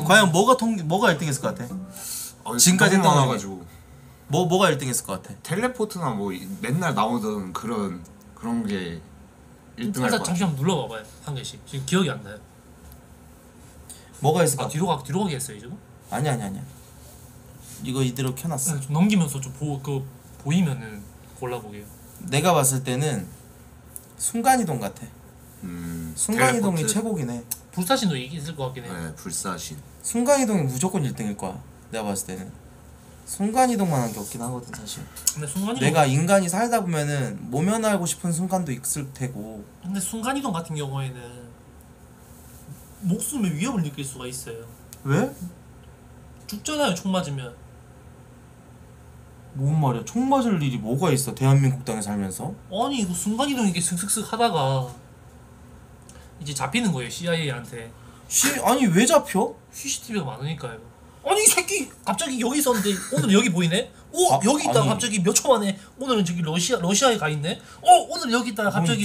과연 뭐가 1등했을 것 같아? 지금까지 했던 거 가지고. 뭐가 1등했을 것 같아? 텔레포트나 뭐 맨날 나오던 그런 게 1등할 것 같아. 잠시만 눌러봐봐요 한 개씩. 지금 기억이 안 나요. 뭐가 있을까? 뒤로 가게 했어요 지금? 아니야. 이거 이대로 켜놨어. 네, 좀 넘기면서 좀 보이면은 골라보게요. 내가 봤을 때는 순간이동 같아. 순간이동이 텔레포트. 최고긴 해. 불사신도 있을 것 같긴 해. 네, 불사신. 순간이동이 무조건 1등일 거야. 내가 봤을 때는. 순간이동만 한 게 없긴 하거든 사실. 근데 순간이동. 내가 인간이 살다 보면은 모면하고 싶은 순간도 있을 테고. 근데 순간이동 같은 경우에는 목숨의 위협을 느낄 수가 있어요. 왜? 죽잖아요, 총 맞으면. 뭔 말이야, 총 맞을 일이 뭐가 있어 대한민국 땅에 살면서. 아니 이거 순간이동 이게 슥슥슥 하다가 이제 잡히는 거예요 CIA한테. 아니 왜 잡혀? CCTV가 많으니까요. 아니 이 새끼 갑자기 여기 있었는데 오늘 여기 보이네? 오 아, 여기 있다. 아니, 갑자기 몇 초 만에 오늘은 저기 러시아에 가 있네. 어 오늘 여기 있다. 갑자기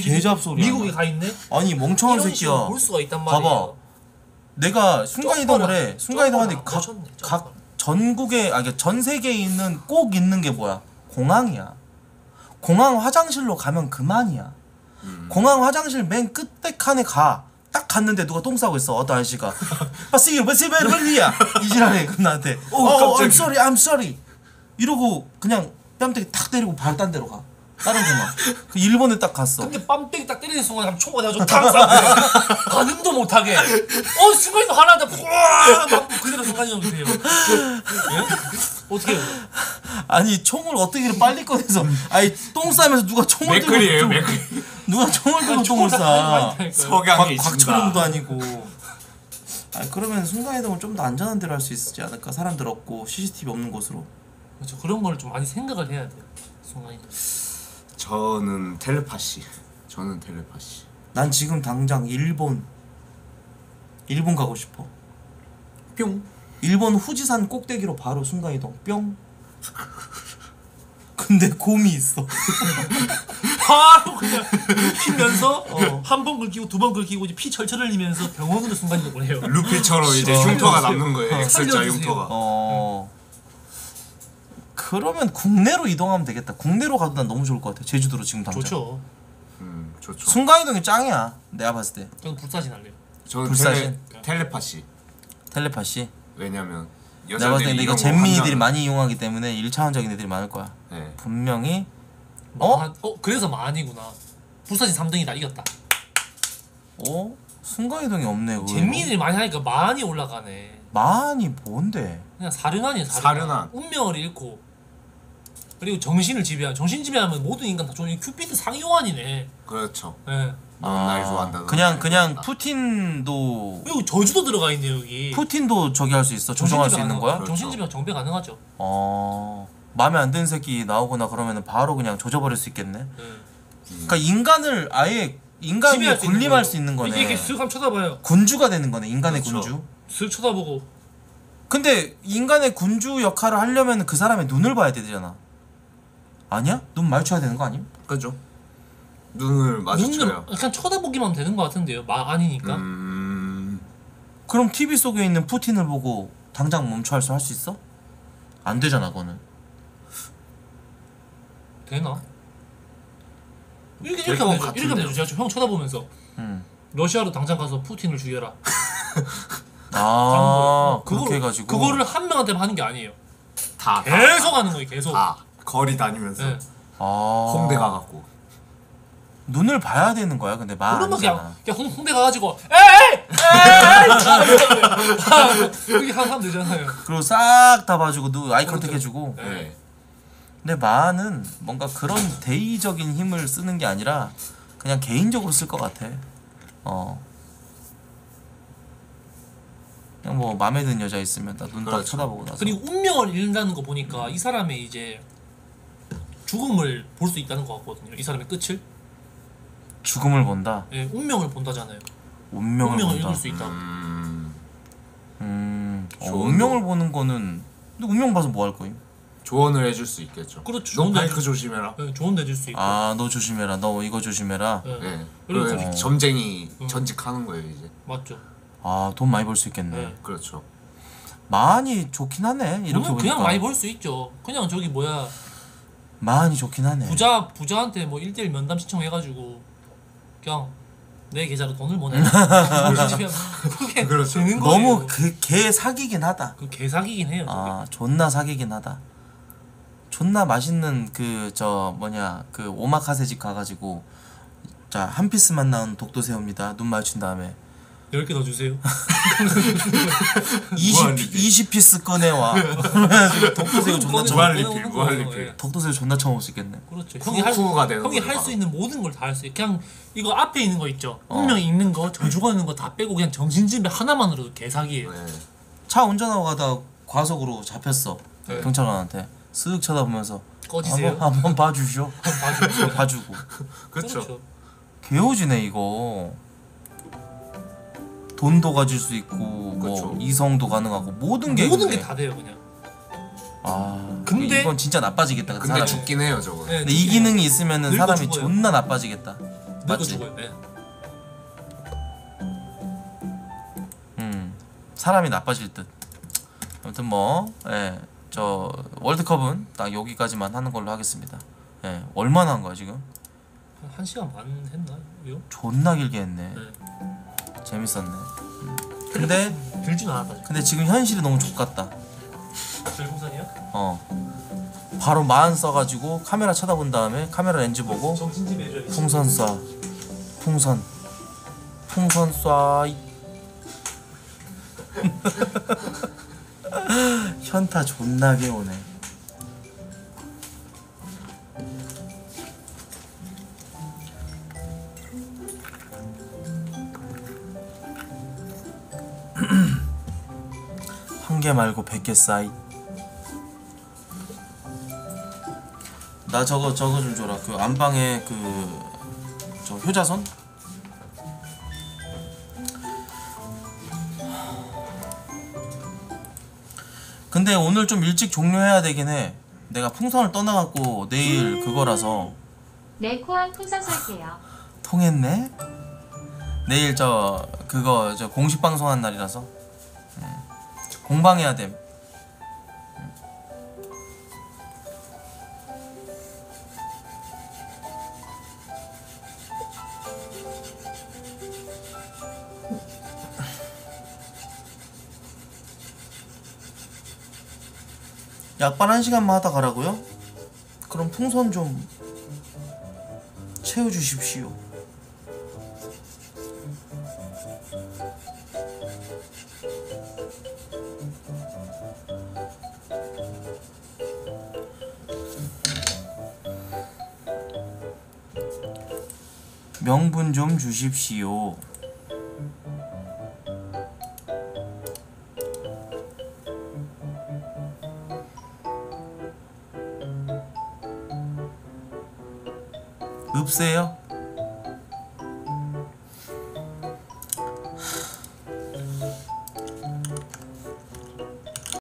미국에 가 있네. 아니 멍청한 새끼야. 볼 수가 있단 말이야. 봐봐. 내가 순간이동을 해. 순간이동하는데 각 전국에 아니 전 세계에 있는 꼭 있는 게 뭐야? 공항이야. 공항 화장실로 가면 그만이야. 공항 화장실 맨 끝에 칸에 가. 딱 갔는데 누가 똥 싸고 있어. 어떤 아저씨가 빠시베르리야 이지랄해. 그럼 나한테 I'm sorry 이러고 그냥 뺨때기 탁 때리고 바로 딴 데로 가. 다른 공항. 그 일본에 딱 갔어. 근데 뺨때기 딱 때리는 순간 총알 내가 좀 탕 싸고 반응도 못하게 순간이동 하나한테 푸아 그대로 순간이동도 돼요. 예? 어떻게 해요? 아니 총을 어떻게 이렇게 빨리 꺼내서 아니 똥 싸면서 누가 총을 들고 맥클이에요 맥클. 누가 총을 들고 총을 쏴. 석양이 곽철웅도 아니고. 아니 그러면 순간이동을 좀 더 안전한 데로 할 수 있지 않을까? 사람들 없고 CCTV 없는 곳으로. 그렇죠. 그런 걸 좀 많이 생각을 해야 돼요. 순간이동. 저는 텔레파시. 난 지금 당장 일본 가고 싶어. 뿅. 일본 후지산 꼭대기로 바로 순간이동. 뿅. 근데 곰이 있어. 바로 그냥 튀면서 한 번 긁히고 두 번 긁히고 이제 피 철철 흘리면서 병원으로 순간이동을 해요. 루피처럼 이제 흉터가 남는 거예요. X자 흉터가. 그러면 국내로 이동하면 되겠다. 국내로 가도 난 너무 좋을 것 같아. 제주도로 지금 당장. 좋죠. 좋죠. 순간이동이 짱이야. 내가 봤을 때. 저는 불사신 할래요. 저는 불사신. 텔레파시. 왜냐면. 내가 봤을 때 이거 잼민이들이 많이 이용하기 때문에 1차원적인 애들이 많을 거야. 네. 분명히. 그래서 많이구나. 불사신 3등이다. 이겼다. 순간이동이 없네. 잼민이들이 많이 하니까 많이 올라가네. 많이 뭔데? 그냥 사륜환이야. 사륜환. 운명을 잃고 그리고 정신을 지배한. 정신 지배하면 모든 인간 다 종이 큐피드 상요환이네. 그렇죠. 네. 날 좋아한다. 그냥 푸틴도 여기 저주도 들어가 있네. 여기 푸틴도 저기 할 수 있어. 조정할 수 있는 거야? 정신지배랑 정배 가능하죠. 마음에 안 드는 새끼 나오거나 그러면은 바로 그냥 조져버릴 수 있겠네. 그러니까 인간을 아예 인간을 군림할 수 있는 거네. 이게 쓱 한번 쳐다봐요. 군주가 되는 거네. 인간의 그렇죠. 군주. 쓱 쳐다보고. 근데 인간의 군주 역할을 하려면 그 사람의 눈을 봐야 되잖아. 아니야? 눈 마주쳐야 되는 거 아님? 그죠. 눈을 마주쳐요. 그냥 쳐다보기만 하면 되는 것 같은데요. 아니니까. 그럼 TV 속에 있는 푸틴을 보고 당장 멈춰 할 수 있어? 안 되잖아, 그거는. 되나? 이렇게 하면 되죠. 형 쳐다보면서. 러시아로 당장 가서 푸틴을 죽여라. 그렇게 해가지고. 그거를 한 명한테 하는 게 아니에요. 다. 계속 하는 거예요, 계속. 다. 거리 다니면서. 네. 홍대 가갖고. 눈을 봐야 되는 거야. 근데 그러면 그냥 홍대 가가지고 그렇게 하면 되잖아요. 그리고 싹 다 봐주고 눈 아이컨택 해주고. 네. 근데 마는 뭔가 그런 대의적인 힘을 쓰는 게 아니라 그냥 개인적으로 쓸 것 같아. 그냥 뭐 마음에 드는 여자 있으면 나 눈 딱 쳐다보고 나서. 그리고 운명을 잃는다는 거 보니까 이 사람의 이제 죽음을 볼 수 있다는 것 같거든요. 이 사람의 끝을. 죽음을 본다? 예, 운명을 본다잖아요. 운명을 본다. 읽을 수 있다. 운명을 보는 거는. 근데 운명 봐서 뭐 할 거임? 조언을 해줄 수 있겠죠. 그렇죠. 너 바이크 조심해라. 네, 조언 해줄 수 있고. 너 조심해라. 너 이거 조심해라. 네. 네. 그리고 점쟁이 전직하는 거예요 이제. 맞죠. 돈 많이 벌 수 있겠네. 네. 그렇죠. 많이 좋긴 하네. 이렇게 보니까. 그냥 많이 벌 수 있죠. 그냥 저기 뭐야. 많이 좋긴 하네. 부자한테 뭐 1:1 면담 신청해가지고. 그냥 내 계좌로 돈을 보내. 그게 그렇죠. 되는 거예요. 너무 개 사기긴 하다. 개 사기긴 해요. 존나 사기긴 하다. 존나 맛있는 그 오마카세 집 가가지고 자 한 피스만 나온 독도새우입니다. 눈 맞춘 다음에 10개 더 주세요. 20피스 꺼내와. 독도새우 존나 처먹을 무한리필. 독도새우 존나 처먹을 수 있겠네. 그렇죠. 형이 할 수 있는 모든 걸 다 할 수 있어. 그냥 이거 앞에 있는 거 있죠. 운명 있는 거, 저주가 있는 거 다 빼고 그냥 정신지배 하나만으로도 개사기예요. 네. 차 운전하고 가다 과속으로 잡혔어. 네. 경찰관한테 쓱 쳐다보면서 꺼지세요? 한번 봐주시오. 봐주고. 그렇죠. 개오지네 이거. 돈도 가질 수 있고 뭐 이성도 가능하고 모든 게 다 돼요 그냥. 아 근데 이건 진짜 나빠지겠다. 근데 사람이. 죽긴 해요 저거. 네, 근데 이 기능이 있으면은 사람이 죽어요. 존나 나빠지겠다. 맞지? 네. 사람이 나빠질 듯. 아무튼 뭐 예. 저 월드컵은 딱 여기까지만 하는 걸로 하겠습니다. 예. 얼마나 한 거야 지금? 한 1시간 반 했나요? 존나 길게 했네. 네. 재밌었네. 근데 들진 않았다. 지금. 근데 지금 현실이 너무 족같다. 절공산이야? 어. 바로 마흔 써가지고 카메라 쳐다본 다음에 카메라 렌즈 보고 풍선 쏴. 풍선 쏴. 현타 존나게 오네. 한 개 말고 100개 싸이. 나 저거 좀 줘라. 그 안방에 그 저 효자손? 근데 오늘 좀 일찍 종료해야 되긴 해. 내가 풍선을 떠나갖고 내일 그거라서. 네, 코안 풍선 살게요. 통했네? 내일 그거 공식 방송한 날이라서 공방해야 됨. 약반 1시간만 하다 가라고요? 그럼 풍선 좀 채워주십시오. 명분 좀 주십시오. 없어요?